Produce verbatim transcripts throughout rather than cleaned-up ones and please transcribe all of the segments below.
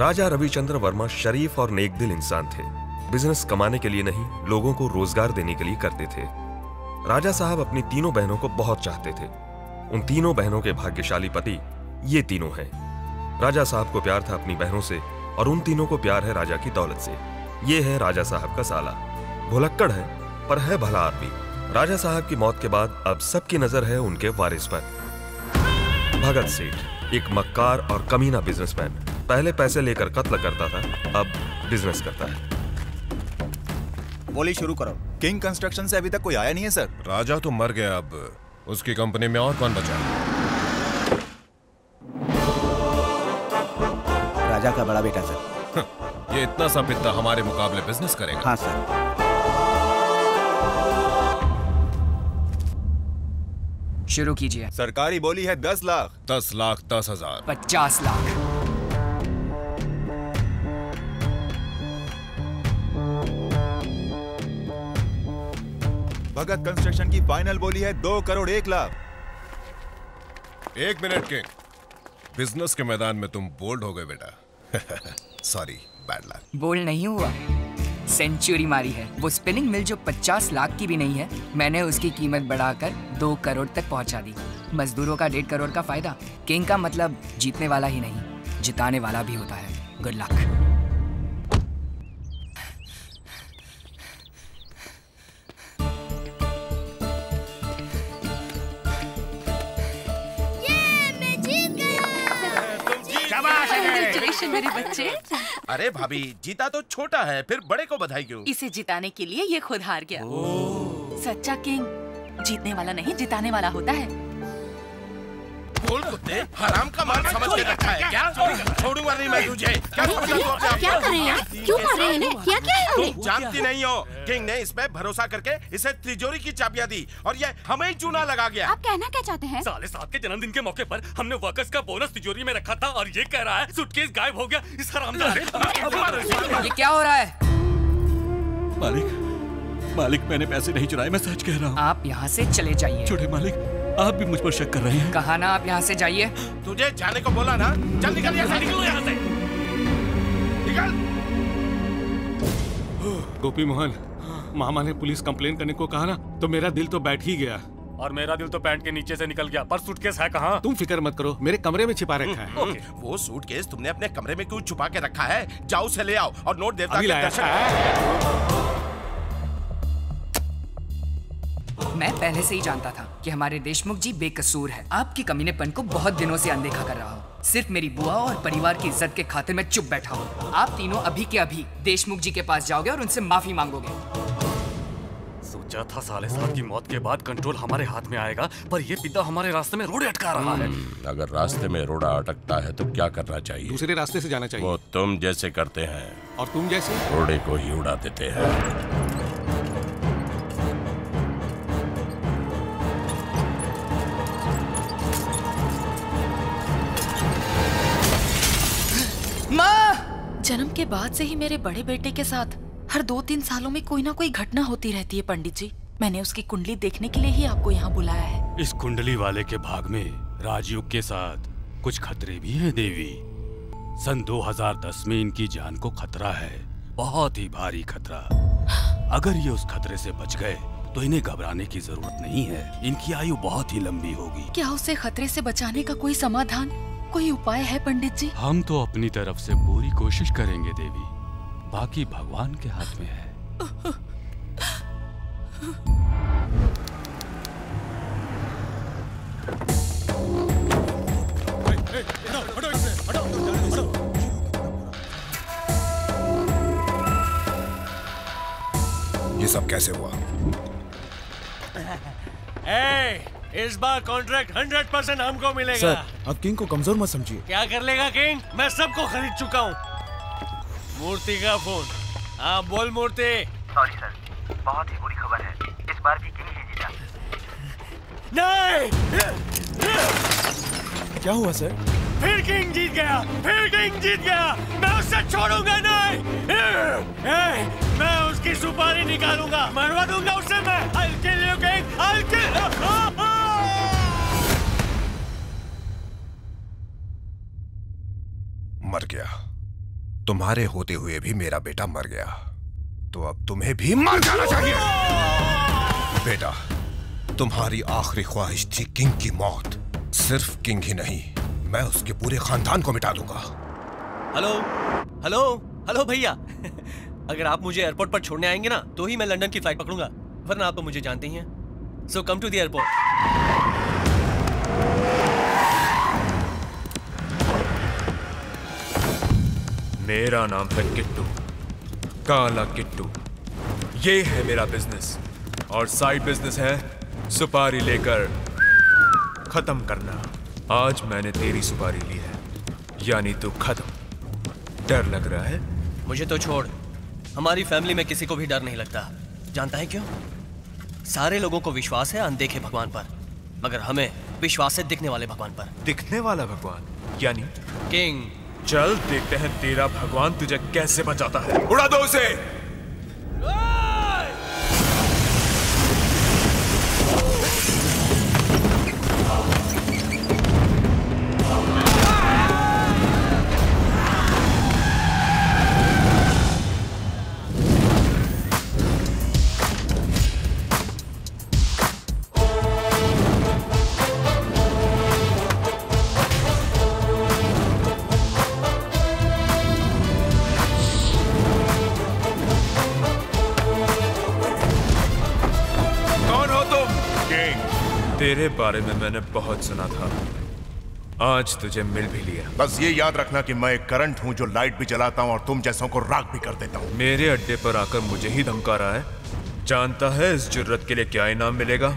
राजा रविचंद्र वर्मा शरीफ और नेकदिल इंसान थे। बिजनेस कमाने के लिए नहीं, लोगों को रोजगार देने के लिए करते थे। राजा साहब अपनी तीनों बहनों को बहुत चाहते थे। उन तीनों बहनों के भाग्यशाली पति ये तीनों हैं। राजा साहब को प्यार था अपनी बहनों से और उन तीनों को प्यार है राजा की दौलत से। ये है राजा साहब का साला, भुलक्कड़ है पर है भला आदमी। राजा साहब की मौत के बाद अब सबकी नजर है उनके वारिस पर। भगत सेठ एक मक्कार और कमीना बिजनेसमैन, पहले पैसे लेकर कत्ल करता था, अब बिजनेस करता है। बोली शुरू करो। किंग कंस्ट्रक्शन से अभी तक कोई आया नहीं है सर। राजा तो मर गया, अब उसकी कंपनी में और कौन बचा है? राजा का बड़ा बेटा सर। ये इतना सा पित्ता हमारे मुकाबले बिजनेस करेगा? हाँ सर। शुरू कीजिए। सरकारी बोली है दस लाख। दस लाख दस हजार। पचास लाख। भगत कंस्ट्रक्शन की फाइनल बोली है दो करोड़ एक लाख। एक मिनट के, बिजनेस के मैदान में तुम बोल्ड हो गए बेटा। Sorry, bad luck. बोल्ड नहीं हुआ, सेंचुरी मारी है। वो स्पिनिंग मिल जो पचास लाख की भी नहीं है, मैंने उसकी कीमत बढ़ाकर दो करोड़ तक पहुंचा दी। मजदूरों का डेढ़ करोड़ का फायदा। किंग का मतलब जीतने वाला ही नहीं, जिताने वाला भी होता है। Good luck. मेरे बच्चे। अरे भाभी, जीता तो छोटा है, फिर बड़े को बधाई क्यों? इसे जिताने के लिए ये खुद हार गया। सच्चा किंग जीतने वाला नहीं, जिताने वाला होता है। बोल कुत्ते, हराम का माल समझ के रखा है क्या? छोड़ूंगा नहीं मैं तुझे। क्या कर रहे हैं? क्यों मार रहे हैं? क्या क्या है? तुम जानती नहीं हो, किंग ने इस पे भरोसा करके इसे तिजोरी की चाबियां दी और ये हमें चूना लगा गया। आप कहना क्या चाहते हैं? साले साहब के जन्मदिन के मौके पर हमने वर्कर्स का बोनस तिजोरी में रखा था और ये कह रहा है सूटकेस गायब हो गया। इस हरामजादे, ये क्या हो रहा है? मालिक, मालिक मैंने पैसे नहीं चुराए, मैं सच कह रहा हूँ। आप यहाँ से चले जाइए। छोटे मालिक, आप भी मुझ पर शक कर रहे हैं। कहा ना, आप यहाँ से जाइए। तुझे जाने को बोला ना, चल निकल यहाँ से, निकल यहाँ से, निकल। गोपी मोहन, मामा ने पुलिस कंप्लेन करने को कहा ना, तो मेरा दिल तो बैठ ही गया। और मेरा दिल तो पैंट के नीचे से निकल गया। पर सूटकेस है कहाँ? तुम फिक्र मत करो, मेरे कमरे में छिपा रखा है। वो सूटकेस तुमने अपने कमरे में क्यों छुपा के रखा है? जाओ उसे ले आओ और नोट देवता के दर्शन। मैं पहले से ही जानता था कि हमारे देशमुख जी बेकसूर है। आपकी कमीनेपन को बहुत दिनों से अनदेखा कर रहा हूँ। सिर्फ मेरी बुआ और परिवार की इज्जत के खातिर मैं चुप बैठा हूँ। आप तीनों अभी के अभी देशमुख जी के पास जाओगे और उनसे माफी मांगोगे। सोचा था साले साहब की मौत के बाद कंट्रोल हमारे हाथ में आएगा, पर ये पिता हमारे रास्ते में रोड़े अटका रहा है। अगर रास्ते में रोड़ा अटकता है तो क्या करना चाहिए? दूसरे रास्ते से जाना चाहिए। वो तुम जैसे करते हैं। और तुम जैसे रोड़े को ही उड़ा देते हैं। जन्म के बाद से ही मेरे बड़े बेटे के साथ हर दो तीन सालों में कोई ना कोई घटना होती रहती है पंडित जी। मैंने उसकी कुंडली देखने के लिए ही आपको यहाँ बुलाया है। इस कुंडली वाले के भाग में राजयोग के साथ कुछ खतरे भी हैं देवी। सन दो हज़ार दस में इनकी जान को खतरा है, बहुत ही भारी खतरा। अगर ये उस खतरे से बच गए तो इन्हें घबराने की जरूरत नहीं है। इनकी आयु बहुत ही लंबी होगी। क्या उसे खतरे से बचाने का कोई समाधान, कोई उपाय है पंडित जी? हम तो अपनी तरफ से पूरी कोशिश करेंगे देवी, बाकी भगवान के हाथ में है। ये सब कैसे हुआ? ए, इस बार कॉन्ट्रैक्ट हंड्रेड परसेंट हमको मिलेगा। सर, अब किंग को कमजोर मत समझिए। क्या कर लेगा किंग? मैं सबको खरीद चुका हूँ। मूर्ति का फोन। हाँ बोल मूर्ति। सॉरी सर, बहुत ही बुरी खबर है, इस बार भी किंग ही जीता। नहीं, क्या हुआ सर? फिर किंग जीत गया, फिर किंग जीत गया। मैं उससे छोड़ूंगा नहीं, मैं उसकी सुपारी निकालूंगा, मरवा दूंगा उससे मैं। I'll kill you, King. I'll kill you. मर गया, तुम्हारे होते हुए भी मेरा बेटा मर गया, तो अब तुम्हें भी मर जाना चाहिए। बेटा, तुम्हारी आखिरी ख्वाहिश थी किंग की मौत। सिर्फ किंग ही नहीं, मैं उसके पूरे खानदान को मिटा दूंगा। हेलो हेलो हेलो भैया, अगर आप मुझे एयरपोर्ट पर छोड़ने आएंगे ना तो ही मैं लंदन की फ्लाइट पकड़ूंगा, वरना आप तो मुझे जानते ही हैं। So come to the airport. मेरा नाम है किट्टू, काला किट्टू। ये है मेरा बिजनेस, और साइड बिजनेस है सुपारी लेकर खत्म करना। आज मैंने तेरी सुपारी ली है, यानी तू खत्म। डर लग रहा है? मुझे तो छोड़, हमारी फैमिली में किसी को भी डर नहीं लगता। जानता है क्यों? सारे लोगों को विश्वास है अनदेखे भगवान पर, मगर हमें विश्वास है दिखने वाले भगवान पर। दिखने वाला भगवान यानी किंग। चल देखते हैं तेरा भगवान तुझे कैसे बचाता है। उड़ा दो उसे। तेरे बारे में मैंने बहुत सुना था, आज तुझे मिल भी लिया। बस ये याद रखना कि मैं एक करंट हूँ जो लाइट भी जलाता हूँ और तुम जैसों को राख भी कर देता हूँ। मेरे अड्डे पर आकर मुझे ही धमका रहा है। जानता है इस जुर्रत के लिए क्या इनाम मिलेगा?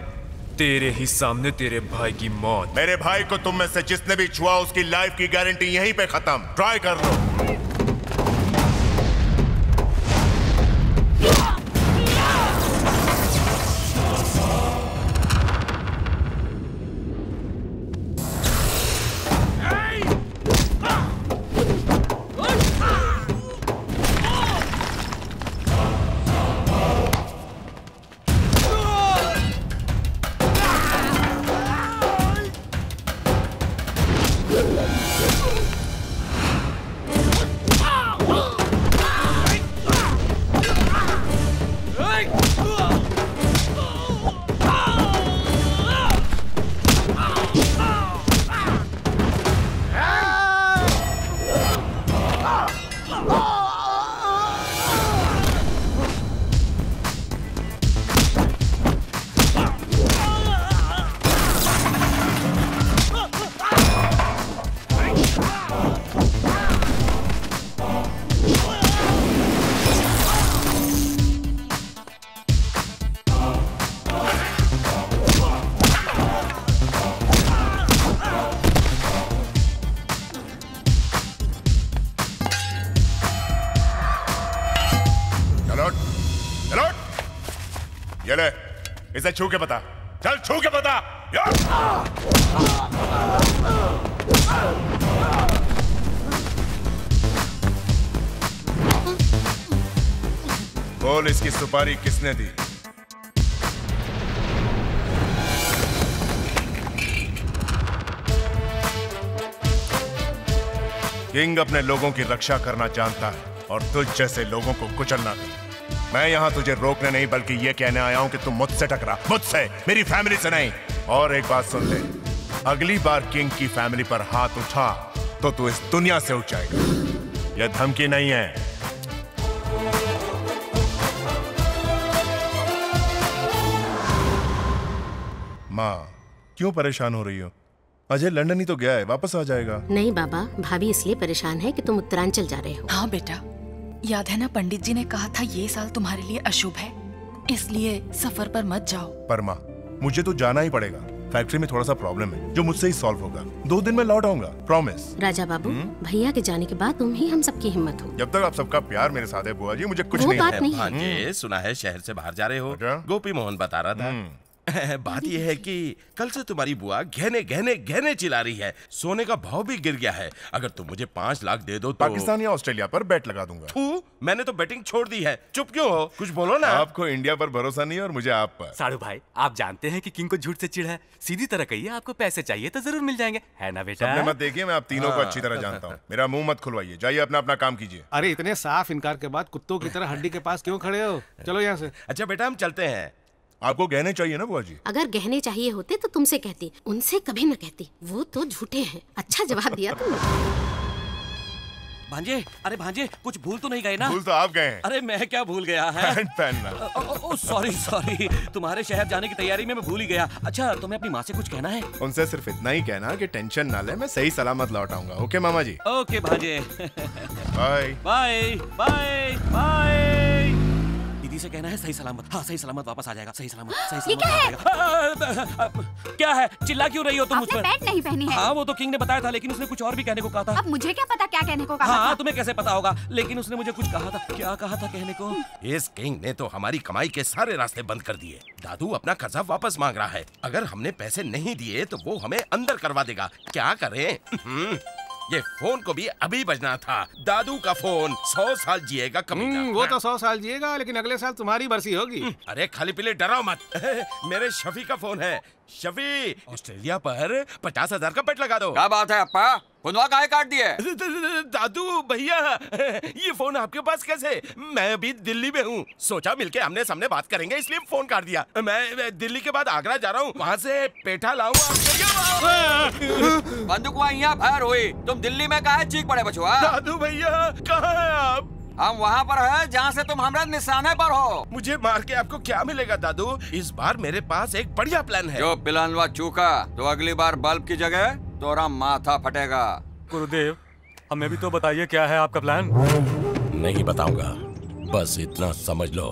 तेरे ही सामने तेरे भाई की मौत। मेरे भाई को तुम में से जिसने भी छुआ उसकी लाइफ की गारंटी यहीं पे खत्म। ट्राई कर लो। इसे छू के बता, चल छू के बता। बोल, इसकी सुपारी किसने दी? किंग अपने लोगों की रक्षा करना जानता है और तुझ जैसे लोगों को कुचलना भी। मैं यहाँ तुझे रोकने नहीं बल्कि ये कहने आया हूँ कि तुम मुझसे टकरा, मुझसे, मेरी फैमिली से नहीं। और एक बात सुन ले, अगली बार किंग की फैमिली पर हाथ उठा तो तू इस दुनिया से उठ जाएगा। यह धमकी नहीं है। माँ, क्यों परेशान हो रही हो? अजय लंदन ही तो गया है, वापस आ जाएगा। नहीं बाबा, भाभी इसलिए परेशान है कि तुम उत्तरांचल जा रहे हो। हाँ बेटा, याद है ना पंडित जी ने कहा था ये साल तुम्हारे लिए अशुभ है, इसलिए सफर पर मत जाओ। पर माँ, मुझे तो जाना ही पड़ेगा। फैक्ट्री में थोड़ा सा प्रॉब्लम है जो मुझसे ही सॉल्व होगा। दो दिन में लौट आऊंगा, प्रॉमिस। राजा बाबू, भैया के जाने के बाद तुम ही हम सबकी हिम्मत हो। जब तक आप सबका प्यार मेरे साथ है बुआ जी, मुझे कुछ नहीं है। सुना है शहर से बाहर जा रहे हो? गोपी मोहन बता रहा था। बात यह है कि कल से तुम्हारी बुआ गहने गहने गहने चिल्ला रही है। सोने का भाव भी गिर गया है। अगर तुम मुझे पाँच लाख दे दो तो पाकिस्तान या ऑस्ट्रेलिया पर बैट लगा दूंगा। थू, मैंने तो बैटिंग छोड़ दी है। चुप क्यों हो, कुछ बोलो ना। आपको इंडिया पर भरोसा नहीं है और मुझे आप पर। साड़ू भाई, आप जानते हैं कि किंग को झूठ से चिढ़ है। सीधी तरह कहिए, आपको पैसे चाहिए तो जरूर मिल जाएंगे, है ना बेटा? मत देखिए, मैं आप तीनों को अच्छी तरह जानता हूँ। मेरा मुँह मत खुलवाइए, जाइए अपना अपना काम कीजिए। अरे इतने साफ इनकार के बाद कुत्तों की तरह हड्डी के पास क्यों खड़े हो, चलो यहाँ से। अच्छा बेटा, हम चलते हैं। आपको गहने चाहिए ना बुआ जी? अगर गहने चाहिए होते तो तुमसे कहती, उनसे कभी न कहती, वो तो झूठे हैं। अच्छा जवाब दिया तुमने। भांजे, अरे भांजे, कुछ भूल तो नहीं गए ना? भूल तो आप गए हैं। अरे मैं क्या भूल गया है? सॉरी सॉरी, तुम्हारे शहर जाने की तैयारी में मैं भूल ही गया। अच्छा, तुम्हें अपनी माँ से कुछ कहना है? उनसे सिर्फ इतना ही कहना कि टेंशन ना ले, मैं सही सलामत लौट आऊंगा। ओके मामा जी? ओके भांजे, बाय बाय बाय बाय। से कहना है सही सलामत। हाँ, सही सलामत वापस आ जाएगा। सही सलामत, सही सलामत। ये क्या है? आ, आ, आ, क्या है? चिल्ला क्यों रही हो तुम मुझ पर? बैट नहीं पहनी है। हाँ, वो तो किंग ने बताया था, लेकिन उसने कुछ और भी कहने को कहा था। अब मुझे क्या पता क्या कहने को कहा? हाँ, तुम्हें कैसे पता होगा? लेकिन उसने मुझे कुछ कहा था। क्या कहा था कहने को? इस किंग ने तो हमारी कमाई के सारे रास्ते बंद कर दिए। दादू अपना कर्जा वापस मांग रहा है। अगर हमने पैसे नहीं दिए तो वो हमें अंदर करवा देगा। क्या करें? ये फोन को भी अभी बजना था। दादू का फोन सौ साल जिएगा कमीना। वो तो सौ साल जिएगा, लेकिन अगले साल तुम्हारी बरसी होगी। अरे खाली पीले डराओ मत। मेरे शफी का फोन है। शफी, ऑस्ट्रेलिया पर पचास हजार का बेट लगा दो। क्या बात है अप्पा, फोनवा काहे काट दिए? दादू भैया, ये फोन आपके पास कैसे? मैं अभी दिल्ली में हूँ, सोचा मिलके आमने सामने बात करेंगे, इसलिए फोन काट दिया। मैं दिल्ली के बाद आगरा जा रहा हूँ, वहाँ से पेठा लाऊंगा। बंदूकवा यहाँ फैर हुई, तुम दिल्ली में काहे चीख पड़े बचुआ? दादू भैया कहाँ है आप? हम वहाँ पर है जहाँ से तुम हमरा निशाने पर हो। मुझे मार के आपको क्या मिलेगा दादू? इस बार मेरे पास एक बढ़िया प्लान है। जो पिलानवा चूका तो अगली बार बल्ब की जगह तोरा माथा फटेगा। गुरुदेव, हमें भी तो बताइए, क्या है आपका प्लान? नहीं बताऊंगा, बस इतना समझ लो,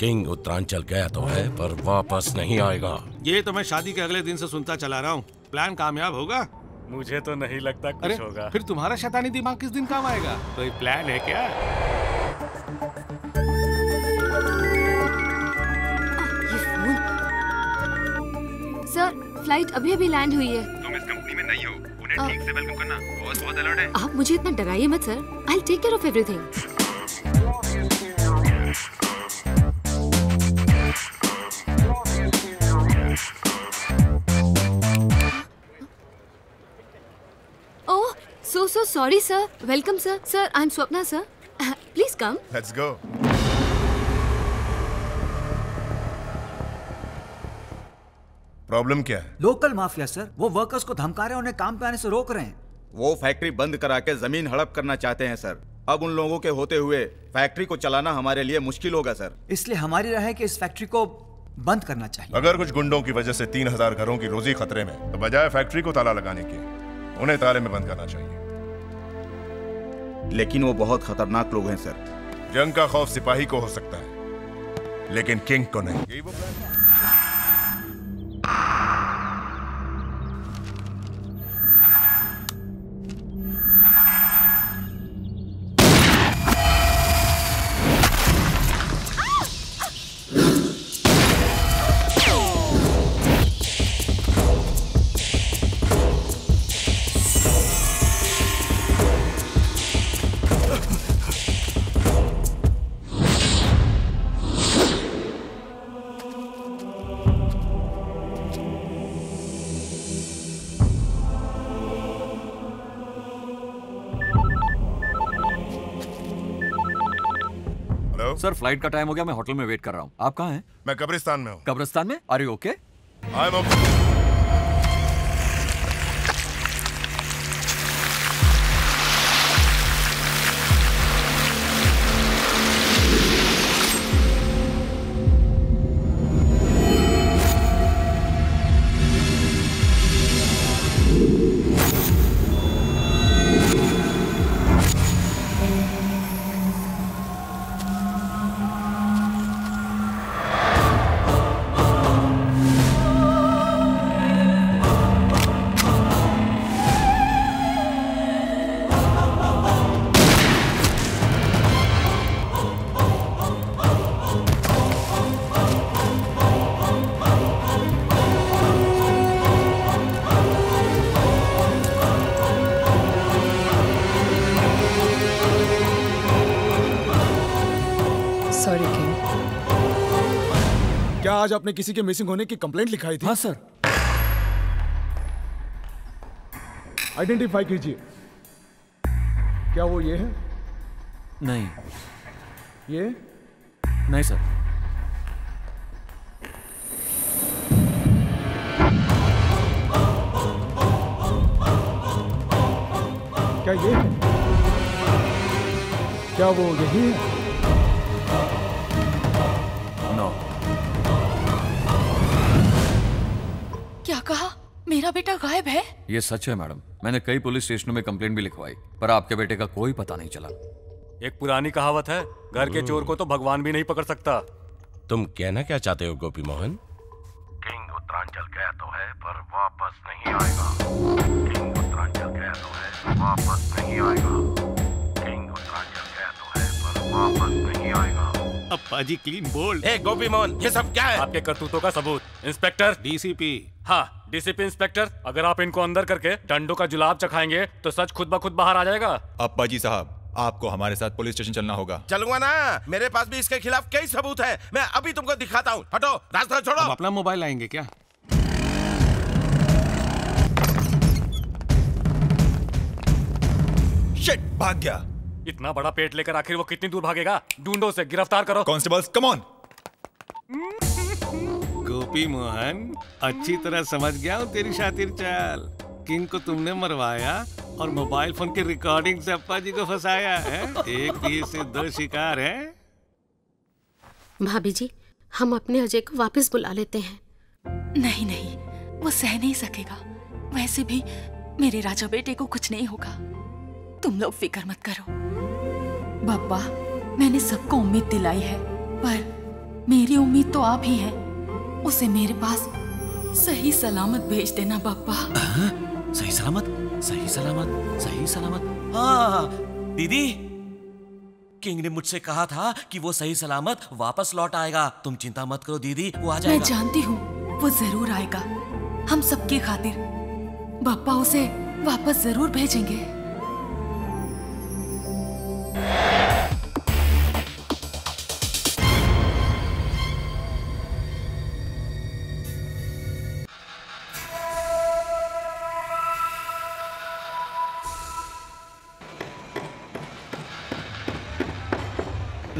किंग उत्तरांचल गया तो है पर वापस नहीं आएगा। ये तो मैं शादी के अगले दिन से सुनता चला रहा हूँ। प्लान कामयाब होगा? मुझे तो नहीं लगता कुछ होगा। फिर तुम्हारा शैतानी दिमाग किस दिन काम आएगा? कोई प्लान है क्या? सर, फ्लाइट अभी अभी लैंड हुई है। तुम इस कंपनी में नहीं हो, उन्हें ठीक से वेलकम करना, बहुत बहुत अलर्ट है। आप मुझे इतना डराइए मत sir, I will take care of everything. Oh, so so sorry sir. Welcome sir. Sir, I am Swapna sir, please come. Let's go. Problem क्या है? लोकल माफिया सर, वो वर्कर्स को धमका रहे हैं, उन्हें काम पे आने से रोक रहे हैं। वो फैक्ट्री बंद करा के जमीन हड़प करना चाहते हैं सर। अब उन लोगों के होते हुए फैक्ट्री को चलाना हमारे लिए मुश्किल होगा सर, इसलिए हमारी राय है कि इस फैक्ट्री को बंद करना चाहिए। अगर कुछ गुंडों की वजह से तीन हजार घरों की रोजी खतरे में, तो बजाय फैक्ट्री को ताला लगाने के उन्हें ताले में बंद करना चाहिए। लेकिन वो बहुत खतरनाक लोग हैं सर। जंग का खौफ सिपाही को हो सकता है, लेकिन किंग को नहीं। यही वो सर, फ्लाइट का टाइम हो गया, मैं होटल में वेट कर रहा हूँ। आप कहाँ हैं? मैं कब्रिस्तान में हूँ। कब्रिस्तान में? Are you okay? I am okay. Sorry king. क्या आज आपने किसी के मिसिंग होने की कंप्लेंट लिखाई थी? हाँ सर। आइडेंटिफाई कीजिए। क्या वो ये है? नहीं। ये? नहीं सर। क्या ये है? क्या वो यही है? No. क्या कहा? मेरा बेटा गायब है? ये सच है मैडम। मैंने कई पुलिस स्टेशनों में कंप्लेंट भी लिखवाई, पर आपके बेटे का कोई पता नहीं चला। एक पुरानी कहावत है, घर के चोर को तो भगवान भी नहीं पकड़ सकता। तुम कहना क्या चाहते हो गोपी मोहन? किंग उत्तरांचल गया तो है पर वापस नहीं आएगा। किंग उत्तरांचल गया तो है वापस नहीं आएगा। किंग उत्तरांचल गया तो है पर वापस नहीं आएगा। अप्पा जी क्लीन बोल। ए गोपी मोहन, ये सब क्या है? आपके करतूतों का सबूत। Inspector DCP. हाँ डीसीपी इंस्पेक्टर, अगर आप इनको अंदर करके डंडों का जुलाब चखाएंगे तो सच खुद ब खुद बाहर आ जाएगा। अप्पा जी साहब, आपको हमारे साथ पुलिस स्टेशन चलना होगा। चलूंगा ना, मेरे पास भी इसके खिलाफ कई सबूत हैं। मैं अभी तुमको दिखाता हूँ। हटो, रास्ता छोड़ो। हम अपना मोबाइल लाएंगे क्या? शिट, भाग गया। इतना बड़ा पेट लेकर आखिर वो कितनी दूर भागेगा? ढूंढो उसे, गिरफ्तार करो। Constables come on. Gopi Mohan, अच्छी तरह समझ गया हूँ तेरी शातिर चाल। किंग को तुमने मरवाया और मोबाइल फोन के रिकॉर्डिंग से अप्पा जी को फंसाया है। एक तीर से दो शिकार है। भाभी जी, हम अपने अजय को वापस बुला लेते हैं। नहीं नहीं, वो सह नहीं सकेगा। वैसे भी मेरे राजा बेटे को कुछ नहीं होगा। तुम लोग फिक्र मत करो। बाबा, मैंने सबको उम्मीद दिलाई है, पर मेरी उम्मीद तो आप ही है। उसे मेरे पास सही सलामत भेज देना बाबा। सही सलामत, सही सलामत, सही सलामत। हाँ दीदी, किंग ने मुझसे कहा था कि वो सही सलामत वापस लौट आएगा। तुम चिंता मत करो दीदी, वो आ जाएगा। मैं जानती हूँ वो जरूर आएगा, हम सबकी खातिर। बापा उसे वापस जरूर भेजेंगे।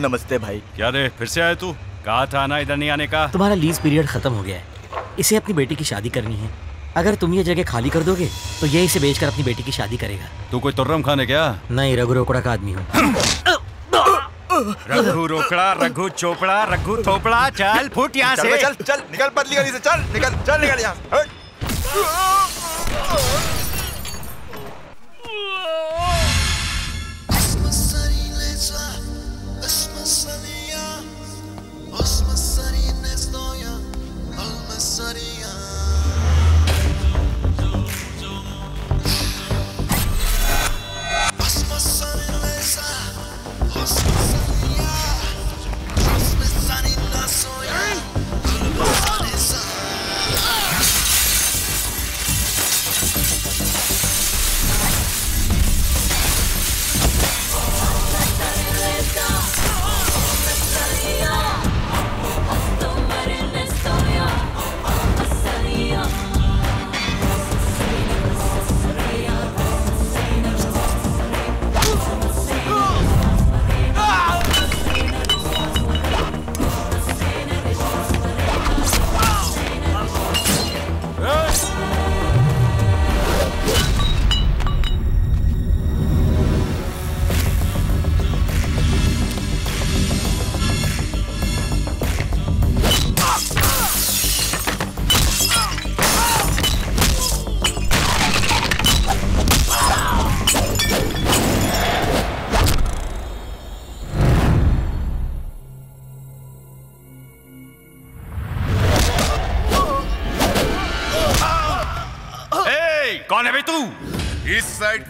नमस्ते भाई। क्या रे, फिर से आया तू? कहा था ना इधर नहीं आने का। तुम्हारा लीज पीरियड खत्म हो गया है। इसे अपनी बेटी की शादी करनी है। अगर तुम ये जगह खाली कर दोगे तो ये इसे बेचकर अपनी बेटी की शादी करेगा। तू कोई तुर्रम खाने क्या? नहीं, रघु रोकड़ा का आदमी हूँ। रघु रोकड़ा, रघु चोपड़ा, रघु थोपड़ा। चल फुट यहाँ से। चल चल निकल, पतली गली से चल निकल, चल निकल यहाँ।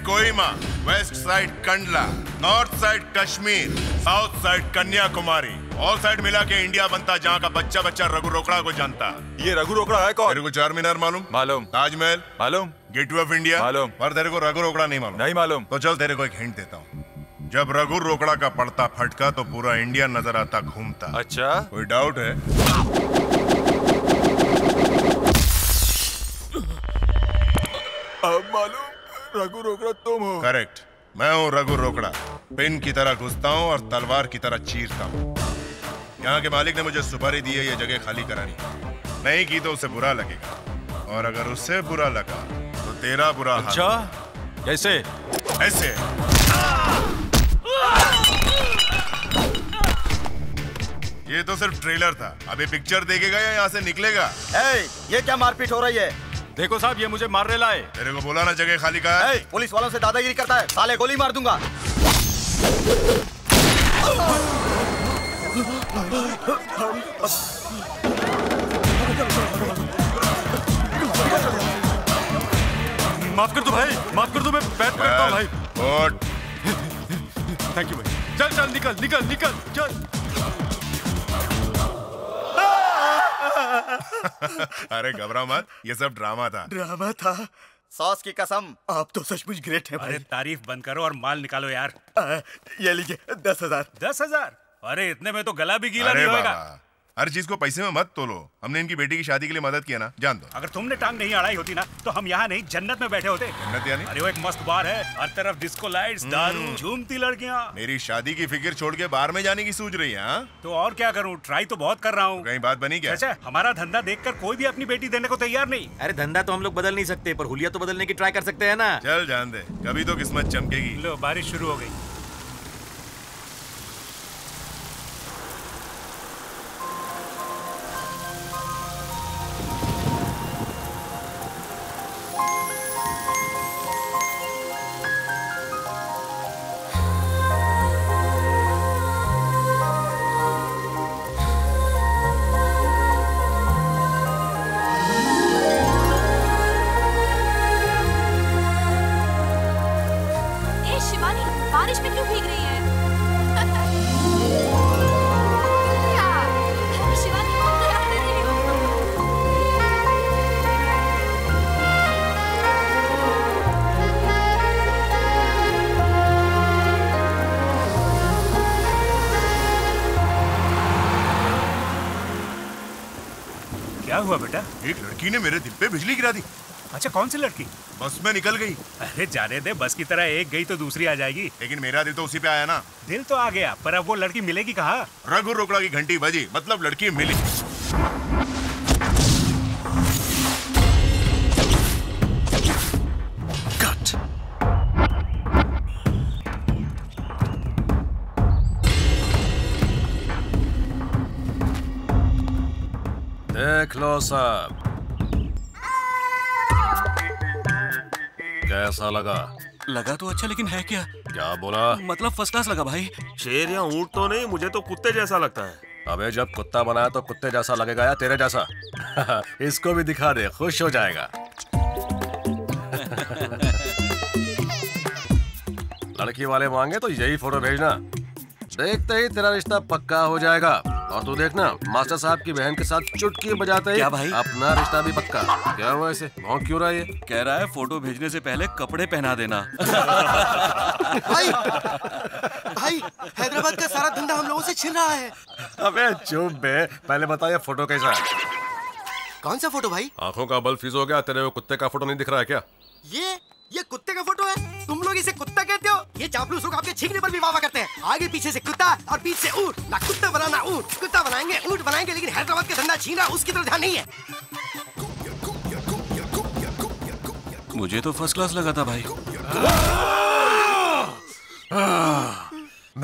Kohima, west side Kandla, north side Kashmir, south side Kanyakumari, all side मिला के इंडिया बनता, जहाँ का बच्चा बच्चा रघु रोकड़ा को जानता। ये रघु रोकड़ा है कौन? तेरे को चार मीनार मालूम? मालूम। ताजमहल मालूम? गेटवे ऑफ इंडिया मालूम? पर तेरे को रघु रोकड़ा नहीं मालूम। नहीं मालूम। तो चल तेरे को एक हिंट देता हूँ। जब रघु रोकड़ा का पड़ता फटका तो पूरा इंडिया नजर आता घूमता। अच्छा, कोई डाउट है? अब मालूम रघु रोकड़ा तुम हो। करेक्ट, मैं हूँ रघु रोकड़ा। पिन की तरह घुसता हूँ और तलवार की तरह चीरता हूँ। यहाँ के मालिक ने मुझे सुपारी दी है ये जगह खाली करानी। नहीं की तो उसे बुरा लगेगा, और अगर उससे बुरा लगा तो तेरा बुरा। अच्छा, कैसे? ऐसे। ये तो सिर्फ ट्रेलर था, अभी पिक्चर देखेगा या यहाँ से निकलेगा? ए, ये क्या मारपीट हो रही है? देखो साहब, ये मुझे मारने लाए। तेरे को बोला ना जगह खाली का है। ए, पुलिस वालों से दादागिरी करता है, साले गोली मार दूंगा। माफ कर दो भाई, माफ कर दो, मैं बैठ पड़ता हूँ भाई। थैंक यू भाई। चल चल निकल निकल निकल चल। अरे घबरा मत, ये सब ड्रामा था। ड्रामा था, सॉस की कसम। आप तो सचमुच ग्रेट हैं भाई। अरे तारीफ बंद करो और माल निकालो यार। आ, ये लीजिए दस हजार। दस हजार? अरे इतने में तो गला भी गीला नहीं होगा। हर चीज को पैसे में मत तोलो। हमने इनकी बेटी की शादी के लिए मदद किया ना, जान दो। अगर तुमने टांग नहीं अड़ाई होती ना तो हम यहाँ नहीं जन्नत में बैठे होते। जन्नत यानी? अरे वो एक मस्त बार है, हर तरफ डिस्को लाइट्स, दारू, झूमती लड़कियाँ। मेरी शादी की फिक्र छोड़ के बार में जाने की सोच रही है। तो और क्या करूँ, ट्राई तो बहुत कर रहा हूँ। कहीं बात बनी क्या? अच्छा, हमारा धंधा देख कर कोई भी अपनी बेटी देने को तैयार नहीं। अरे धंधा तो हम लोग बदल नहीं सकते, पर हुलिया तो बदलने की ट्राई कर सकते है ना। चल जान दे, कभी तो किस्मत चमकेगी। लो बारिश शुरू हो गयी। हुआ बेटा? एक लड़की ने मेरे दिल पे बिजली गिरा दी। अच्छा, कौन सी लड़की? बस में निकल गई। अरे जाने दे, बस की तरह एक गई तो दूसरी आ जाएगी। लेकिन मेरा दिल तो उसी पे आया ना। दिल तो आ गया, पर अब वो लड़की मिलेगी कहाँ? रघु रोकड़ा की घंटी बजी, मतलब लड़की मिली। साहब कैसा लगा? लगा तो अच्छा, लेकिन है क्या? क्या बोला? मतलब फर्स्ट क्लास लगा भाई। शेर या ऊंट तो नहीं, मुझे तो कुत्ते जैसा लगता है। अबे जब कुत्ता बनाया तो कुत्ते जैसा लगेगा या तेरे जैसा? इसको भी दिखा दे, खुश हो जाएगा। लड़की वाले मांगे तो यही फोटो भेजना, देखते ही तेरा रिश्ता पक्का हो जाएगा। और तू देखना, मास्टर साहब की बहन के साथ चुटकी बजाते ही अपना रिश्ता भी पक्का। क्या हुआ, ऐसे भौंक क्यों रहा है? कह रहा है फोटो भेजने से पहले कपड़े पहना देना। भाई, भाई हैदराबाद का सारा धंधा हम लोगों से छिन रहा है। अबे चुप बे, पहले बताओ ये फोटो कैसा है? कौन सा फोटो भाई? आंखों का बल फ्यूज हो गया तेरे, वो कुत्ते का फोटो नहीं दिख रहा है क्या? ये ये कुत्ते का फोटो है? तुम लोग इसे कुत्ता कहते हो? ये चापलूस लोग आपके छींकने पर भी वाह करते हैं। आगे पीछे से कुत्ता और पीठ से ऊंट। ना कुत्ता बनाना ऊंट, कुत्ता बनाएंगे ऊंट बनाएंगे, लेकिन हैदराबाद का धंधा छीना, उसकी तरफ ध्यान नहीं है। मुझे तो फर्स्ट क्लास लगा था भाई।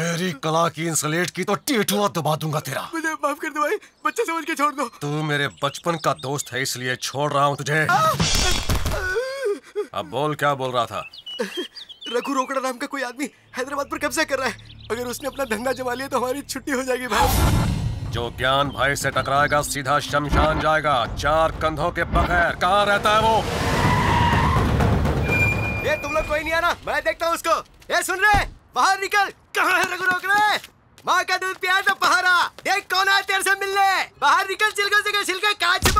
मेरी कला की इंसलेट की तो टेटुआ दबा दूंगा तेरा। मुझे माफ कर दो भाई, बच्चा समझ के छोड़ दो। तू मेरे बचपन का दोस्त है इसलिए छोड़ रहा हूँ तुझे। अब बोल, क्या बोल रहा था? रघु रोकड़ा नाम का कोई आदमी हैदराबाद पर कब्जा कर रहा है। अगर उसने अपना धंधा जमा लिया तो हमारी छुट्टी हो जाएगी भाई। जो ज्ञान भाई से टकराएगा सीधा शमशान जाएगा, चार कंधों के बगैर। कहाँ रहता है वो? ये तुम लोग कोई नहीं आना, मैं देखता हूँ उसको। ये सुन रहे, बाहर निकल। कहाँ है रघु रोकड़ा? माँ का दूध पिया तो पहारा। देख कौन आया तेरे से मिलने, बाहर निकल। छिलकों से छिलका काट।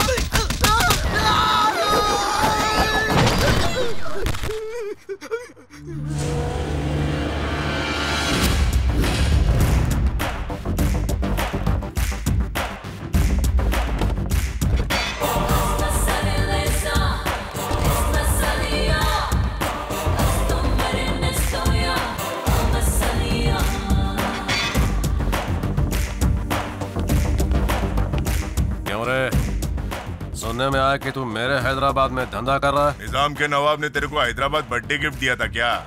सुनने में आया कि तू मेरे हैदराबाद में धंधा कर रहा है। निजाम के नवाब ने तेरे को हैदराबाद बर्थडे गिफ्ट दिया था क्या?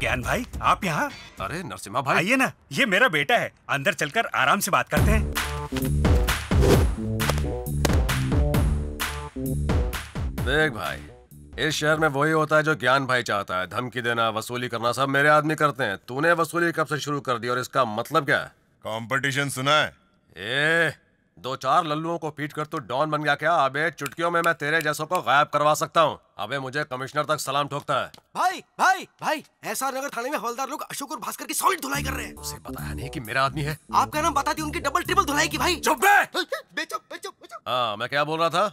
ज्ञान भाई आप यहाँ? अरे नरसिम्हा भाई आइए ना, ये मेरा बेटा है, अंदर चलकर आराम से बात करते हैं। देख भाई, इस शहर में वही होता है जो ज्ञान भाई चाहता है, धमकी देना, वसूली करना, सब मेरे आदमी करते हैं। तूने वसूली कब से शुरू कर दी और इसका मतलब क्या है? कंपटीशन सुना है? ए, दो चार लल्लुओं को पीट कर तू डॉन बन गया क्या? अबे चुटकियों में मैं तेरे जैसों को गायब करवा सकता हूँ। अबे मुझे कमिश्नर तक सलाम ठोकता है। भाई भाई भाई, एसआर नगर थाने में हवलदार लोग अशोक और भास्कर की सॉलिड धुलाई कर रहे हैं। उसे बताया नहीं कि मेरा आदमी है। आपका नाम बता दी, उनकी डबल ट्रिपल धुलाई की। भाई चुप रहे। हाँ मैं क्या बोल रहा था,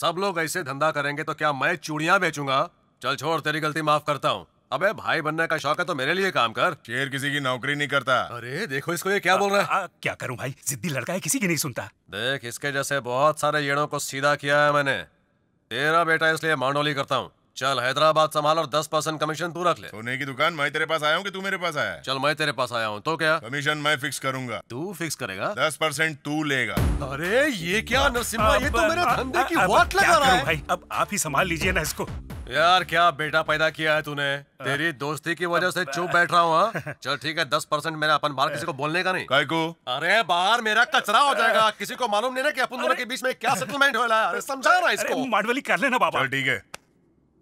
सब लोग ऐसे धंधा करेंगे तो क्या मैं चूड़ियाँ बेचूंगा? चल छोड़, तेरी गलती माफ करता हूँ। अबे भाई बनने का शौक है तो मेरे लिए काम कर। शेर किसी की नौकरी नहीं करता। अरे देखो इसको, ये क्या आ, बोल रहा है? आ, क्या करूं भाई, जिद्दी लड़का है, किसी की नहीं सुनता। देख इसके जैसे बहुत सारे येड़ों को सीधा किया है मैंने। तेरा बेटा इसलिए मांडोली करता हूँ। चल हैदराबाद संभाल और दस परसेंट कमीशन तू रख ले। सोने की दुकान, मैं तेरे पास आया हूँ कि तू मेरे पास आया? चल मैं तेरे पास आया हूँ तो क्या? कमीशन मैं फिक्स करूंगा। तू फिक्स करेगा? दस परसेंट तू लेगा। अरे ये क्या नरसिम्हा, ये तो मेरे धंधे की वाट लगा रहा है। भाई अब आप ही संभाल लीजिए ना इसको। यार क्या बेटा पैदा किया है तूने, तेरी दोस्ती की वजह से चुप बैठ रहा हूँ। चल ठीक है, दस परसेंट मेरा अपन, बाहर किसी को बोलने का नहीं। को? अरे बाहर मेरा कचरा हो जाएगा, किसी को मालूम नहीं ना कि अपन दोनों के बीच में क्या सेटलमेंट हो रहा है। समझा रहा है इसको, मांडवली कर लेना बाबा। ठीक है।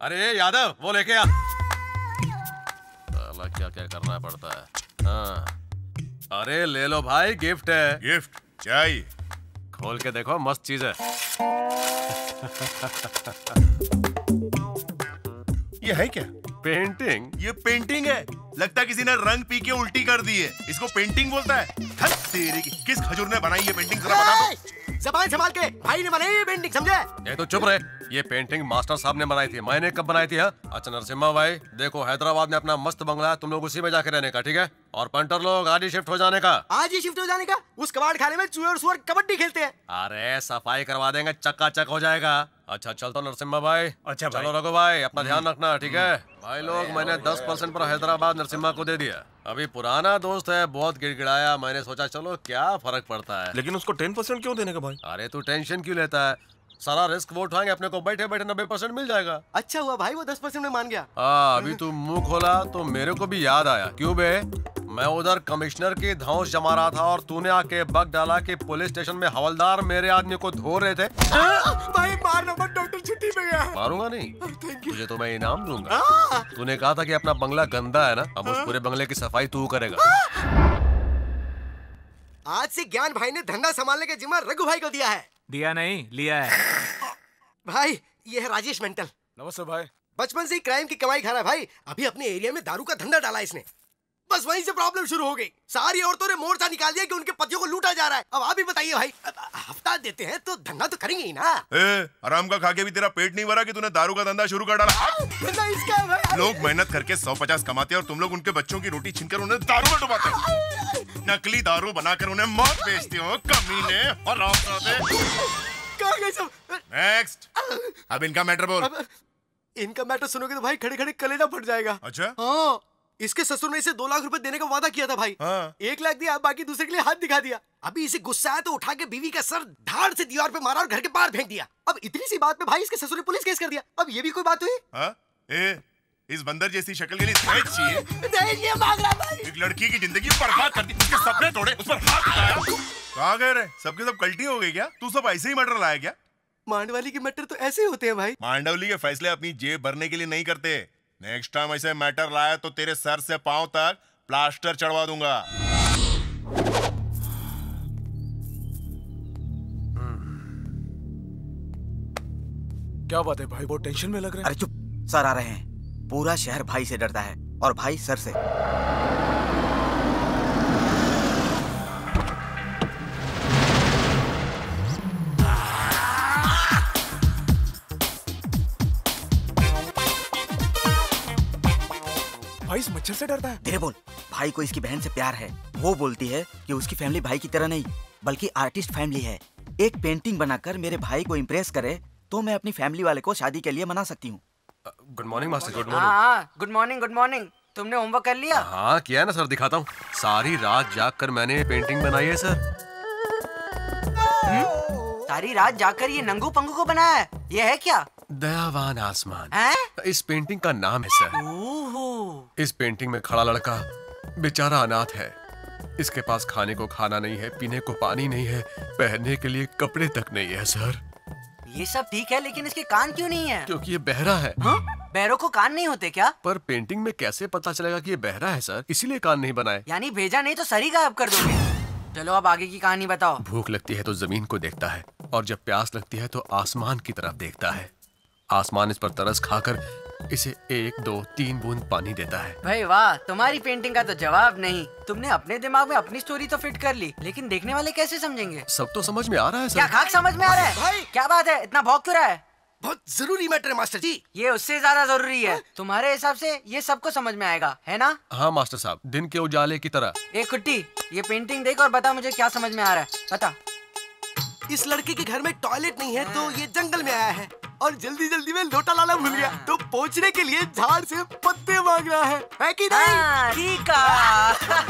अरे यादव वो लेके आ। साला क्या क्या करना पड़ता है। हाँ अरे ले लो भाई, गिफ्ट है। गिफ्ट चाहिए? खोल के देखो, मस्त चीज है। ये है क्या? पेंटिंग? ये पेंटिंग है, लगता है किसी ने रंग पी के उल्टी कर दी है। इसको पेंटिंग बोलता है। तेरी किस खजूर ने बनाई ये पेंटिंग? जरा बता दो। ज़बान संभाल के, भाई ने बनाई ये पेंटिंग, समझे? ये तो चुप रहे। ये पेंटिंग मास्टर साहब ने बनाई थी। मैंने कब बनाई थी? अच्छा नरसिम्हा भाई देखो, हैदराबाद में अपना मस्त बंगला है, तुम लोग उसी में जाके रहने का, ठीक है? और पंटर लोग आज ही शिफ्ट हो जाने का। आज ही शिफ्ट हो जाने का? उस कबाड़ खाने में चूहे और सूअर कबड्डी खेलते हैं। अरे सफाई करवा देंगे, चक्काचक हो जाएगा। अच्छा चलता नरसिम्हा भाई। अच्छा चलो रघु भाई, अपना ध्यान रखना, ठीक है? भाई लोग मैंने दस परसेंट पर हैदराबाद नरसिम्हा को दे दिया। अभी पुराना दोस्त है, बहुत गिड़गिड़ाया, मैंने सोचा चलो क्या फर्क पड़ता है। लेकिन उसको टेन परसेंट क्यों देने का भाई? अरे तू टेंशन क्यों लेता है, सारा रिस्क वो उठाएंगे, अपने को बैठे बैठे नब्बे परसेंट मिल जाएगा। अच्छा हुआ भाई वो दस परसेंट में मान गया। आ, अभी तू मुंह खोला तो मेरे को भी याद आया। क्यों बे, मैं उधर कमिश्नर की धौंस जमा रहा था और तूने आके बग डाला कि पुलिस स्टेशन में हवलदार मेरे आदमी को धो रहे थे। भाई मारना मत, डॉक्टर छुट्टी पे गया है। मारूंगा नहीं, तुझे तो मैं इनाम दूंगा। तूने कहा था कि अपना बंगला गंदा है ना, अब उस पूरे बंगले की सफाई तू करेगा। आज से ज्ञान भाई ने धंधा संभालने का जिम्मा रघु भाई को दिया है। दिया नहीं, लिया है भाई। ये है राजेश मेंटल। नमस्ते भाई। बचपन से ही क्राइम की कमाई खा रहा है भाई। अभी अपने एरिया में दारू का धंधा डाला इसने, बस वहीं से प्रॉब्लम शुरू हो गई। सारी औरतों ने मोर्चा निकाल दिया कि उनके पतियों को लूटा जा रहा है। अब आप ही बताइए भाई, हफ्ता देते हैं तो धंधा तो करेंगे ही ना। ए, आराम का खा के भी तेरा पेट नहीं भरा कि तूने दारू का धंधा शुरू कर डाला। इसका लोग मेहनत करके सौ पचास कमाते हैं और तुम लोग उनके बच्चों की रोटी छीनकर उन्हें दारू में डुबाते हो, नकली दारू बनाकर उन्हें मौत बेचते हो, कमीने। और नेक्स्ट, अब इनका मैटर बोल। इनका मैटर सुनोगे तो भाई खड़े खड़े कलेजा फट जाएगा। अच्छा? हाँ, इसके ससुर ने इसे दो लाख रुपए देने का वादा किया था भाई। हाँ। एक लाख दिया, बाकी दूसरे के लिए हाथ दिखा दिया। अभी इसे गुस्सा आया तो उठा के बीवी का सर धाड़ से दीवार पे मारा और घर के बाहर फेंक दिया। अब इतनी सी बात पे भाई इसके ससुर ने पुलिस केस कर दिया। अब ये भी कोई बात हुई? हाँ? ए, इस बंदर जैसी शक्ल के लिए दहेज चाहिए। दहेज ये मांग रहा भाई। एक लड़की की जिंदगी बर्बाद कर दी, उसके सपने तोड़े, उस पर हाथ उठाया। कहाँ गए रे, सबके सब कल्टी हो गई क्या? तू सब ऐसे ही मटर लाया क्या? मांडवाली के मटर तो ऐसे होते हैं भाई। मांडवाली के फैसले अपनी जेब भरने के लिए नहीं करते। नेक्स्ट टाइम ऐसे मैटर लाया तो तेरे सर से पांव तक प्लास्टर चढ़वा दूंगा। क्या बात है भाई, बहुत टेंशन में लग रहे हैं। अरे चुप, सर आ रहे हैं। पूरा शहर भाई से डरता है और भाई सर से। भाई इस मच्छर से डरता है। तेरे बोल, भाई को इसकी बहन से प्यार है। वो बोलती है कि उसकी फैमिली भाई की तरह नहीं बल्कि आर्टिस्ट फैमिली है। एक पेंटिंग बनाकर मेरे भाई को इम्प्रेस करे तो मैं अपनी फैमिली वाले को शादी के लिए मना सकती हूँ। Good morning master. Good morning. Good morning. Good morning. तुमने होमवर्क कर लिया? हाँ किया ना सर, दिखाता हूँ। सारी रात जाग कर मैंने पेंटिंग बनाई है सर। कारी रात जाकर ये नंगू पंगू को बनाया है। ये है क्या? दयावान आसमान है? इस पेंटिंग का नाम है सर। ओहो। इस पेंटिंग में खड़ा लड़का बेचारा अनाथ है। इसके पास खाने को खाना नहीं है, पीने को पानी नहीं है, पहनने के लिए कपड़े तक नहीं है सर। ये सब ठीक है, लेकिन इसके कान क्यों नहीं है? क्योंकि ये बहरा है। हा? बहरों को कान नहीं होते क्या? पर पेंटिंग में कैसे पता चलेगा कि ये बहरा है सर, इसीलिए कान नहीं बनाए। यानी भेजा नहीं तो सर ही गायब कर दोगे। चलो अब आगे की कहानी बताओ। भूख लगती है तो जमीन को देखता है, और जब प्यास लगती है तो आसमान की तरफ देखता है। आसमान इस पर तरस खाकर इसे एक दो तीन बूंद पानी देता है। भाई वाह, तुम्हारी पेंटिंग का तो जवाब नहीं। तुमने अपने दिमाग में अपनी स्टोरी तो फिट कर ली, लेकिन देखने वाले कैसे समझेंगे? सब तो समझ में आ रहा है सर। क्या खाक समझ में आ रहा है भाई? क्या बात है, इतना भौंक क्यों रहा है? बहुत जरूरी मैटर है मास्टर जी। ये उससे ज्यादा जरूरी है। तुम्हारे हिसाब से ये सबको समझ में आएगा, है ना? हाँ मास्टर साहब, दिन के उजाले की तरह। एक कुट्टी, ये पेंटिंग देख और बता मुझे क्या समझ में आ रहा है। बता। इस लड़के के घर में टॉयलेट नहीं है तो ये जंगल में आया है, और जल्दी जल्दी में लोटा लाना भूल गया तो पहुँचने के लिए झाड़ से पत्ते मांग रहा है, है कि नहीं? ठीक है।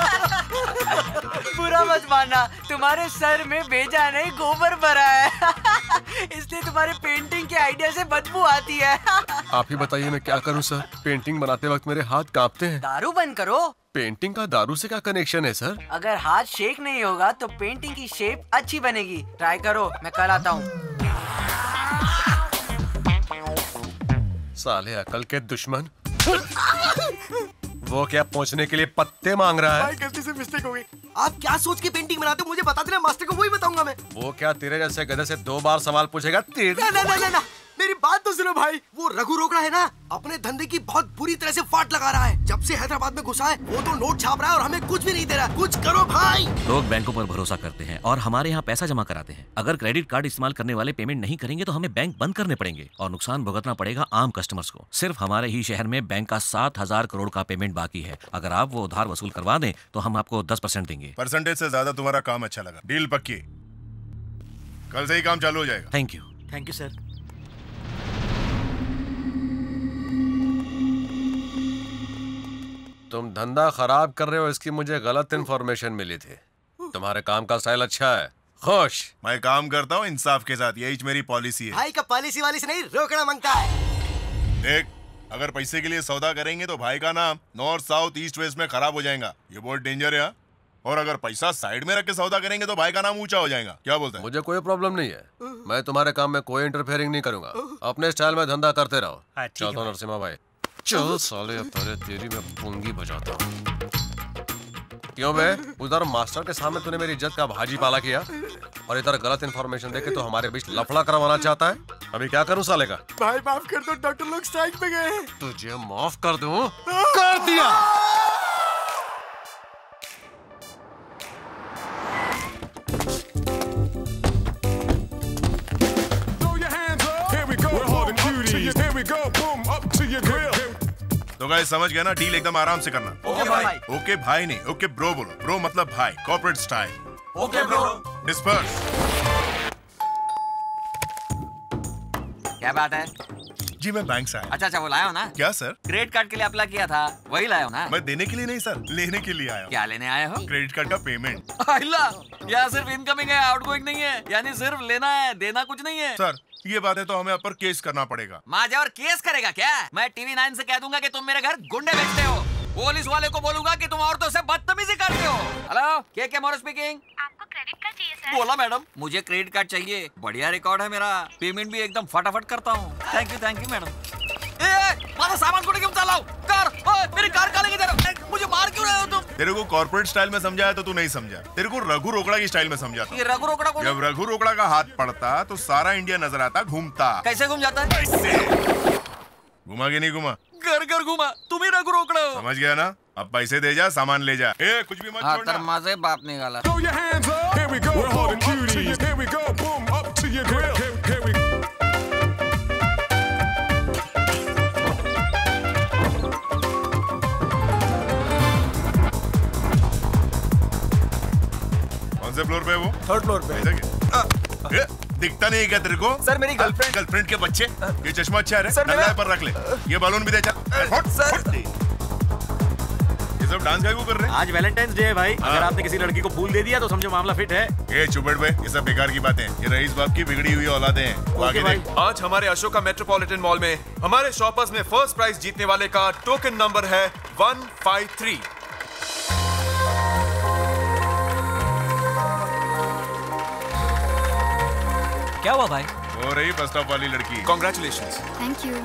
बुरा मत मानना, तुम्हारे सर में भेजा नहीं गोबर भरा है, इसलिए तुम्हारे पेंटिंग के आइडिया से बदबू आती है। आप ही बताइए मैं क्या करूं सर? पेंटिंग बनाते वक्त मेरे हाथ कांपते हैं। दारू बंद करो। पेंटिंग का दारू से क्या कनेक्शन है सर? अगर हाथ शेक नहीं होगा तो पेंटिंग की शेप अच्छी बनेगी। ट्राई करो, मैं कल आता हूँ। साले अकल के दुश्मन। वो क्या पहुँचने के लिए पत्ते मांग रहा है? गलती से मिस्टेक हो गई। आप क्या सोच के पेंटिंग बनाते हो मुझे बता देना, मास्टर को वही बताऊंगा मैं। वो क्या तेरे जैसे गधे से दो बार सवाल पूछेगा? ना ना ना ना, मेरी बात तो सुनो भाई। वो रघु रोकड़ा है ना, अपने धंधे की बहुत बुरी तरह से फाट लगा रहा है। जब से हैदराबाद में घुसा है वो तो नोट छाप रहा है और हमें कुछ भी नहीं दे रहा। कुछ करो भाई। लोग बैंकों पर भरोसा करते हैं और हमारे यहाँ पैसा जमा कराते हैं। अगर क्रेडिट कार्ड इस्तेमाल करने वाले पेमेंट नहीं करेंगे तो हमें बैंक बंद करने पड़ेंगे और नुकसान भुगतना पड़ेगा आम कस्टमर्स को। सिर्फ हमारे ही शहर में बैंक का सात हजार करोड़ का पेमेंट बाकी है। अगर आप वो उधार वसूल करवा दें तो हम आपको दस परसेंट देंगे। परसेंटेज से ज्यादा तुम्हारा काम अच्छा लगा। डील पक्की, कल से ही काम चालू हो जाएगा। Thank you. Thank you sir. तुम धंधा खराब कर रहे हो, इसकी मुझे गलत इन्फॉर्मेशन मिली थी। तुम्हारे काम का स्टाइल अच्छा है। खुश। मैं काम करता हूँ इंसाफ के साथ, यही मेरी पॉलिसी है। भाई का पॉलिसी वाली से नहीं, रोकड़ा मांगता है। देख, अगर पैसे के लिए सौदा करेंगे तो भाई का नाम नॉर्थ साउथ ईस्ट वेस्ट में खराब हो जाएगा। ये बहुत डेंजर है। और अगर पैसा साइड में रख के सौदा करेंगे तो भाई का नाम ऊंचा हो जाएगा। क्या बोलते हैं? मुझे कोई प्रॉब्लम नहीं है, मैं तुम्हारे काम में कोई इंटरफेयरिंग नहीं करूंगा। अपने स्टाइल में धंधा करते रहो। चलो नरसिम्हा भाई, चल साले तेरे तेरी मैं पूंगी बजाता हूँ। क्यों बे, उधर मास्टर के सामने तूने मेरी इज्जत का भाजी पाला किया और इधर गलत इन्फॉर्मेशन देके तो हमारे बीच लफड़ा करवाना चाहता है। अभी क्या करूँ साले का? भाई माफ कर दो, डॉक्टर लोग स्ट्राइक पे गए हैं। तुझे माफ कर दूँ? कर दिया। तो गाइस समझ गया ना, डील एकदम आराम से करना। ओके okay, भाई। ओके okay, भाई नहीं, ओके okay, ब्रो बोलो। ब्रो मतलब भाई, corporate style. Okay bro. Disperse. क्या बात है जी? मैं बैंक से आया। अच्छा अच्छा, वो लाया हो ना? क्या सर? क्रेडिट कार्ड के लिए अप्लाई किया था, वही लाया हो ना? मैं देने के लिए नहीं सर, लेने के लिए आया। क्या लेने आया हो? क्रेडिट कार्ड का पेमेंट। यहाँ सिर्फ इनकमिंग है, आउटगोइंग नहीं है, यानी सिर्फ लेना है, देना कुछ नहीं है। सर ये बात है तो हमें आप पर केस करना पड़ेगा। माजा और केस करेगा क्या? मैं टीवी नाइन से कह दूंगा कि तुम मेरे घर गुंडे भेजते हो। पुलिस वाले को बोलूंगा कि तुम औरतों से बदतमीजी करते हो। Hello, K K More speaking. आपको क्रेडिट कार्ड चाहिए सर? बोला मैडम, मुझे क्रेडिट कार्ड चाहिए। बढ़िया रिकॉर्ड है मेरा, पेमेंट भी एकदम फटाफट करता हूँ। Thank you thank you madam. सामान को लेके चलाओ, कार मेरी कार का लेके जा रहा हूँ। मुझे मार क्यों रहे हो तुम? तेरे को कॉर्पोरेट स्टाइल में समझाया तो तू नहीं समझा, तेरे को रघु रोकड़ा की स्टाइल में समझा। ये रघु रोकड़ा को? जब रघु रोकड़ा का हाथ पड़ता तो सारा इंडिया नजर आता घूमता। कैसे घूम जाता है? घुमा के नहीं घुमा, घर घर घुमा। तुम ही रघु रोकड़ा हो। समझ गया ना, अब पैसे दे जा, सामान ले जा। ए, कुछ भी मत छोड़ना। से बाप निकाला। फ्लोर पे वो? थर्ड फ्लोर पे। ए, दिखता नहीं क्या तेरे को? सर मेरी गर्लफ्रेंड। गर्लफ्रेंड के बच्चे, ये चश्मा अच्छा है, नल्ला पर रख ले। ये बलून भी दे जा। सब डांस क्यों कर रहे हैं? आज वैलेंटाइंस डे है भाई। हाँ। अगर आपने किसी लड़की को फूल दे दिया तो समझो मामला फिट है। ये चुपड़ भाई, ये सब बेकार की बातें हैं। ये रईस बाप की बिगड़ी हुई औलादे हैं। आज हमारे अशोका मेट्रोपोलिटन मॉल में हमारे शॉपर्स में फर्स्ट प्राइज जीतने वाले का टोकन नंबर है वन फाइव थ्री। क्या हुआ भाई? हो रही बस्ता वाली लड़की। Congratulations. Thank you,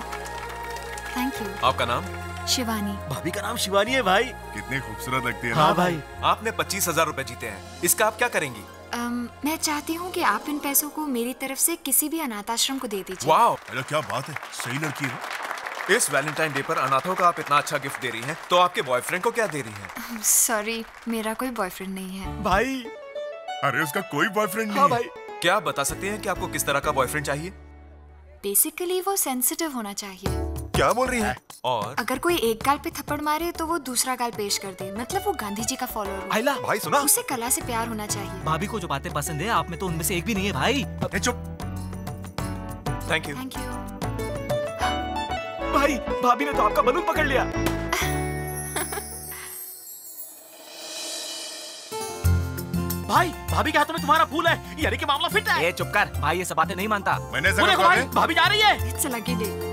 thank you. आपका नाम? शिवानी। भाभी का नाम शिवानी है भाई। कितनी खूबसूरत लगती है। हाँ भाई। आपने पच्चीस हजार रूपए जीते हैं, इसका आप क्या करेंगी? अम, मैं चाहती हूँ कि आप इन पैसों को मेरी तरफ से किसी भी अनाथ आश्रम को दे दीजिए। वाह, अरे क्या बात है, सही लड़की है। इस वैलेंटाइन डे पर अनाथों का आप इतना अच्छा गिफ्ट दे रही है, तो आपके बॉयफ्रेंड को क्या दे रही है? सॉरी, मेरा कोई बॉयफ्रेंड नहीं है भाई। अरे उसका कोई बॉयफ्रेंड नहीं है। क्या आप बता सकते हैं कि आपको किस तरह का बॉयफ्रेंड चाहिए? बेसिकली वो सेंसिटिव होना चाहिए। क्या बोल रही है? और अगर कोई एक गाल पे थप्पड़ मारे तो वो दूसरा गाल पेश कर दे, मतलब वो गांधी जी का फॉलोअर हो। भाई सुना, उसे कला से प्यार होना चाहिए। भाभी को जो बातें पसंद है आप में तो उनमें से एक भी नहीं है भाई। चुप। Thank you, thank you. भाई भाभी ने तो आपका बलून पकड़ लिया। भाई भाभी के हाथ में तुम्हारा फूल है, यानी कि मामला फिट है। ये चुप कर भाई, ये सब बातें नहीं मानता। मैंने सब भाई, भाभी जा रही है। It's a lucky day.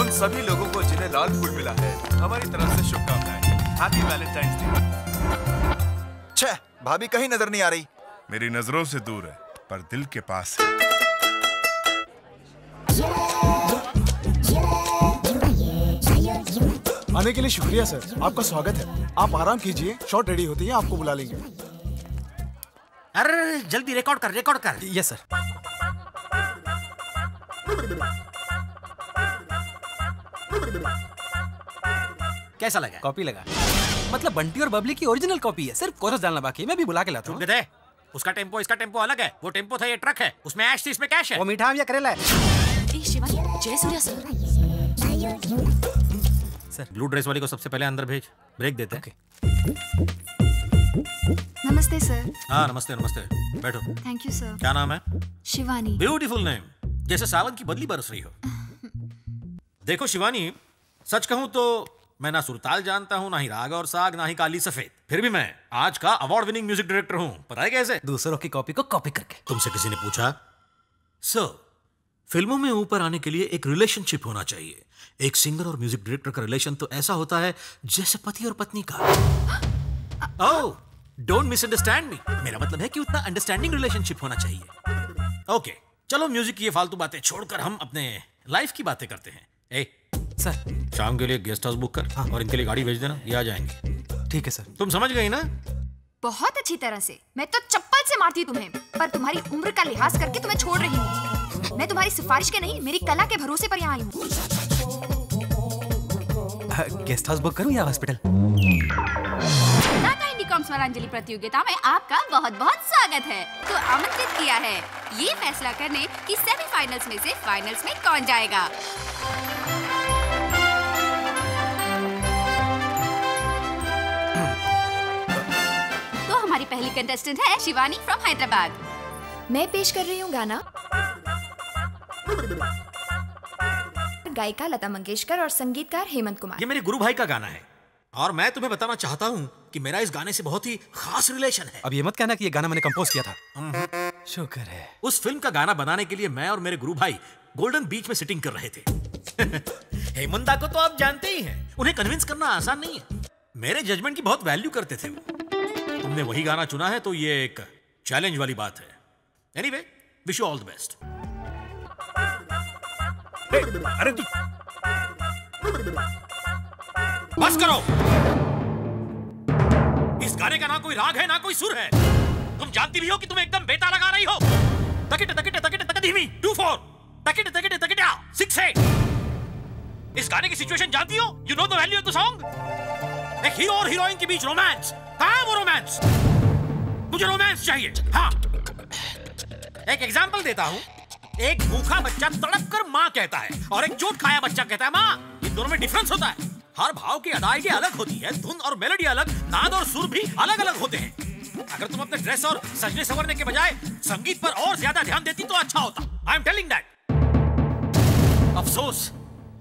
उन सभी लोगों को जिन्हें लाल फूल मिला है हमारी तरफ से शुभकामनाएं। Happy Valentine's day. छह, भाभी कहीं नजर नहीं आ रही। मेरी नजरों से दूर है पर दिल के पास है। आने के लिए शुक्रिया सर, आपका स्वागत है। आप आराम कीजिए, शॉट रेडी होती है आपको बुला लेंगे। अरे जल्दी रिकॉर्ड कर, रिकॉर्ड कर। Yes sir. कैसा लगा? कॉपी लगा, मतलब बंटी और बबली की ओरिजिनल कॉपी है, सिर्फ कोरस डालना बाकी है। मैं भी बुला के लाता हूँ। उसका टेम्पो, इसका टेम्पो अलग है। वो टेम्पो था, ये ट्रक है। उसमें ऐश थी, इसमें कैश है। वो मीठा आम या करेला है। जय सूर्या सर। ब्लू ड्रेस वाले को सबसे पहले अंदर भेज, ब्रेक देते हैं। नमस्ते सर। हाँ नमस्ते, नमस्ते, बैठो। Thank you sir. क्या नाम है? शिवानी। ब्यूटीफुल नेम, जैसे सावन की बदली बरस रही हो। देखो शिवानी, सच कहूँ तो मैं ना सुरताल जानता हूँ, ना ही राग और साग, ना ही काली सफेद। फिर भी मैं आज का अवार्ड विनिंग म्यूजिक डायरेक्टर हूँ। पता है कैसे? दूसरों की कॉपी को कॉपी करके। तुमसे किसी ने पूछा सर, फिल्मों में ऊपर आने के लिए एक रिलेशनशिप होना चाहिए। एक सिंगर और म्यूजिक डायरेक्टर का रिलेशन तो ऐसा होता है जैसे पति और पत्नी का। Oh, don't misunderstand me. मेरा मतलब है कि उतना अंडरस्टैंडिंग रिलेशनशिप होना चाहिए। ओके, चलो म्यूजिक की ये फालतू बातें छोड़कर हम अपने लाइफ की बातें करते हैं। ए, सर शाम के लिए गेस्ट हाउस बुक कर। हाँ। और इनके लिए गाड़ी भेज देना, ये आ जाएंगे। ठीक है सर। तुम समझ गई ना? बहुत अच्छी तरह से। मैं तो चप्पल से मारती तुम्हें, पर तुम्हारी उम्र का लिहाज करके तुम्हें छोड़ रही हूँ। मैं तुम्हारी सिफारिश के नहीं, मेरी कला के भरोसे पर यहाँ आई हूँ। गेस्ट हाउस बुक करूँ या हॉस्पिटल? सोनांजलि प्रतियोगिता में आपका बहुत बहुत स्वागत है। तो आमंत्रित किया है ये फैसला करने कि सेमीफाइनल्स में से फाइनल्स में कौन जाएगा। तो हमारी पहली कंटेस्टेंट है शिवानी फ्रॉम हैदराबाद। मैं पेश कर रही हूँ गाना गायिका लता मंगेशकर और संगीतकार हेमंत कुमार। ये मेरे गुरु भाई का गाना है और मैं तुम्हें बताना चाहता हूँ कि मेरा इस गाने से बहुत ही खास रिलेशन है। अब ये मत कहना कि ये गाना मैंने कंपोज किया था। शुक्र है। उस फिल्म का गाना बनाने के लिए मैं और मेरे गुरु भाई गोल्डन बीच में सिटिंग कर रहे थे। हेमंत को तो आप जानते ही हैं, उन्हें कन्विंस करना आसान नहीं है। मेरे जजमेंट की बहुत वैल्यू करते थे वो। तुमने वही गाना चुना है तो ये एक चैलेंज वाली बात है। Anyway, wish you all the best. अरे बस करो। इस गाने का ना कोई राग है ना कोई सुर है। तुम जानती भी हो कि तुम एकदम बेता लगा रही हो। तकिटे तकिटे तकिटे तकदीमी टू फोर तकिटे तकिटे तकिटा सिक्स एट। इस गाने की सिचुएशन जानती हो? You know the value of the song. एक हीरो और हीरोइन के बीच रोमांस। हाँ वो रोमांस, मुझे रोमांस चाहिए। हाँ एक एग्जाम्पल देता हूँ। एक भूखा बच्चा तड़प कर माँ कहता है और एक चोट खाया बच्चा कहता है माँ। इन दोनों में डिफरेंस होता है। हर भाव की अदायगी अलग होती है, धुन और मेलोडी अलग, नाद और सुर भी अलग अलग होते हैं। अगर तुम अपने ड्रेस और सजने संवरने के बजाय संगीत पर और ज्यादा ध्यान देती तो अच्छा होता। I am telling that. अफसोस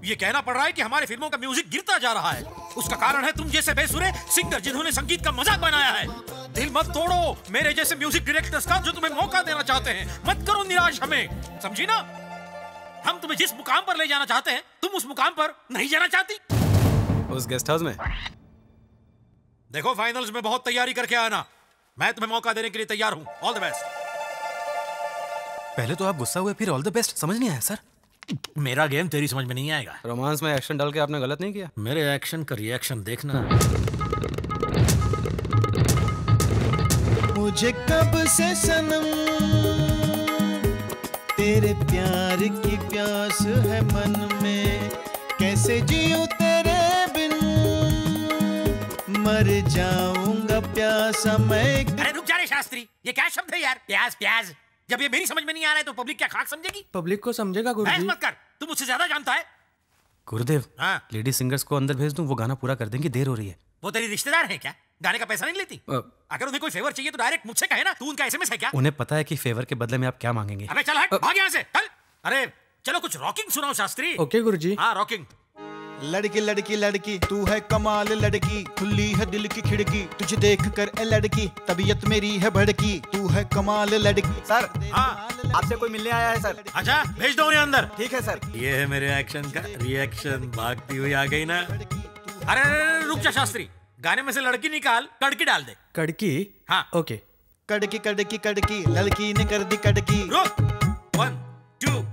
ये कहना पड़ रहा है कि हमारे फिल्मों का म्यूजिक गिरता जा रहा है। उसका कारण है तुम जैसे बेसुरे सिंगर जिन्होंने संगीत का मजाक बनाया है। दिल मत तोड़ो मेरे जैसे म्यूजिक डायरेक्टर्स का जो तुम्हें मौका देना चाहते हैं। मत करो निराश हमें, समझी ना। हम तुम्हें जिस मुकाम पर ले जाना चाहते हैं तुम उस मुकाम पर नहीं जाना चाहती। उस गेस्ट हाउस में देखो, फाइनल्स में बहुत तैयारी करके आना। मैं तुम्हें मौका देने के लिए तैयार हूँ। All the best. पहले तो आप गुस्सा हुए फिर ऑल द बेस्ट, समझ नहीं आया सर। मेरा गेम तेरी समझ में नहीं आएगा। रोमांस में एक्शन डाल के आपने गलत नहीं किया। मेरे एक्शन का रिएक्शन देखना। मुझे कब से सनम तेरे प्यार की प्यास है मन में, कैसे जीऊं तेरे बिन, मर जाऊंगा प्यासा मैं। अरे रुक जा रे शास्त्री, ये क्या शब्द है यार, प्यास प्यास। जब ये मेरी समझ में नहीं आ रहा है तो पब्लिक क्या खाक समझेगी। पब्लिक को समझेगा गुरुदेव। बहस मत कर, तुम उससे ज्यादा जानता है गुरुदेव। हाँ। लेडी सिंगर्स को अंदर भेज दूं, वो गाना पूरा कर देंगी, देर हो रही है। वो तेरी रिश्तेदार हैं क्या? गाने का पैसा नहीं लेती? आ... अगर उन्हें कोई फेवर चाहिए तो डायरेक्ट मुझसे कहे ना। तू उनका एसएमएस है क्या? उन्हें पता है कि फेवर के बदले में आप क्या मांगेंगे। अबे चल हट, भाग यहां से, चल। अरे चलो कुछ रॉकिंग सुनाओ शास्त्री। ओके गुरुजी। हां रॉकिंग। लड़की लड़की लड़की तू है कमाल लड़की, खुली है दिल की खिड़की, तुझे देख कर ए लड़की तबीयत मेरी है भड़की, तू है कमाल लड़की। सर हाँ, आपसे कोई मिलने आया है सर। अच्छा भेज दो उन्हें अंदर। ठीक है सर। ये है मेरे एक्शन का रिएक्शन, भागती हुई आ गई ना। अरे रुक जा शास्त्री, गाने में से लड़की निकाल, कड़की डाल दे। कड़की? हाँ ओके। कड़की कड़की कड़की लड़की ने कर दी कड़की। रुक, वन टू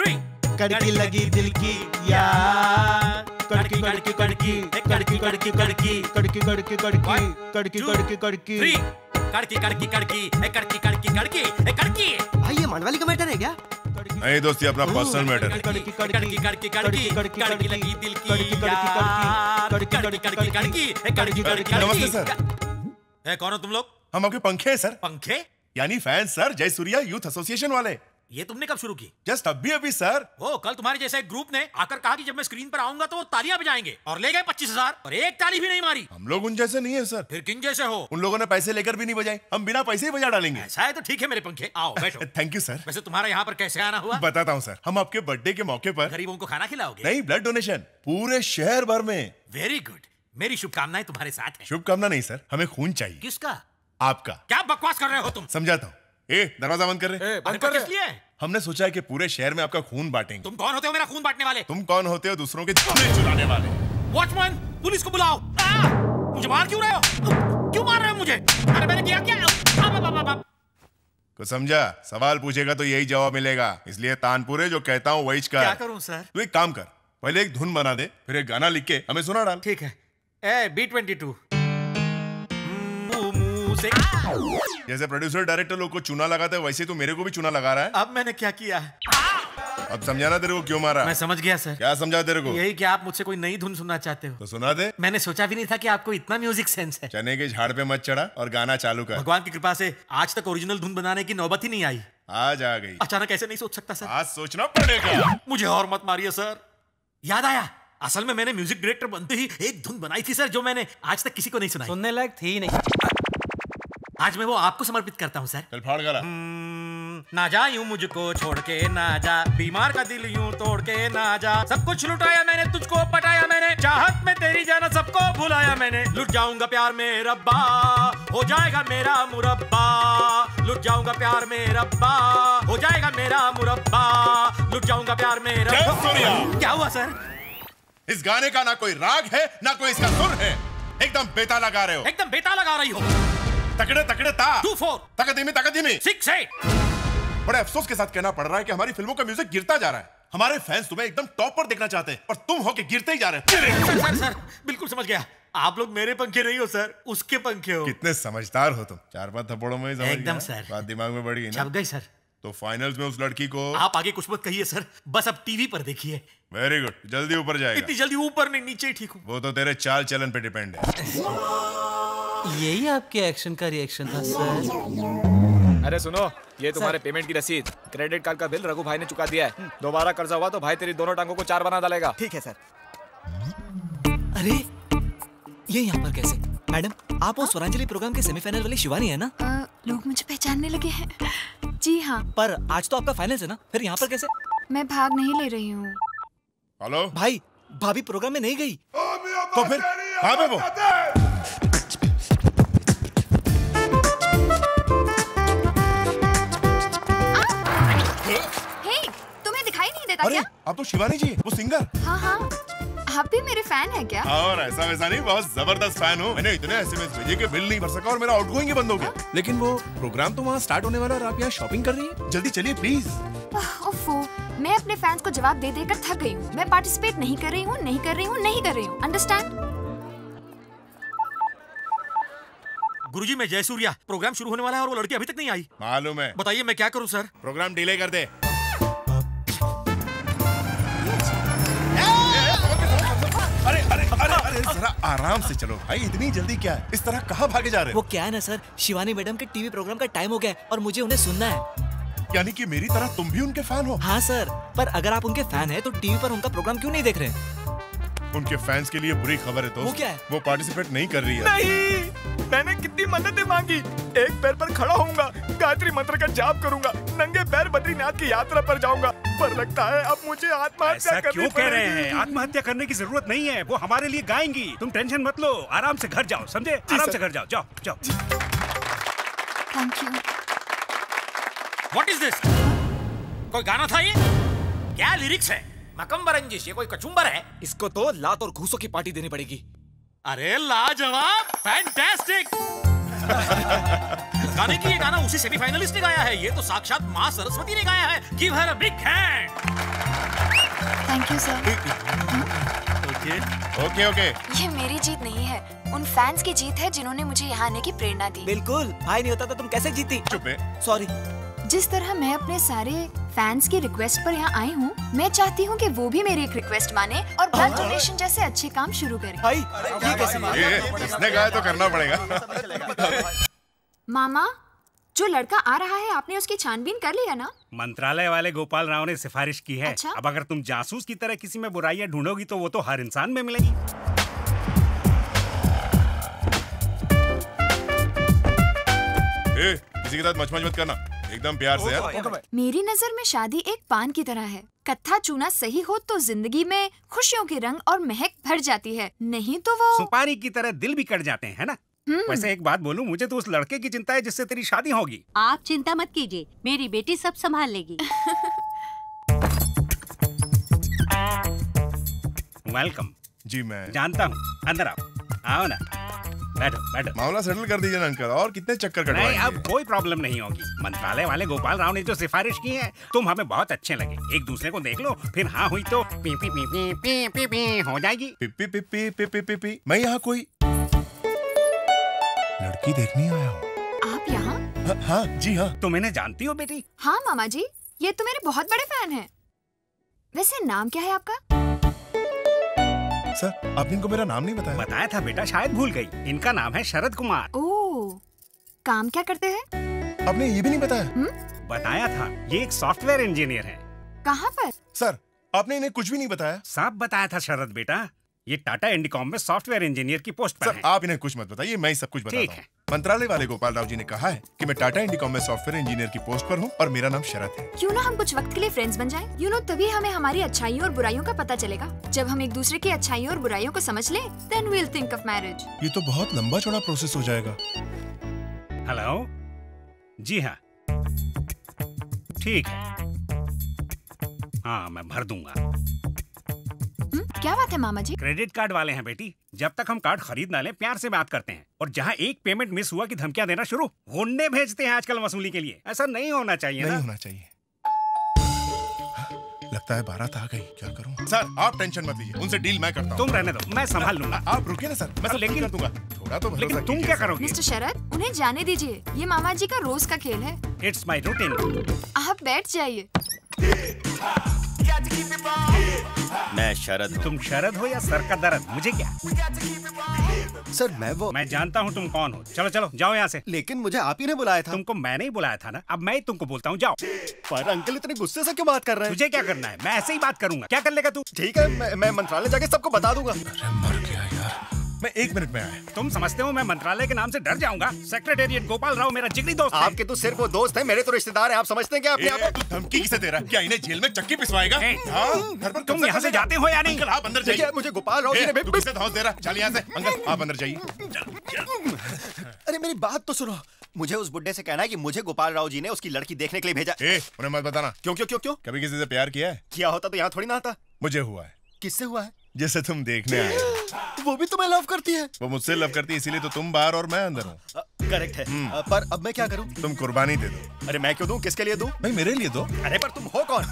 थ्री। कड़की लगी दिल की यार, कड़की कड़की कड़की कड़की कड़की कड़की कड़की कड़की कड़की कड़की कड़की कड़की कड़की कड़की कड़की कड़की कड़की कड़की। भाई ये मानवाली का मैटर है क्या? नहीं दोस्ती, अपना पर्सनल मैटर है। कड़की कड़की कड़की कड़की कड़की लगी दिल की यार, कड़की कड़की कड़की कड़की कड़की। नमस्ते सर। ए कौन हो तुम लोग? हम आपके पंखे हैं सर। पंखे यानी फैंस सर, जय सूर्या यूथ एसोसिएशन वाले। ये तुमने कब शुरू की? जस्ट अभी अभी सर। ओ, कल तुम्हारे जैसा एक ग्रुप ने आकर कहा कि जब मैं स्क्रीन पर आऊंगा तो वो तालियां बजाएंगे, और ले गए पच्चीस हजार, और एक ताली भी नहीं मारी। हम लोग उन जैसे नहीं है सर। फिर किन जैसे हो? उन लोगों ने पैसे लेकर भी नहीं बजाए, हम बिना पैसे ही बजा डालेंगे। ऐसा है तो ठीक है मेरे पंखे, आओ बैठो। Thank you sir. वैसे तुम्हारा यहाँ पर कैसे आना हुआ? बताता हूँ सर। हम आपके बर्थडे के मौके पर गरीबों को खाना खिलाओगे? नहीं, ब्लड डोनेशन पूरे शहर भर में। वेरी गुड, मेरी शुभकामनाएं तुम्हारे साथ है। शुभकामना नहीं सर, हमें खून चाहिए। किसका? आपका। क्या बकवास कर रहे हो तुम? समझाता हूँ। ए दरवाजा बंद कर रहे, बंद कर रहे। हमने सोचा है कि पूरे शहर में आपका खून बांटेंगे। तुम कौन होते हो मेरा खून बांटने वाले? तुम कौन होते हो दूसरों के जान चुराने वाले? वॉचमैन पुलिस को बुलाओ। आ, मुझे मार क्यों रहे हो? क्यों मार रहे हो मुझे? अरे मैंने किया क्या? अब अब अब को समझा? सवाल पूछेगा तो यही जवाब मिलेगा, इसलिए तानपुरे जो कहता हूँ वही कर। क्या करूं सर? तू एक काम कर, पहले एक धुन बना दे, फिर एक गाना लिख के हमें सुना डाल। ठीक है। A B twenty two. जैसे प्रोड्यूसर डायरेक्टर लोग को चूना लगाते हैं, वैसे तो मेरे को भी चूना लगा रहा है। अब मैंने क्या किया? अब समझाना तेरे को क्यों मारा। मैं समझ गया सर। क्या समझा तेरे को? यही कि आप मुझसे कोई नई धुन सुनना चाहते हो। तो सुना दे। मैंने सोचा भी नहीं था कि आपको इतना म्यूजिक सेंस है। चने के झाड़ पे मत चढ़ा और गाना चालू कर। भगवान की कृपा से आज तक ओरिजिनल धुन बनाने की नौबत ही नहीं आई, आज आ गई। अचानक ऐसे नहीं सोच सकता सर, आज सोचना पड़ेगा। मुझे और मत मारिए सर। याद आया, असल में मैंने म्यूजिक डायरेक्टर बनते ही एक धुन बनाई थी सर, जो मैंने आज तक किसी को नहीं सुनाई। सुनने लायक थी नहीं। आज मैं वो आपको समर्पित करता हूँ सर। चल फाड़ गला। ना जा यूं मुझको छोड़ के, ना जा बीमार का दिल यूं तोड़ के, ना जा सब कुछ लुटाया मैंने, तुझको पटाया मैंने, चाहत में तेरी जाना सबको भुलाया मैंने। लुट जाऊंगा प्यार में रब्बा, हो जाएगा मेरा मुरब्बा। लुट जाऊंगा प्यार में रब्बा, हो जाएगा मेरा मुरब्बा। लुट जाऊंगा प्यार में रब्बा। क्या हुआ सर? इस गाने का ना कोई राग है ना कोई इसका सुर है, एकदम बेता लगा रहे हो। एकदम बेता लगा रही हो। तकड़े तकड़े ता टू फोर, तकड़ी में तकड़ी में सिक्स एट। बड़े अफसोस के साथ कहना पड़ रहा है कि हमारी फिल्मों का म्यूजिक गिरता जा रहा है। हमारे फैंस तुम्हें एकदम टॉप पर देखना चाहते हैं, पर तुम हो के गिरते ही जा रहे हो। सर, सर, सर, बिल्कुल समझ गया। आप लोग मेरे पंखे नहीं हो सर, उसके पंखे हो। कितने समझदार हो तुम, चार पांच थप्पड़ों में एकदम सर। बात दिमाग में बड़ी है ना? छप गई सर। तो फाइनल्स में उस लड़की को आप आगे कुछ मत कहिए सर, बस अब टीवी पर देखिए। वेरी गुड, जल्दी ऊपर जाएगा। इतनी जल्दी ऊपर नहीं, नीचे ही ठीक हूँ। वो तो तेरे चाल चलन पे डिपेंड है। यही आपके एक्शन का रिएक्शन था सर। अरे सुनो, ये तुम्हारे पेमेंट की रसीद। क्रेडिट कार्ड का बिल रघु भाई ने चुका दिया है। दोबारा कर्जा हुआ तो भाई तेरी दोनों टांगों को चार बना डालेगा। ठीक है सर। अरे ये यहाँ पर कैसे? मैडम आप वो सोनांजलि प्रोग्राम के सेमीफाइनल वाली शिवानी है ना? आ, लोग मुझे पहचानने लगे है। जी हाँ। पर आज तो आपका फाइनल है ना, फिर यहाँ पर कैसे? मैं भाग नहीं ले रही हूँ। भाई भाभी प्रोग्राम में नहीं गई तो फिर हाँ बेबो। हे, तुम्हें दिखाई नहीं देता क्या? आप तो शिवानी जी, वो सिंगर। हाँ हाँ, आप भी मेरे फैन हैं क्या? और ऐसा वैसा नहीं, बहुत जबरदस्त फैन हूँ। मैंने इतने एसएमएस भेजे कि बिल नहीं भर सका और मेरा आउटगोइंग ही बंद हो गया। लेकिन वो प्रोग्राम तो वहाँ स्टार्ट होने वाला और आप यहाँ शॉपिंग कर रही है। जल्दी चलिए प्लीज। ओफो, मैं अपने फैंस को जवाब दे देकर थक गई हूँ। मैं पार्टिसिपेट नहीं कर रही हूँ, नहीं कर रही हूँ, नहीं कर रही हूँ। अंडरस्टैंड? गुरुजी, मैं जय सूर्या। प्रोग्राम शुरू होने वाला है और वो लड़की अभी तक नहीं आई। मालूम है। बताइए मैं क्या करूं सर? प्रोग्राम डिले कर दे। अरे अरे अरे अरे जरा आराम से चलो भाई, इतनी जल्दी क्या है? इस तरह कहाँ भागे जा रहे हो? वो क्या है ना सर, शिवानी मैडम के टीवी प्रोग्राम का टाइम हो गया है और मुझे उन्हें सुनना है। यानी कि मेरी तरह तुम भी उनके फैन हो? हाँ सर, पर अगर आप उनके फैन हैं तो टीवी पर उनका प्रोग्राम क्यों नहीं देख रहे हैं? उनके फैंस के लिए बुरी खबर है। तो वो क्या है? वो पार्टिसिपेट नहीं कर रही है। नहीं, मैंने कितनी मन्नतें मांगी। एक पैर पर खड़ा होऊंगा, गायत्री मंत्र का जाप करूंगा, नंगे पैर बद्रीनाथ की यात्रा पर जाऊंगा, पर लगता है अब मुझे आत्महत्या करनी पड़ेगी। आत्महत्या करने की जरूरत नहीं है, वो हमारे लिए गाएंगी। तुम टेंशन मत लो, आराम से घर जाओ, समझे? आराम से घर जाओ, जाओ जाओ। Thank you. What is this? कोई गाना था ये? क्या लिरिक्स है? मकम्बरंजिश, ये कोई कचुम्बर है? इसको तो लात और घूसों की पार्टी देनी पड़ेगी। अरे लाजवाब, फैंटास्टिक। गाने की ये गाना उसी सेमीफाइनलिस्ट ने गाया है। ये तो साक्षात माँ सरस्वती ने गाया है। Give her a big hand. Thank you sir. Okay. Okay okay. ये मेरी जीत नहीं है, उन फैंस की जीत है जिन्होंने मुझे यहाँ आने की प्रेरणा दी। बिल्कुल, भाई नहीं होता तो तुम कैसे जीती? चुप है। सॉरी। जिस तरह मैं अपने सारे फैंस की रिक्वेस्ट पर यहाँ आई हूँ, मैं चाहती हूँ कि वो भी मेरी एक रिक्वेस्ट माने और ब्लड डोनेशन जैसे अच्छे काम शुरू करें। ये कैसे माने? इसने कहा तो करना पड़ेगा। मामा, जो लड़का आ रहा है आपने उसकी छानबीन कर लिया ना? मंत्रालय वाले गोपाल राव ने सिफारिश की है। अच्छा? अब अगर तुम जासूस की तरह किसी में बुराइयाँ ढूंढोगी तो वो तो हर इंसान में मिलेगी। ए, किसी के साथ मचमच मत करना, एकदम प्यार से यार। मेरी नजर में शादी एक पान की तरह है, कत्था चूना सही हो तो जिंदगी में खुशियों के रंग और महक भर जाती है, नहीं तो वो सुपारी की तरह दिल भी कट जाते हैं, है ना? वैसे एक बात बोलूं, मुझे तो उस लड़के की चिंता है जिससे तेरी शादी होगी। आप चिंता मत कीजिए, मेरी बेटी सब संभाल लेगी। वेलकम। जी मैं जानता हूँ, अंदर आओ। आओ ना, बैठो बैठो। मामला सेटल कर दीजिए ना अंकल, और कितने चक्कर कटवाएंगे? अब कोई प्रॉब्लम नहीं होगी। मंत्रालय वाले गोपाल राव ने जो सिफारिश की है, तुम हमें बहुत अच्छे लगे। एक दूसरे को देख लो, फिर हाँ हुई तो पी पी पी पी पी पी पी हो जाएगी। पी पी पी पी पी पी पी पी। मैं यहाँ कोई लड़की देखने आया हूँ। आप यहाँ? हाँ जी हाँ। तुम इन्हें जानती हो बेटी? हाँ मामा जी, ये तो मेरे बहुत बड़े फैन है। वैसे नाम क्या है आपका? सर, आपने इनको मेरा नाम नहीं बताया। बताया था बेटा, शायद भूल गई। इनका नाम है शरद कुमार। ओह, काम क्या करते हैं? आपने ये भी नहीं बताया? हुँ? बताया था, ये एक सॉफ्टवेयर इंजीनियर है। कहाँ पर? सर, आपने इन्हें कुछ भी नहीं बताया। सब बताया था शरद बेटा, ये टाटा इंडिकॉम में सॉफ्टवेयर इंजीनियर की पोस्ट पर सर, है। आप इन्हें कुछ मत बताइए, मैं सब कुछ बताता हूँ। मंत्रालय वाले गोपाल राव जी ने कहा है कि मैं टाटा इंडिकॉम में सॉफ्टवेयर इंजीनियर की पोस्ट पर हूँ और मेरा नाम शरद है। क्यों ना हम कुछ वक्त के लिए फ्रेंड्स बन जाएं? यू नो, तभी हमें हमारी अच्छाइयों और बुराइयों का पता चलेगा। जब हम एक दूसरे की अच्छाइयों और बुराइयों को समझ लें, then we will think of marriage. ये तो बहुत लंबा चौड़ा प्रोसेस हो जाएगा। हेलो, जी हाँ, ठीक है, हाँ मैं भर दूंगा। क्या बात है मामा जी? क्रेडिट कार्ड वाले हैं बेटी, जब तक हम कार्ड खरीद ना लें प्यार से बात करते हैं, और जहाँ एक पेमेंट मिस हुआ कि धमकियाँ देना शुरू। गुंडे भेजते हैं आजकल वसूली के लिए, ऐसा नहीं होना चाहिए। नहीं ना? होना चाहिए। लगता है बारात आ गई, क्या करूँ? सर आप टेंशन मत लीजिए, उनसे डील मैं करता हूँ। तुम रहने दो, मैं संभाल लूंगा। आप रुकिए ना सर, मैं सब लेके दूंगा। थोड़ा तो लेकिन तुम क्या करोगे? मिस्टर शरद, उन्हें जाने दीजिए, ये मामा जी का रोज का खेल है। It's my routine. आप बैठ जाइए। मैं शरद। तुम शरद हो या सर का दर्द, मुझे क्या? सर मैं वो मैं जानता हूँ तुम कौन हो। चलो चलो जाओ यहाँ से। लेकिन मुझे आप ही ने बुलाया था। तुमको मैंने ही बुलाया था ना, अब मैं ही तुमको बोलता हूँ, जाओ। पर अंकल इतने गुस्से से क्यों बात कर रहे हैं? तुझे क्या करना है? मैं ऐसे ही बात करूंगा, क्या कर लेगा तू? ठीक है, मैं, मैं मंत्रालय जाके सबको बता दूंगा। मैं एक मिनट में आया। तुम समझते हो मैं मंत्रालय के नाम से डर जाऊंगा? सेक्रेटेरिएट गोपाल राव मेरा जिगरी दोस्त है। आपके तो सिर्फ वो दोस्त है, मेरे तो रिश्तेदार हैं। आप समझते हैं क्या? अपने आप को धमकी किसे दे रहा है? क्या इन्हें जेल में चक्की पिसवाएगा? घर पर तुम यहाँ से जाते हो या नहीं? अंकल आप अंदर जाइए, मुझे गोपाल राव दे रहा है। चलिए यहाँ से अंकल, आप अंदर जाइए। अरे मेरी बात तो सुनो, मुझे उस बुड्ढे से कहना है कि मुझे गोपाल राव जी ने उसकी लड़की देखने के लिए भेजा। ए, उन्हें मत बताना। क्यों क्यों क्यों क्यों? कभी किसी से प्यार किया है? किया होता तो यहाँ थोड़ी ना आता। मुझे हुआ है। किससे हुआ है? जैसे तुम देखने आए। वो भी तुम्हें लव करती है। वो मुझसे लव करती है, इसीलिए तो तुम बाहर और मैं अंदर हूँ। करेक्ट है, पर अब मैं क्या करूँ? तुम कुर्बानी दे दो। अरे मैं क्यों दूँ? किसके लिए दूँ? भाई मेरे लिए दो। अरे पर तुम हो कौन?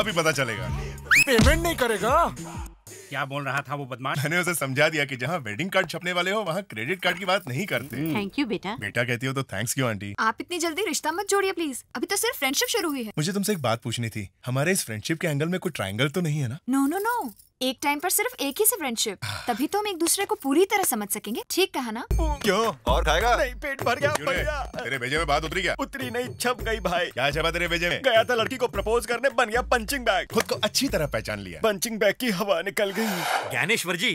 अभी पता चलेगा। पेमेंट नहीं करेगा? क्या बोल रहा था वो बदमाश? मैंने उसे समझा दिया कि जहाँ वेडिंग कार्ड छपने वाले हो वहाँ क्रेडिट कार्ड की बात नहीं करते। थैंक यू बेटा। बेटा कहती हो तो थैंक्स क्यों आंटी? आप इतनी जल्दी रिश्ता मत जोड़िए प्लीज, अभी तो सिर्फ फ्रेंडशिप शुरू हुई है। मुझे तुमसे एक बात पूछनी थी, हमारे इस फ्रेंडशिप के एंगल में कोई ट्रायंगल तो नहीं है ना? नो नो नो, एक टाइम पर सिर्फ एक ही से फ्रेंडशिप, तभी तो हम एक दूसरे को पूरी तरह समझ सकेंगे। ठीक कहा ना? क्यों और खाएगा? नहीं पेट भर गया, भर गया। तेरे भेजे में बात उतरी क्या? उतरी नहीं, छप गई भाई। क्या छपा तेरे भेजे में? गया था लड़की को प्रपोज करने, बन गया पंचिंग बैग। खुद को अच्छी तरह पहचान लिया, पंचिंग बैग की हवा निकल गयी। ज्ञानेश्वर जी,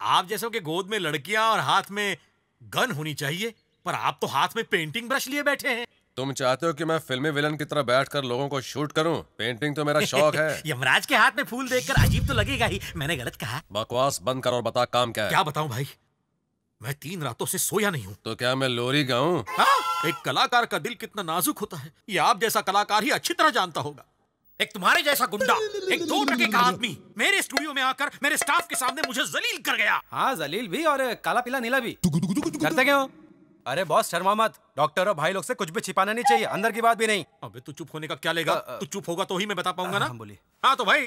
आप जैसों के गोद में लड़कियाँ और हाथ में गन होनी चाहिए, पर आप तो हाथ में पेंटिंग ब्रश लिए बैठे हैं। तुम चाहते हो कि मैं फिल्मी विलन की तरह बैठकर लोगों को शूट करूं? पेंटिंग तो मेरा शौक है। यमराज के हाथ में फूल देखकर अजीब तो लगेगा ही। मैंने गलत कहा? बकवास बंद करो और बता काम क्या है। क्या बताऊं भाई, मैं तीन रातों से सोया नहीं हूं। तो क्या मैं लोरी गाऊं? हाँ, एक कलाकार का दिल कितना नाजुक होता है, ये आप जैसा कलाकार ही अच्छी तरह जानता होगा। एक तुम्हारे जैसा गुंडा, एक दो टके का आदमी मेरे स्टूडियो में आकर मेरे स्टाफ के सामने मुझे जलील कर गया। हाँ जलील भी और काला पीला नीला भी। करते क्यों? अरे बॉस शर्मा मत, डॉक्टर और भाई लोग से कुछ भी छिपाना नहीं चाहिए, अंदर की बात भी नहीं। अबे तू चुप होने का क्या लेगा? तू चुप होगा तो ही मैं बता पाऊंगा ना। बोलिए। हाँ तो भाई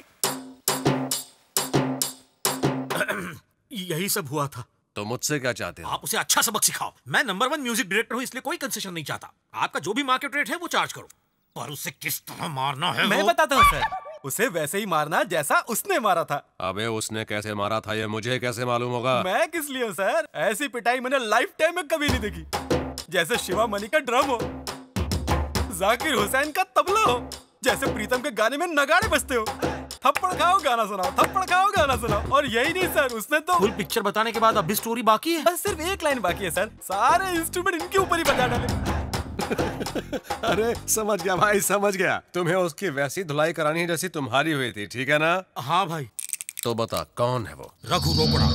यही सब हुआ था। तो मुझसे क्या चाहते हो? आप उसे अच्छा सबक सिखाओ। मैं नंबर वन म्यूजिक डायरेक्टर हूँ, इसलिए कोई कंसेशन नहीं चाहता। आपका जो भी मार्केट रेट है वो चार्ज करो, पर उससे किस तरह मारना है मैं बताता हूँ सर। उसे वैसे ही मारना जैसा उसने मारा था। अबे उसने कैसे मारा था ये मुझे कैसे मालूम होगा? मैं किस लिए हूँ सर? ऐसी पिटाई मैंने लाइफ टाइम में कभी नहीं देखी, जैसे शिवा मलिक का ड्रम हो, जाकिर हुसैन का तबला हो, जैसे प्रीतम के गाने में नगाड़े बजते हो। थप्पड़ खाओ गाना सुनाओ, थप्पड़ खाओ गाना सुनाओ। और यही नहीं सर, उसने तो फुल पिक्चर बताने के बाद अब भी स्टोरी बाकी है। सिर्फ एक लाइन बाकी है सर, सारे इंस्ट्रूमेंट इनके ऊपर ही बजा डाले। अरे समझ गया भाई समझ गया, तुम्हें उसकी वैसी धुलाई करानी है जैसी तुम्हारी हुई थी, ठीक है ना? हाँ भाई। तो बता कौन है वो? रघु रोकड़ा।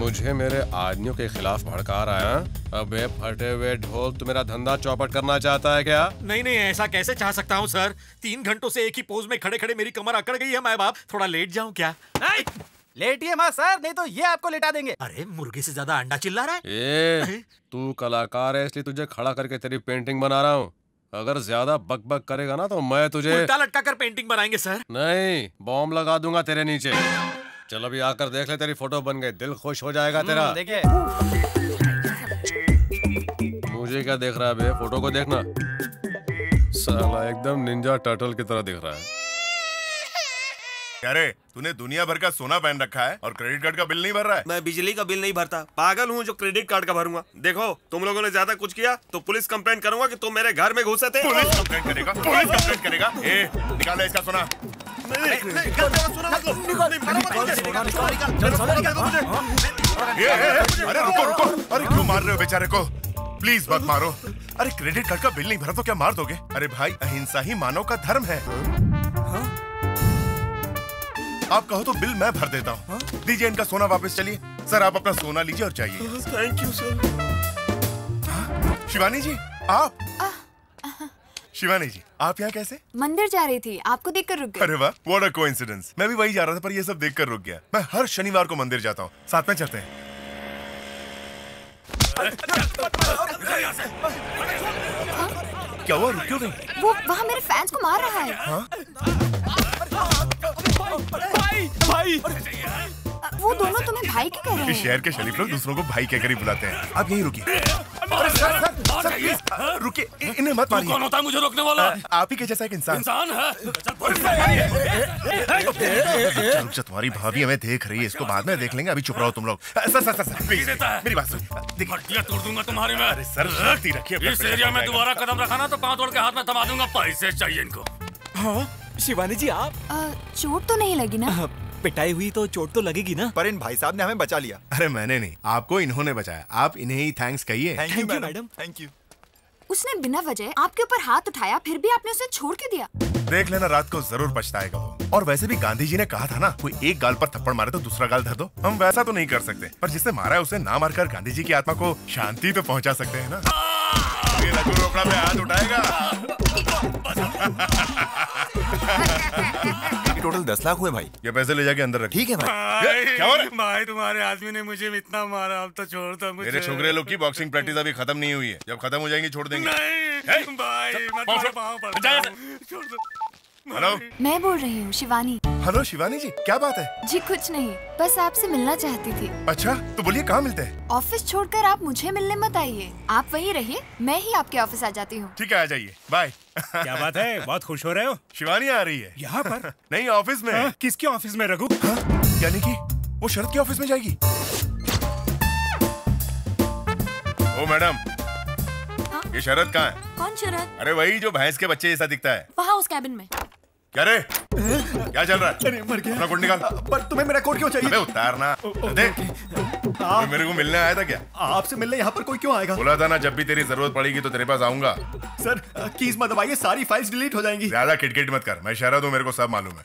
मुझे मेरे आदमियों के खिलाफ भड़का रहा है। अबे फटे हुए ढोल, तू मेरा धंधा चौपट करना चाहता है क्या? नहीं नहीं, ऐसा कैसे चाह सकता हूँ सर? तीन घंटों से एक ही पोज में खड़े खड़े मेरी कमर अकड़ गई है माय बाप। थोड़ा लेट जाऊँ क्या? लेटिए मां सर, नहीं तो ये आपको लेटा देंगे। अरे मुर्गे से ज्यादा अंडा चिल्ला रहा है। ए, तू कलाकार है इसलिए तुझे खड़ा करके तेरी पेंटिंग बना रहा हूँ। अगर ज्यादा बक बक करेगा ना तो मैं तुझे उल्टा लटका कर पेंटिंग बनाएंगे सर। नहीं, बॉम्ब लगा दूंगा तेरे नीचे। चलो अभी आकर देख ले, तेरी फोटो बन गई, दिल खुश हो जाएगा तेरा। देखिए। मुझे क्या देख रहा है बे? फोटो को देखना, साला एकदम निंजा टर्टल की तरह दिख रहा है। अरे तूने दुनिया भर का सोना पहन रखा है और क्रेडिट कार्ड का बिल नहीं भर रहा है। मैं बिजली का बिल नहीं भरता, पागल हूँ जो क्रेडिट कार्ड का भरूंगा। देखो तुम लोगों ने ज्यादा कुछ किया तो पुलिस कंप्लेंट करूंगा कि तुम मेरे घर में घुसे थे। पुलिस कंप्लेंट करेगा, पुलिस कंप्लेंट करेगा। ए, निकाल इसका सोना। अरे रुको रुको, अरे क्यों मार रहे हो बेचारे को? प्लीज मत मारो। अरे क्रेडिट कार्ड का बिल नहीं भरा तो क्या मार दोगे? अरे भाई अहिंसा ही मानव का धर्म है। आप कहो तो बिल मैं भर देता हूँ। दीजिए इनका सोना वापस। चलिए सर, आप अपना सोना लीजिए और जाइए। Thank you sir. Shivani ji आप शिवानी जी आप यहाँ कैसे? मंदिर जा रही थी, आपको देखकर रुक गई। अरे वाह, व्हाट अ कोइंसिडेंस। मैं भी वही जा रहा था पर ये सब देखकर रुक गया। मैं हर शनिवार को मंदिर जाता हूँ, साथ में चलते हैं। क्या हुआ, रुक क्यों गई? वो वहाँ मेरे फैंस को मार रहा है। हाँ? भाई, भाई। वो दोनों तुम्हें भाई क्या कह रहे हैं? इस शहर के शरीफ लोग दूसरों को भाई कहकर ही बुलाते हैं। आप यहीं रुकिए। अरे सर, सर, सर, सर रुके, इन्हें मत मारिए। कौन होता है मुझे रोकने वाला? आप ही के जैसा एक इंसान इंसान है। चल, तुम्हारी भाभी हमें देख रही है, इसको बाद में देख लेंगे, अभी चुप रहो तुम लोग। सर सर सर प्लीज मेरी बात सुनो, हड्डियां तोड़ दूंगा तुम्हारी मैं। अरे सर रखती रखिए, इस एरिया में दोबारा कदम रखा ना तो पांव तोड़ के हाथ में थमा दूंगा। पैसे चाहिए इनको। हाँ शिवानी जी, आप चोट तो नहीं लगी ना? पिटाई हुई तो चोट तो लगेगी ना। पर इन भाई साहब ने हमें बचा लिया। अरे मैंने नहीं, आपको इन्होंने बचाया, आप इन्हें ही थैंक्स कहिए। Thank you madam, thank you. उसने बिना वजह आपके ऊपर हाथ उठाया, फिर भी आपने उसे छोड़ के दिया। देख लेना, रात को जरूर पछताएगा वो। और वैसे भी गांधी जी ने कहा था ना, कोई एक गाल पर थप्पड़ मारे तो दूसरा गाल धर दो। हम वैसा तो नहीं कर सकते, पर जिसने मारा है उसे ना मारकर गांधी जी की आत्मा को शांति तो पहुंचा सकते हैं ना। ये रघु रोकड़ा पे हाथ उठाएगा। टोटल दस लाख हुए भाई, ये पैसे ले जाके अंदर रख। ठीक है भाई। क्या हो रहा है भाई, तुम्हारे आदमी ने मुझे इतना मारा, अब तो छोड़ता मुझे। मेरे छोकरे लोग की बॉक्सिंग प्रैक्टिस अभी खत्म नहीं हुई है, जब खत्म हो जाएंगी छोड़ देंगे। नहीं भाई, छोड़ दो। हेलो, मैं बोल रही हूँ शिवानी। हेलो शिवानी जी, क्या बात है? जी कुछ नहीं, बस आपसे मिलना चाहती थी। अच्छा तो बोलिए, कहाँ मिलते हैं? ऑफिस छोड़कर आप मुझे मिलने मत आइए, आप वहीं रहिए, मैं ही आपके ऑफिस आ जाती हूँ। ठीक है, आ जाइए, बाय। क्या बात है, बहुत खुश हो रहे हो? शिवानी आ रही है यहाँ पर? नहीं, ऑफिस में। हा? किसके ऑफिस में रघु? यानी की वो शरद के ऑफिस में जाएगी। ओ मैडम, ये शरद कहाँ है? कौन शरद? अरे वही जो भैंस के बच्चे जैसा दिखता है। वहाँ उस कैबिन में। क्या रे, क्या चल रहा है? अरे मर गया। अपना कोट निकाल। पर तुम्हें मेरा कोट क्यों चाहिए? अबे उतारना। देख, तो मेरे को मिलने आया था क्या? आपसे मिलने यहाँ पर कोई क्यों आएगा? बोला था ना, जब भी तेरी जरूरत पड़ेगी तो तेरे पास आऊंगा। सर कीज मत दबाइए, सारी फाइल्स डिलीट हो जाएंगी। ज्यादा किटकिट मत कर, मैं शरद हूँ, मेरे को सब मालूम है।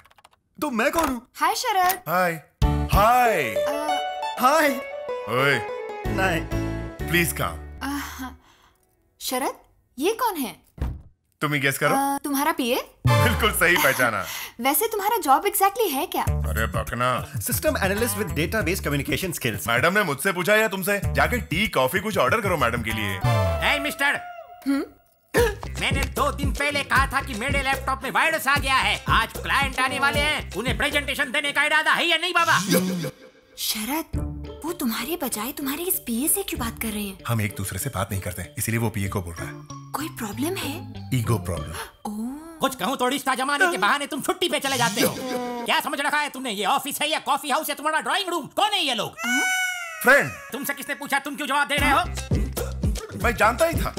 तो मैं कौन हूँ? हाय शरद। हाय हाय हाय। नहीं प्लीज काम। शरद, ये कौन है? तुम ही गेस करो। आ, तुम्हारा पीए? बिल्कुल सही पहचाना। वैसे तुम्हारा जॉब एग्जैक्टली है क्या? अरे बकना, system analyst with database communication skills. Madam ने मुझसे पूछा या तुमसे, जाके टी कॉफी कुछ ऑर्डर करो मैडम के लिए। hey, mister. मैंने दो दिन पहले कहा था कि मेरे लैपटॉप में वायरस आ गया है, आज क्लाइंट आने वाले हैं, उन्हें प्रेजेंटेशन देने का इरादा है या नहीं बाबा? शरद, वो तुम्हारे बजाय तुम्हारे इस पीए से क्यों बात कर रहे हैं? हम एक दूसरे से बात नहीं करते, इसीलिए वो पीए को बोल रहा है। कोई प्रॉब्लम है? Ego problem. कुछ कहूँ तो रिश्ता जमाने के बहाने तुम छुट्टी पे चले जाते हो। क्या समझ रखा है तुमने, ये ऑफिस है या कॉफी हाउस है? तुम्हारा ड्राइंग रूम? कौन है ये लोग? फ्रेंड। तुमसे किसने पूछा, तुम क्यों जवाब दे रहे हो? मैं जानता ही था,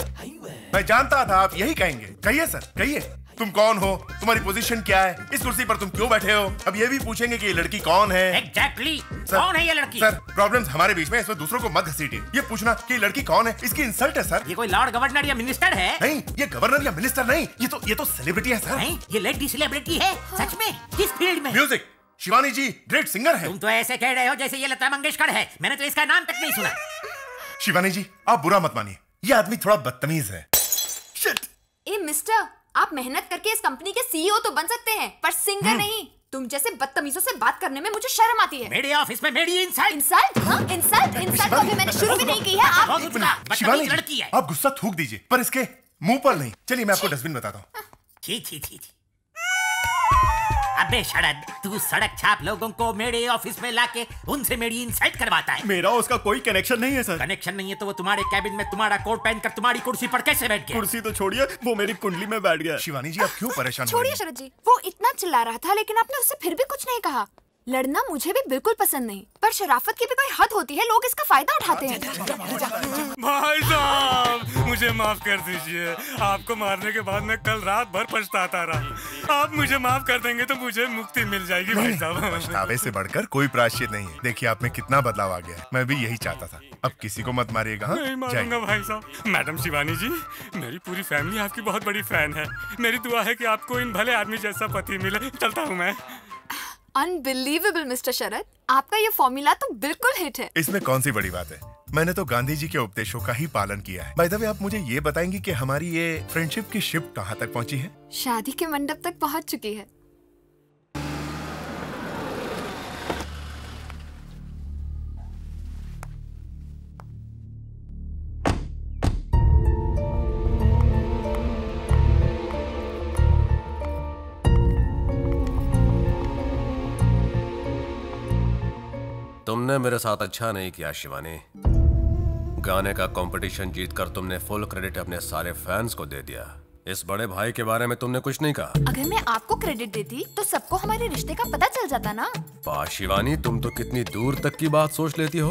मैं जानता था आप यही कहेंगे। कहिए सर, कहिए, तुम कौन हो, तुम्हारी पोजीशन क्या है, इस कुर्सी पर तुम क्यों बैठे हो? अब ये भी पूछेंगे कि ये लड़की कौन है? Exactly exactly. कौन है ये लड़की? सर प्रॉब्लम्स हमारे बीच में, इसमें दूसरों को मत घसीटिए। ये पूछना कि ये लड़की कौन है, इसकी इंसल्ट है सर। ये कोई लॉर्ड गवर्नर या मिनिस्टर है? नहीं, ये गवर्नर या मिनिस्टर नहीं, ये तो ये तो सेलिब्रिटी है सर। नहीं, ये लेडी सेलिब्रिटी है सच में। किस फील्ड में? Music. Shivani ji great singer है। तुम तो ऐसे कह रहे हो जैसे ये लता मंगेशकर है, मैंने तो इसका नाम तक नहीं सुना। शिवानी जी आप बुरा मत मानिए, ये आदमी थोड़ा बदतमीज है। मिस्टर, आप मेहनत करके इस कंपनी के सीईओ तो बन सकते हैं, पर सिंगर नहीं। तुम जैसे बदतमीजों से बात करने में मुझे शर्म आती है। मेरे ऑफिस में मेरी इंसल्ट इंसल्ट हाँ? इंसल्ट इंसल्ट तो मैंने शुरू भी नहीं की है। आप बदतमीज लड़की है। आप गुस्सा थूक दीजिए, पर इसके मुंह पर नहीं। चलिए मैं आपको डस्टबिन बताता हूँ। अबे शरद, तू सड़क छाप लोगों को मेरे ऑफिस में लाके उनसे मेरी इंसल्ट करवाता है। मेरा उसका कोई कनेक्शन नहीं है सर। कनेक्शन नहीं है तो वो तुम्हारे कैबिन में तुम्हारा कोट पहन कर तुम्हारी कुर्सी पर कैसे बैठ गया? कुर्सी तो छोड़िए, वो मेरी कुंडली में बैठ गया। शिवानी जी आप क्यों परेशान? छोड़िए शरद जी, वो इतना चिल्ला रहा था लेकिन आपने उससे फिर भी कुछ नहीं कहा। लड़ना मुझे भी बिल्कुल पसंद नहीं, पर शराफत की भी कोई हद होती है, लोग इसका फायदा उठाते हैं। भाई साहब मुझे माफ कर दीजिए, आपको मारने के बाद मैं कल रात भर पछताता रहा। आप मुझे माफ कर देंगे तो मुझे मुक्ति मिल जाएगी। भाई साहब पछतावे से बढ़कर कोई प्रायश्चित नहीं है। देखिए आप में कितना बदलाव आ गया है, मैं भी यही चाहता था। अब किसी को मत मारिएगा। मारूंगा भाई साहब। मैडम शिवानी जी, मेरी पूरी फैमिली आपकी बहुत बड़ी फैन है, मेरी दुआ है की आपको इन भले आदमी जैसा पति मिले। चलता हूँ मैं। अनबिलीवेबल मिस्टर शरद, आपका ये फॉर्मूला तो बिल्कुल हिट है। इसमें कौन सी बड़ी बात है, मैंने तो गांधी जी के उपदेशों का ही पालन किया है। बाय द वे, आप मुझे ये बताएंगी कि हमारी ये फ्रेंडशिप की शिप कहाँ तक पहुँची है? शादी के मंडप तक पहुँच चुकी है। तुमने मेरे साथ अच्छा नहीं किया शिवानी। गाने का कंपटीशन जीतकर तुमने फुल क्रेडिट अपने सारे फैंस को दे दिया, इस बड़े भाई के बारे में तुमने कुछ नहीं कहा। अगर मैं आपको क्रेडिट देती तो सबको हमारे रिश्ते का पता चल जाता ना। वाह शिवानी, तुम तो कितनी दूर तक की बात सोच लेती हो।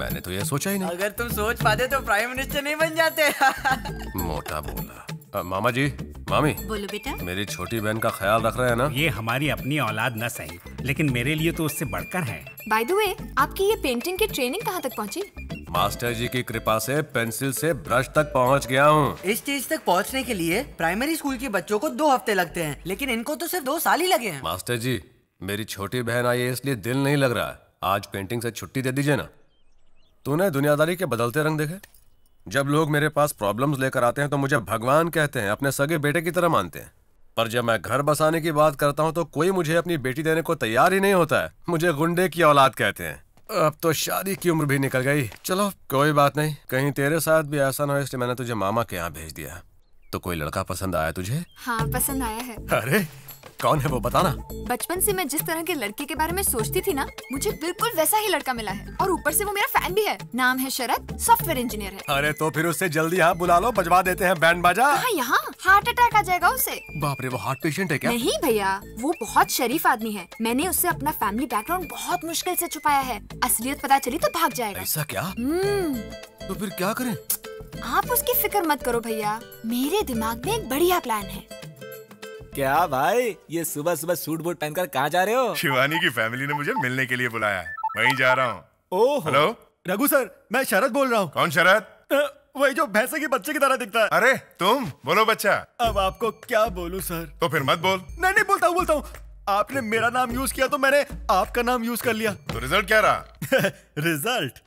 मैंने तो ये सोचा ही नहीं। अगर तुम सोच पाते तो प्राइम मिनिस्टर नहीं बन जाते। मोटा बोला। आ, मामा जी, मामी। बोलो बेटा। मेरी छोटी बहन का ख्याल रख रहे हैं ना? ये हमारी अपनी औलाद न सही, लेकिन मेरे लिए तो उससे बढ़कर है। बाय द वे, आपकी ये पेंटिंग की ट्रेनिंग कहाँ तक पहुँची? मास्टर जी की कृपा से पेंसिल से ब्रश तक पहुँच गया हूँ। इस स्टेज तक पहुँचने के लिए प्राइमरी स्कूल के बच्चों को दो हफ्ते लगते हैं, लेकिन इनको तो सिर्फ दो साल ही लगे हैं। मास्टर जी, मेरी छोटी बहन आई है इसलिए दिल नहीं लग रहा। आज पेंटिंग से छुट्टी दे दीजिए ना। तूने दुनियादारी के बदलते रंग देखे? जब लोग मेरे पास प्रॉब्लम्स लेकर आते हैं तो मुझे भगवान कहते हैं, अपने सगे बेटे की तरह मानते हैं, पर जब मैं घर बसाने की बात करता हूं तो कोई मुझे अपनी बेटी देने को तैयार ही नहीं होता है। मुझे गुंडे की औलाद कहते हैं। अब तो शादी की उम्र भी निकल गई। चलो कोई बात नहीं, कहीं तेरे साथ भी ऐसा ना हो, इसलिए मैंने तुझे मामा के यहाँ भेज दिया। तो कोई लड़का पसंद आया तुझे? हाँ पसंद आया है। अरे कौन है वो बताना। बचपन से मैं जिस तरह के लड़के के बारे में सोचती थी ना, मुझे बिल्कुल वैसा ही लड़का मिला है, और ऊपर से वो मेरा फैन भी है। नाम है शरद, सॉफ्टवेयर इंजीनियर है। अरे तो फिर उससे जल्दी यहाँ बुला लो, बजवा देते हैं बैंड बाजा। हाँ, यहाँ हार्ट अटैक आ जाएगा उसे। बाप रे, वो हार्ट पेशेंट है क्या? नहीं भैया, वो बहुत शरीफ आदमी है। मैंने उससे अपना फैमिली बैकग्राउंड बहुत मुश्किल से छुपाया है, असलियत पता चली तो भाग जाएगा। ऐसा क्या? तो फिर क्या करें? आप उसकी फिक्र मत करो भैया, मेरे दिमाग में एक बढ़िया प्लान है। क्या भाई, ये सुबह सुबह सूट बूट पहनकर कहाँ जा रहे हो? शिवानी की फैमिली ने मुझे मिलने के लिए बुलाया है, वहीं जा रहा हूँ। ओह हेलो रघु सर, मैं शरद बोल रहा हूँ। कौन शरद? वही जो भैंसे के बच्चे की तरह दिखता है। अरे तुम बोलो बच्चा। अब आपको क्या बोलूँ सर? तो फिर मत बोल। नहीं नहीं, बोलता हूँ बोलता हूँ। आपने मेरा नाम यूज किया तो मैंने आपका नाम यूज कर लिया, तो रिजल्ट क्या रहा? रिजल्ट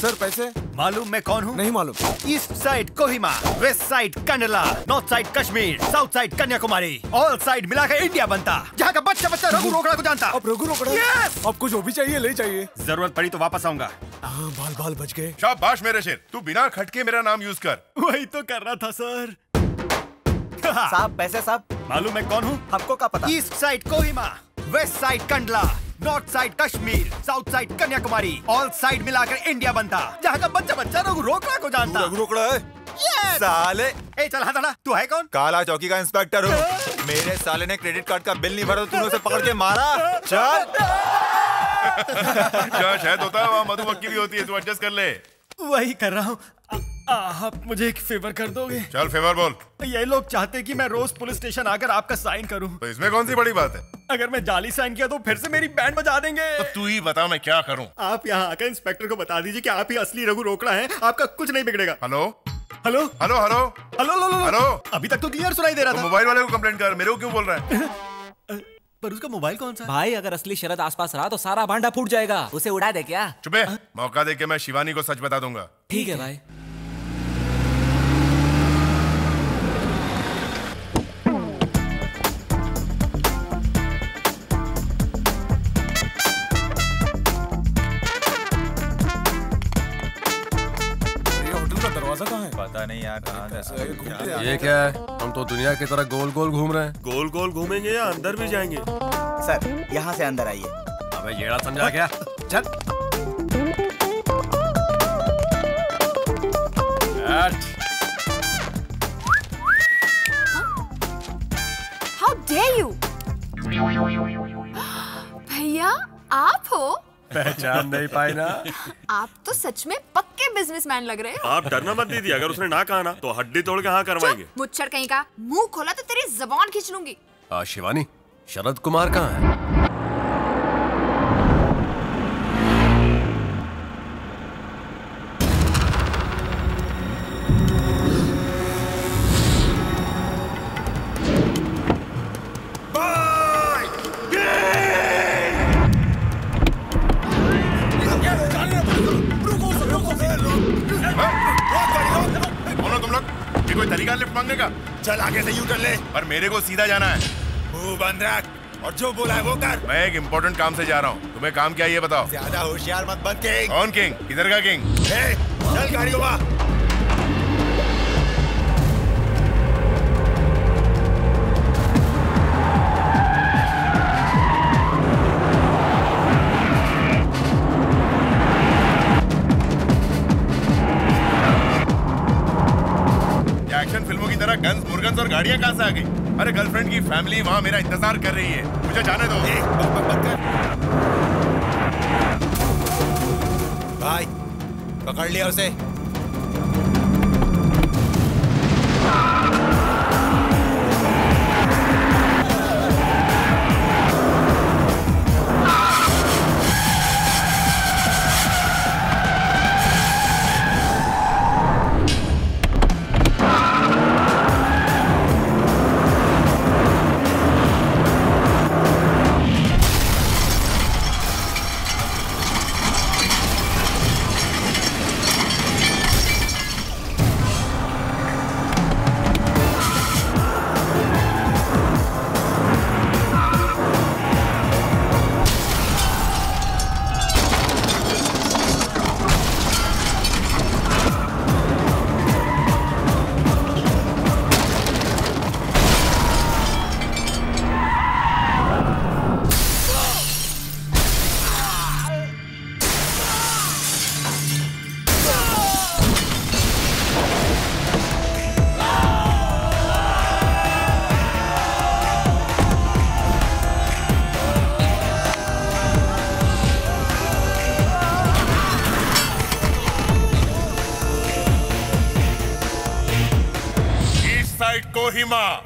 सर पैसे। मालूम मैं कौन हूँ? नहीं मालूम। East side Kohima, west side Kandla, north side Kashmir, south side Kanyakumari, all side मिलाकर इंडिया बनता, जहाँ का बच्चा बच्चा रघु रोकड़ा को जानता। अब रघु रोकड़ा? यस। अब कुछ वो भी चाहिए ले चाहिए। जरूरत पड़ी तो वापस आऊंगा। हाँ, बाल बाल बच गए। शाबाश मेरे शेर, तू बिना खटके मेरा नाम यूज कर। वही तो कर रहा था सर। साहब पैसे साहब। मालूम मैं कौन हूँ? आपको क्या पता? East side Kohima, west side Kandla, north side Kashmir, south side Kanyakumari, all side मिलाकर इंडिया बनता, जहाँ का बच्चा बच्चा रघु रोकड़ा को जानता। रघु रोकड़ा है? यस। साले। ए चल हाथ हटा। तू है कौन? कालाचौकी का इंस्पेक्टर हूँ। मेरे साले ने क्रेडिट कार्ड का बिल नहीं भरा, तूने उसे पकड़ के मारा। चल। जहाँ शहद होता है वहाँ मधुमक्खी भी होती है, तू एडजस्ट कर ले। वही कर रहा हूँ। आप मुझे एक फेवर कर दोगे? चल फेवर बोल। ये लोग चाहते कि मैं रोज पुलिस स्टेशन आकर आपका साइन करूं। तो इसमें कौन सी बड़ी बात है? अगर मैं जाली साइन किया तो फिर से मेरी बैंड बजा देंगे। तो तू ही बता मैं क्या करूं? आप यहाँ आकर इंस्पेक्टर को बता दीजिए कि आप ही असली रघु रोकड़ा हैं, आपका कुछ नहीं बिगड़ेगा। Hello hello hello hello hello hello, अभी तक तो क्लियर सुनाई दे रहा था। मोबाइल वाले को कंप्लेंट कर, मेरे को क्यों बोल रहा है? पर उसका मोबाइल कौन सा? भाई अगर असली शरद आसपास रहा तो सारा भांडा फूट जाएगा। उसे उड़ा दे क्या? चुप है, मौका दे के मैं शिवानी को सच बता दूंगा। ठीक है भाई। नहीं यार, कहाँ? ये क्या है? हम तो दुनिया की तरह गोल गोल घूम रहे हैं। गोल गोल घूमेंगे या अंदर भी जाएंगे? सर यहाँ से अंदर आइए। अबे येड़ा समझा क्या? चल। How dare you? भैया आप हो? पहचान नहीं पाई ना? आप तो सच में पक्के बिजनेसमैन लग रहे हो। आप डरना मत दीदी, अगर उसने ना कहा ना तो हड्डी तोड़ के हाँ करवाएंगे। मुच्छर कहीं का, मुंह खोला तो तेरी जबान खींच लूंगी। आ शिवानी, शरद कुमार कहाँ है? पर मेरे को सीधा जाना है। मुंह बंद रख और जो बोला है वो कर। मैं एक इम्पोर्टेंट काम से जा रहा हूँ, तुम्हें काम क्या है ये बताओ। ज्यादा होशियार मत बन। किंग कौन? किंग किधर का किंग? ए, चल गाड़ी होगा। गाड़ियाँ कहाँ से आ गई? अरे गर्लफ्रेंड की फैमिली वहाँ मेरा इंतजार कर रही है, मुझे जाने दो। ए, बक, बक, बक कर। भाई पकड़ लिया उसे।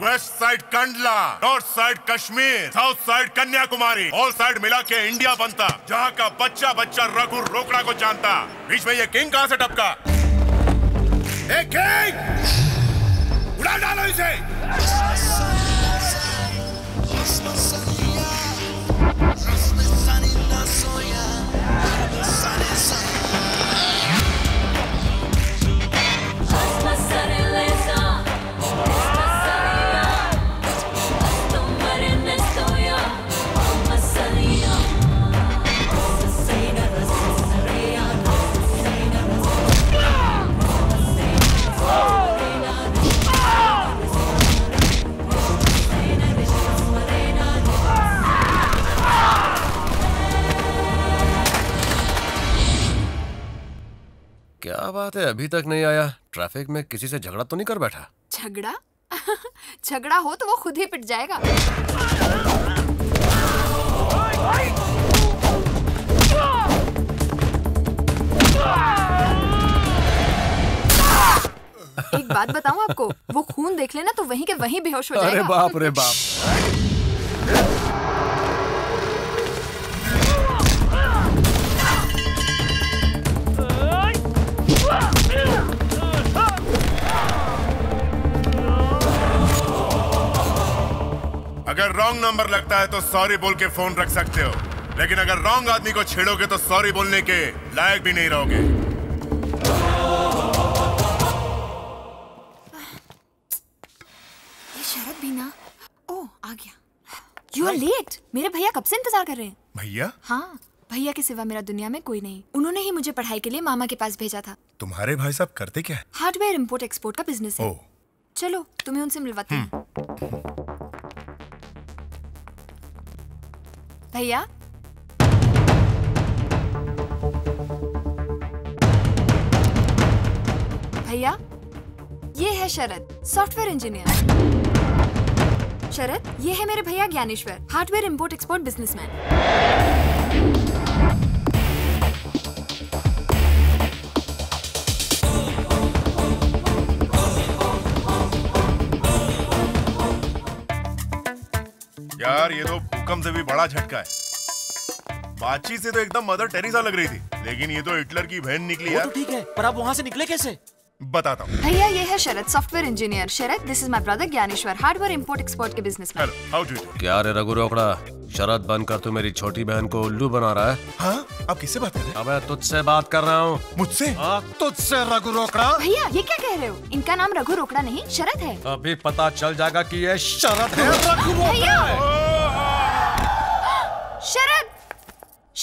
West side Kandla, north side Kashmir, south side Kanyakumari, all side मिला के इंडिया बनता, जहाँ का बच्चा बच्चा रघु रोकड़ा को जानता। बीच में ये किंग कहाँ से टपका? ए किंग, उड़ा डालो इसे। क्या बात है, अभी तक नहीं आया? ट्रैफिक में किसी से झगड़ा तो नहीं कर बैठा? झगड़ा झगड़ा हो तो वो खुद ही पिट जाएगा। एक बात बताऊं आपको, वो खून देख लेना तो वहीं के वहीं बेहोश हो जाएगा। अरे बाप रे बाप। अगर रॉन्ग नंबर लगता है तो सॉरी बोल के फोन रख सकते हो, लेकिन अगर रॉन्ग आदमी को छेड़ोगे तो सॉरी बोलने के लायक भी नहीं रहोगे। ये शरद भी ना। ओ आ गया। You are late. मेरे भैया कब से इंतजार कर रहे हैं। भैया? हाँ, भैया के सिवा मेरा दुनिया में कोई नहीं। उन्होंने ही मुझे पढ़ाई के लिए मामा के पास भेजा था। तुम्हारे भाई साहब करते क्या है? हार्डवेयर इम्पोर्ट एक्सपोर्ट का बिजनेस है। चलो तुम्हें उनसे मिलवाते हैं। भैया भैया ये है शरद, सॉफ्टवेयर इंजीनियर। शरद, ये है मेरे भैया Gyaneshwar, hardware import export businessman. यार ये तो भूकंप से भी बड़ा झटका है। बातचीत से तो एकदम मदर टेरेसा लग रही थी, लेकिन ये तो हिटलर की बहन निकली यार। वो तो ठीक है, पर आप वहाँ से निकले कैसे? बताता हूँ भैया, ये है शरद, software engineer. Sharad, this is my brother Dnyaneshwar, hardware import export के businessman. How do you do? क्या रे रघु रोकड़ा, शरद बनकर तू मेरी छोटी बहन को उल्लू बना रहा है। हाँ, आप किससे बात कर रहे हैं? अबे तुझसे बात कर रहा हूँ। मुझसे? तुझसे रघु रोकड़ा। भैया ये क्या कह रहे हो? इनका नाम रघु रोकड़ा नहीं शरद है। अभी पता चल जाएगा की ये शरद है। शरद,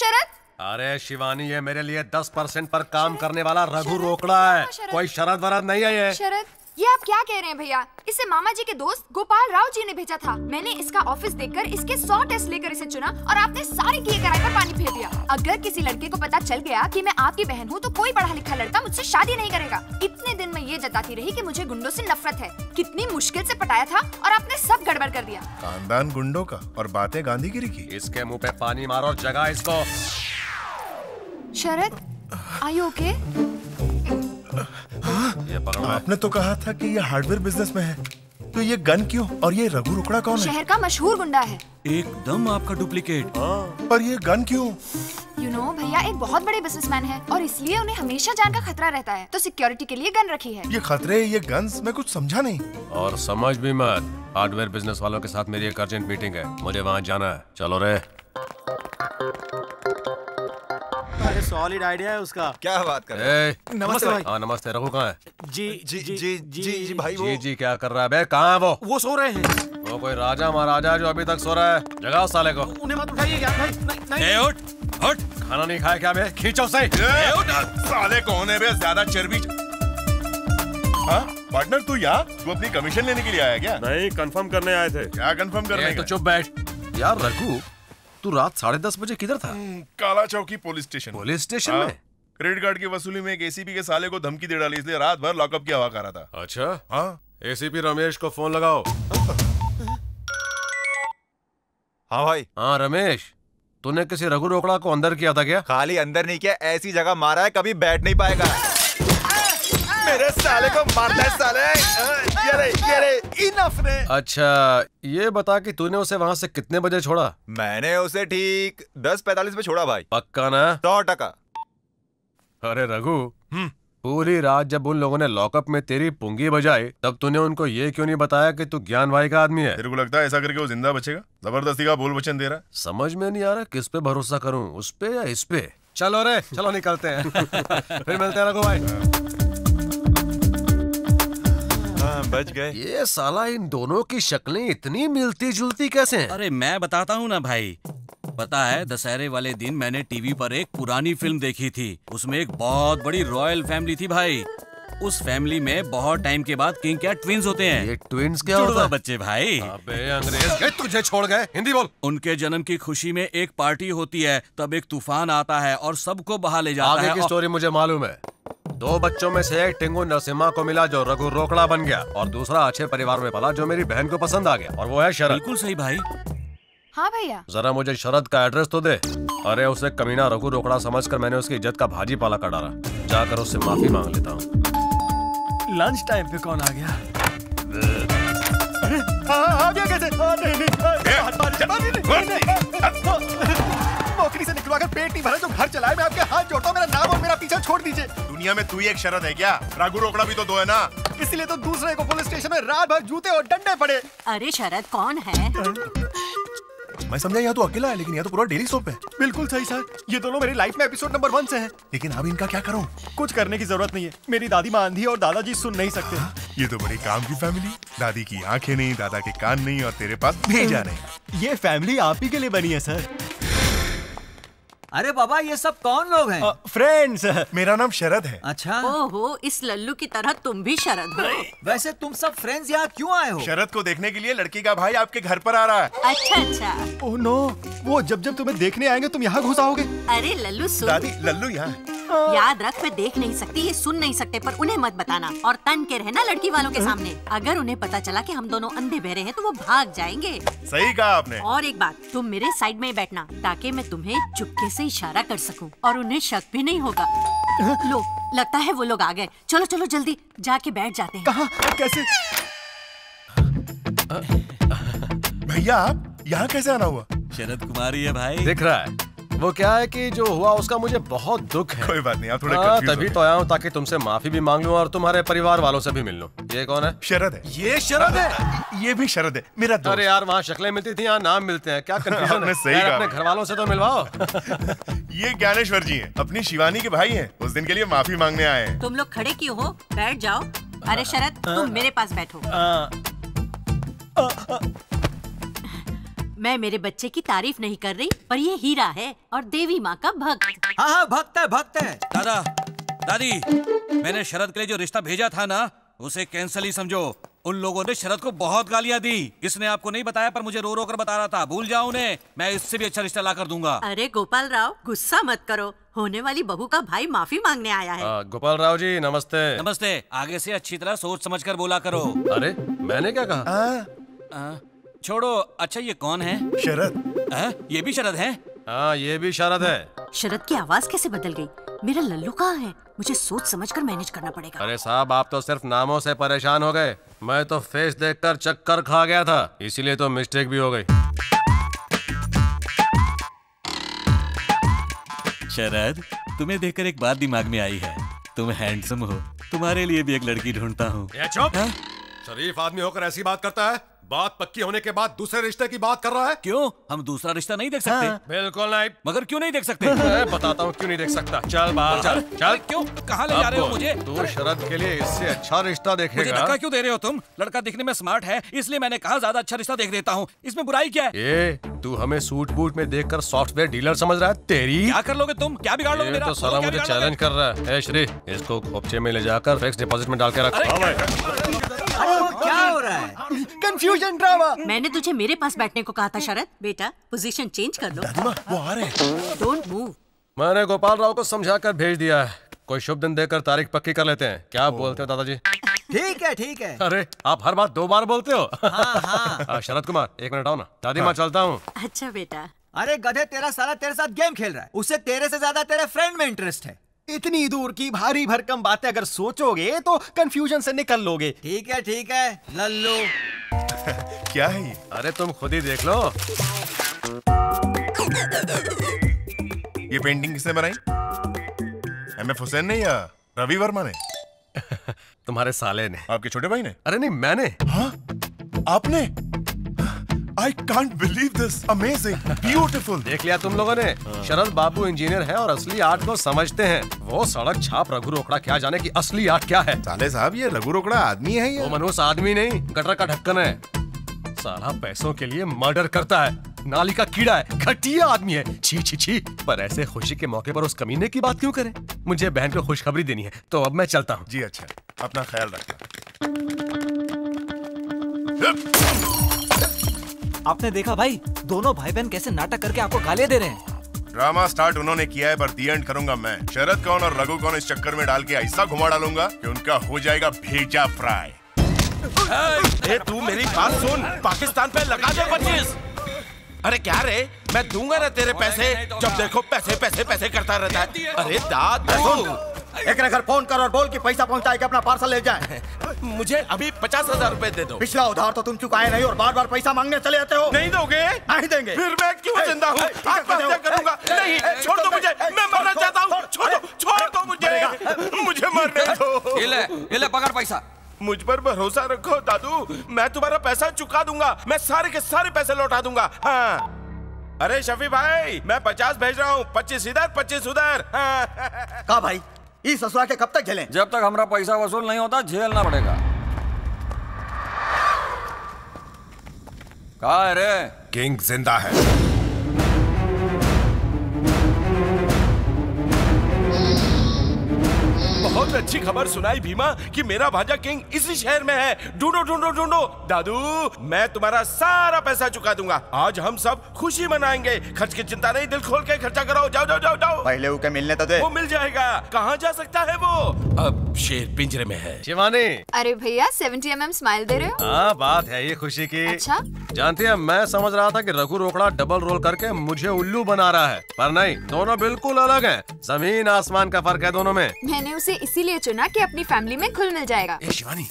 शरद। अरे शिवानी, ये मेरे लिए दस परसेंट पर काम करने वाला रघु रोकड़ा है, कोई शरद वरद नहीं है ये। शरद, ये आप क्या कह रहे हैं भैया? इसे मामा जी के दोस्त गोपाल राव जी ने भेजा था। मैंने इसका ऑफिस देखकर इसके सौ टेस्ट लेकर इसे चुना और आपने सारे किए कराए पर पानी फेर दिया। अगर किसी लड़के को पता चल गया कि मैं आपकी बहन हूँ तो कोई पढ़ा लिखा लड़का मुझसे शादी नहीं करेगा। इतने दिन मैं ये जताती रही कि मुझे गुंडों से नफरत है, कितनी मुश्किल से पटाया था और आपने सब गड़बड़ कर दिया। खानदान गुंडों का और बातें गांधीगिरी की। इसके मुँह पे पानी मारो और जगा इसको। Sharad, I okay? आपने तो कहा था कि ये हार्डवेयर बिजनेस में है, तो ये गन क्यों? और ये रघु रोकड़ा कौन है? शहर का मशहूर गुंडा है। एकदम आपका डुप्लीकेट। पर ये गन क्यों? यू नो भैया एक बहुत बड़े बिजनेसमैन है और इसलिए उन्हें हमेशा जान का खतरा रहता है, तो सिक्योरिटी के लिए गन रखी है। ये खतरे, ये गन्स, मैं कुछ समझा नहीं। और समझ भी मत, हार्डवेयर बिजनेस वालों के साथ मेरी एक अर्जेंट मीटिंग है, मुझे वहाँ जाना है। चलो रे। अरे सॉलिड आइडिया है उसका। क्या बात कर रहे हैं? नमस्ते भाई। हाँ नमस्ते। रघु कहाँ है? जी जी जी जी जी भाई। जी जी क्या कर रहा है बे? कहाँ है वो? वो सो रहे हैं। वो कोई राजा महाराजा जो अभी तक सो रहा है। जगाओ साले को। उन्हें मत उठाइए क्या भाई। नहीं उठ उठ। खाना नहीं खाया क्या बे? खींचो से। साले कौन है बे? ज्यादा चर्बी। हाँ पार्टनर तू यहाँ तू अपनी कमीशन लेने के लिए आया क्या? नहीं कंफर्म करने आए थे। क्या कंफर्म करने? तो चुप बैठ यार। रघु तू रात साढ़े दस बजे किधर था? Kalachowki police station. Police station आ, में क्रेडिट कार्ड की वसूली में एक एसीपी के साले को धमकी दे डाली, इसलिए रात भर लॉकअप की हवा खा रहा था। अच्छा हाँ। एसीपी रमेश को फोन लगाओ। हाँ भाई। हाँ रमेश, तूने किसी रघु रोकड़ा को अंदर किया था क्या? खाली अंदर नहीं किया, ऐसी जगह मारा है कभी बैठ नहीं पाएगा। मेरे साले को मारता है साले। ये रे, ये रे, इनफ रे। अच्छा ये बता कि तूने उसे वहाँ से कितने बजे छोड़ा? मैंने उसे ठीक दस पैतालीस पे छोड़ा भाई। पक्का ना? सौ टका। अरे रघु पूरी रात जब उन लोगों ने लॉकअप में तेरी पुंगी बजाई तब तूने उनको ये क्यों नहीं बताया कि तू ज्ञान भाई का आदमी है? तेरे को लगता है ऐसा करके वो जिंदा बचेगा? जबरदस्ती का बोल वचन दे रहा है। समझ में नहीं आ रहा किस पे भरोसा करूँ, उस पे या इस पे। चलो रे चलो निकलते हैं। फिर मिलते हैं रघु भाई। बच गए। ये साला इन दोनों की शक्लें इतनी मिलती जुलती कैसे हैं? अरे मैं बताता हूँ ना भाई। पता है दशहरे वाले दिन मैंने टीवी पर एक पुरानी फिल्म देखी थी, उसमें एक बहुत बड़ी रॉयल फैमिली थी भाई। उस फैमिली में बहुत टाइम के बाद किंग क्या ट्विन्स होते हैं। ये ट्विन्स क्या होता है? बच्चे भाई। अबे अंग्रेज गए तुझे छोड़ गए। हिंदी बोल। उनके जन्म की खुशी में एक पार्टी होती है, तब एक तूफान आता है और सबको बहा ले जाता है। आगे की स्टोरी मुझे मालूम है। दो बच्चों में से एक टिंगू नरसिम्हा को मिला जो रघु रोकड़ा बन गया, और दूसरा अच्छे परिवार में पला जो मेरी बहन को पसंद आ गया, और वो है शरद। बिल्कुल सही भाई। हाँ भैया। जरा मुझे शरद का एड्रेस तो दे। अरे उसे कमीना रघु रोकड़ा समझकर मैंने उसकी इज्जत का भाजी पाला कर डाला। जाकर उससे माफी मांग लेता हूँ। लंच टाइम पे कौन आ गया? नौकरी से निकलवाकर पेट नहीं भरा जो घर चलाए। मैं आपके हाथ जोड़ता हूँ, मेरा नाम और मेरा पीछा छोड़ दीजिए। दुनिया में तू ही एक शरद है क्या? रघु रोकड़ा भी तो दो है ना, इसलिए तो दूसरे को पुलिस स्टेशन में रात भर जूते और डंडे पड़े। अरे शरद कौन है? मैं समझा यहाँ तो अकेला है, लेकिन यहाँ तो पूरा डेली सोप है। बिल्कुल सही सर, ये दोनों मेरी लाइफ में एपिसोड नंबर वन से हैं। लेकिन अब इनका क्या करूँ? कुछ करने की जरूरत नहीं है, मेरी दादी माँ अंधी और दादाजी सुन नहीं सकते। आ, ये तो बड़ी काम की फैमिली। दादी की आँखें नहीं, दादा के कान नहीं, और तेरे पास भेजा नहीं। ये फैमिली आप ही के लिए बनी है सर। अरे बाबा ये सब कौन लोग हैं? फ्रेंड्स। मेरा नाम शरद है। अच्छा। ओहो, इस लल्लू की तरह तुम भी शरद हो। वैसे तुम सब फ्रेंड्स यहाँ क्यों आए हो? शरद को देखने के लिए लड़की का भाई आपके घर पर आ रहा है। अच्छा अच्छा। ओह नो, वो जब जब तुम्हें देखने आएंगे तुम यहाँ घुस आओगे। अरे लल्लू सुन। दादी लल्लू यहाँ। याद रख मैं देख नहीं सकती, ये सुन नहीं सकते, पर उन्हें मत बताना और तन के रहना लड़की वालों के सामने। अगर उन्हें पता चला कि हम दोनों अंधे बहरे हैं तो वो भाग जाएंगे। सही कहा आपने। और एक बात, तुम मेरे साइड में बैठना ताकि मैं तुम्हें चुपके से इशारा कर सकूं और उन्हें शक भी नहीं होगा। लो लगता है वो लोग आ गए। चलो चलो जल्दी जाके बैठ जाते हैं। कहाँ कैसे? भैया आप यहाँ कैसे आना हुआ? शरद कुमार ही है भाई। दिख रहा है। वो क्या है कि जो हुआ उसका मुझे बहुत दुख है। कोई बात नहीं, आप थोड़े कंफ्यूज हो। तभी तो आया हूँ ताकि तुमसे माफी भी मांग लूँ और तुम्हारे परिवार वालों से भी मिल लूँ। ये कौन है? शरद है। ये शरद है। ये भी शरद है मेरा दोस्त। अरे यार वहाँ शक्लें मिलती थी, यहाँ नाम मिलते हैं, क्या कंफ्यूजन है। सही कहा। अपने घर वालों से तो मिलवाओ। ये ज्ञानेश्वर जी है, अपनी शिवानी के भाई है, उस दिन के लिए माफी मांगने आए हैं। तुम लोग खड़े क्यों हो? बैठ जाओ। अरे शरद तुम मेरे पास बैठो। मैं मेरे बच्चे की तारीफ नहीं कर रही, पर ये हीरा है और देवी माँ का भक्त। हाँ हाँ भक्त है भक्त है। दादा दादी मैंने शरद के लिए जो रिश्ता भेजा था ना उसे कैंसिल ही समझो। उन लोगों ने शरद को बहुत गालियाँ दी। इसने आपको नहीं बताया पर मुझे रो रो कर बता रहा था। भूल जाओ उन्हें, मैं इससे भी अच्छा रिश्ता ला कर दूंगा। अरे गोपाल राव गुस्सा मत करो, होने वाली बहू का भाई माफी मांगने आया है। आ, गोपाल राव जी नमस्ते। नमस्ते। आगे से अच्छी तरह सोच समझ कर बोला करो। अरे मैंने क्या कहा? आ, आ, छोड़ो। अच्छा ये कौन है? शरद। आ, ये भी शरद है? हाँ ये भी शरद है। शरद की आवाज कैसे बदल गई? मेरा लल्लू कहाँ है? मुझे सोच समझ कर मैनेज करना पड़ेगा। अरे साहब आप तो सिर्फ नामों से परेशान हो गए, मैं तो फेस देखकर चक्कर खा गया था, इसीलिए तो मिस्टेक भी हो गई। शरद तुम्हें देखकर एक बात दिमाग में आई है, तुम हैंडसम हो, तुम्हारे लिए भी एक लड़की ढूंढता हूँ। शरीफ आदमी होकर ऐसी बात करता है? बात पक्की होने के बाद दूसरे रिश्ते की बात कर रहा है। क्यों हम दूसरा रिश्ता नहीं देख सकते? हाँ। बिल्कुल नहीं। मगर क्यों नहीं देख सकते? मैं बताता हूँ क्यों नहीं देख सकता। चल बाहर चल चल। क्यों कहाँ ले जा रहे हो मुझे? तू शरद के लिए इससे अच्छा रिश्ता देखेगा। मुझे धक्का क्यों दे रहे हो तुम? लड़का दिखने में स्मार्ट है इसलिए मैंने कहा ज्यादा अच्छा रिश्ता देख देता हूँ, इसमें बुराई क्या है? तू हमें सूट बूट में देखकर सॉफ्टवेयर डीलर समझ रहा है? तेरी क्या कर लोगे तुम? क्या बिगाड़ लोगे मेरा? साला मुझे चैलेंज कर रहा है। श्री इसको खोपचे में ले जाकर फिक्स डिपॉजिट में डाल के रख। क्या हो रहा है? Confusion drama. मैंने तुझे मेरे पास बैठने को कहा था शरद। बेटा पोजीशन चेंज कर दो। वो आ रहे हैं। Don't move. मैंने गोपाल राव को समझाकर भेज दिया है। कोई शुभ दिन देकर तारीख पक्की कर लेते हैं। क्या बोलते हो दादाजी? ठीक है ठीक है। अरे आप हर बात दो बार बोलते हो। हाँ, हाँ। शरद कुमार एक मिनट आओ ना। दादी माँ चलता हूँ। अच्छा बेटा। अरे गधे तेरा साला तेरे साथ गेम खेल रहा है, उसे तेरे से ज्यादा तेरे फ्रेंड में इंटरेस्ट है। इतनी दूर की भारी भरकम बातें अगर सोचोगे तो कंफ्यूजन से निकल लोगे। ठीक है ठीक है लल्लू। क्या है? अरे तुम खुद ही देख लो। ये पेंटिंग किसने बनाई? एम एफ हुसैन ने या रवि वर्मा ने? तुम्हारे साले ने। आपके छोटे भाई ने? अरे नहीं मैंने। हाँ आपने? I can't believe this, amazing, beautiful. देख लिया तुम लोगों ने। शरद बाबू इंजीनियर है और असली आर्ट को समझते हैं। वो सड़क छाप रघु रोकड़ा क्या जाने कि असली आर्ट क्या है। साले साहब ये रघु रोकड़ा आदमी है या? वो मनुष्य आदमी नहीं गटर का ढक्कन है। साला पैसों के लिए मर्डर करता है, नाली का कीड़ा है, घटिया आदमी है। छी छी छी। पर ऐसे खुशी के मौके पर उस कमीने की बात क्यों करें? मुझे बहन को खुशखबरी देनी है तो अब मैं चलता हूँ। जी अच्छा अपना ख्याल रखना। आपने देखा भाई दोनों भाई बहन कैसे नाटक करके आपको गालियां दे रहे हैं। ड्रामा स्टार्ट उन्होंने किया है पर दी एंड करूंगा मैं। शरद कौन और रघु कौन इस चक्कर में डाल के ऐसा घुमा डालूंगा कि उनका हो जाएगा भेजा फ्राई। ए, तू मेरी बात सुन, पाकिस्तान पे लगा दे पच्चीस। अरे क्या रे, मैं दूंगा ना तेरे पैसे। जब देखो पैसे पैसे पैसे करता रहता है। अरे दाद एक ना घर फोन कर और बोल कि पैसा पहुंचा है कि अपना पार्सल ले जाए। मुझे अभी पचास हजार रूपए दे दो। पिछला उधार तो तुम चुकाए नहीं और बार बार पैसा मांगने चले आते हो। नहीं दोगे? नहीं देंगे। फिर मैं क्यों जिंदा हूँ? आत्महत्या करूंगा। नहीं छोड़ दो मुझे, मैं मरना चाहता हूँ। छोड़ दो छोड़ दो मुझे, मुझे मरने दो। ये ले ये ले पकड़ पैसा। मुझ पर भरोसा रखो दादू, मैं तुम्हारा पैसा चुका दूंगा। मैं सारे के सारे पैसे लौटा दूंगा। हाँ अरे शफी भाई मैं पचास भेज रहा हूँ, पच्चीस इधर पच्चीस उधर। का भाई इस ससुरा के कब तक झेलें? जब तक हमारा पैसा वसूल नहीं होता झेलना पड़ेगा। कहाँ है रे? किंग जिंदा है। बहुत अच्छी खबर सुनाई भीमा कि मेरा भांजा किंग इसी शहर में है। ढूंढो ढूंढो ढूंढो। दादू मैं तुम्हारा सारा पैसा चुका दूंगा। आज हम सब खुशी मनाएंगे। खर्च की चिंता नहीं, दिल खोल के खर्चा कराओ। जाओ जाओ जाओ जाओ। पहले उके मिलने तो दे। वो मिल जाएगा। कहाँ जा सकता है वो? अब शेर पिंजरे में है। शिवानी अरे भैया सत्तर एम एम स्माइल दे रहे हो? हाँ बात है ये खुशी की। अच्छा जानते हैं मैं समझ रहा था कि रघु रोकड़ा डबल रोल करके मुझे उल्लू बना रहा है, पर नहीं दोनों बिल्कुल अलग है। जमीन आसमान का फर्क है दोनों में। मैंने उसे इसीलिए चुना कि अपनी फैमिली में घुल मिल जाएगा। ए शिवानी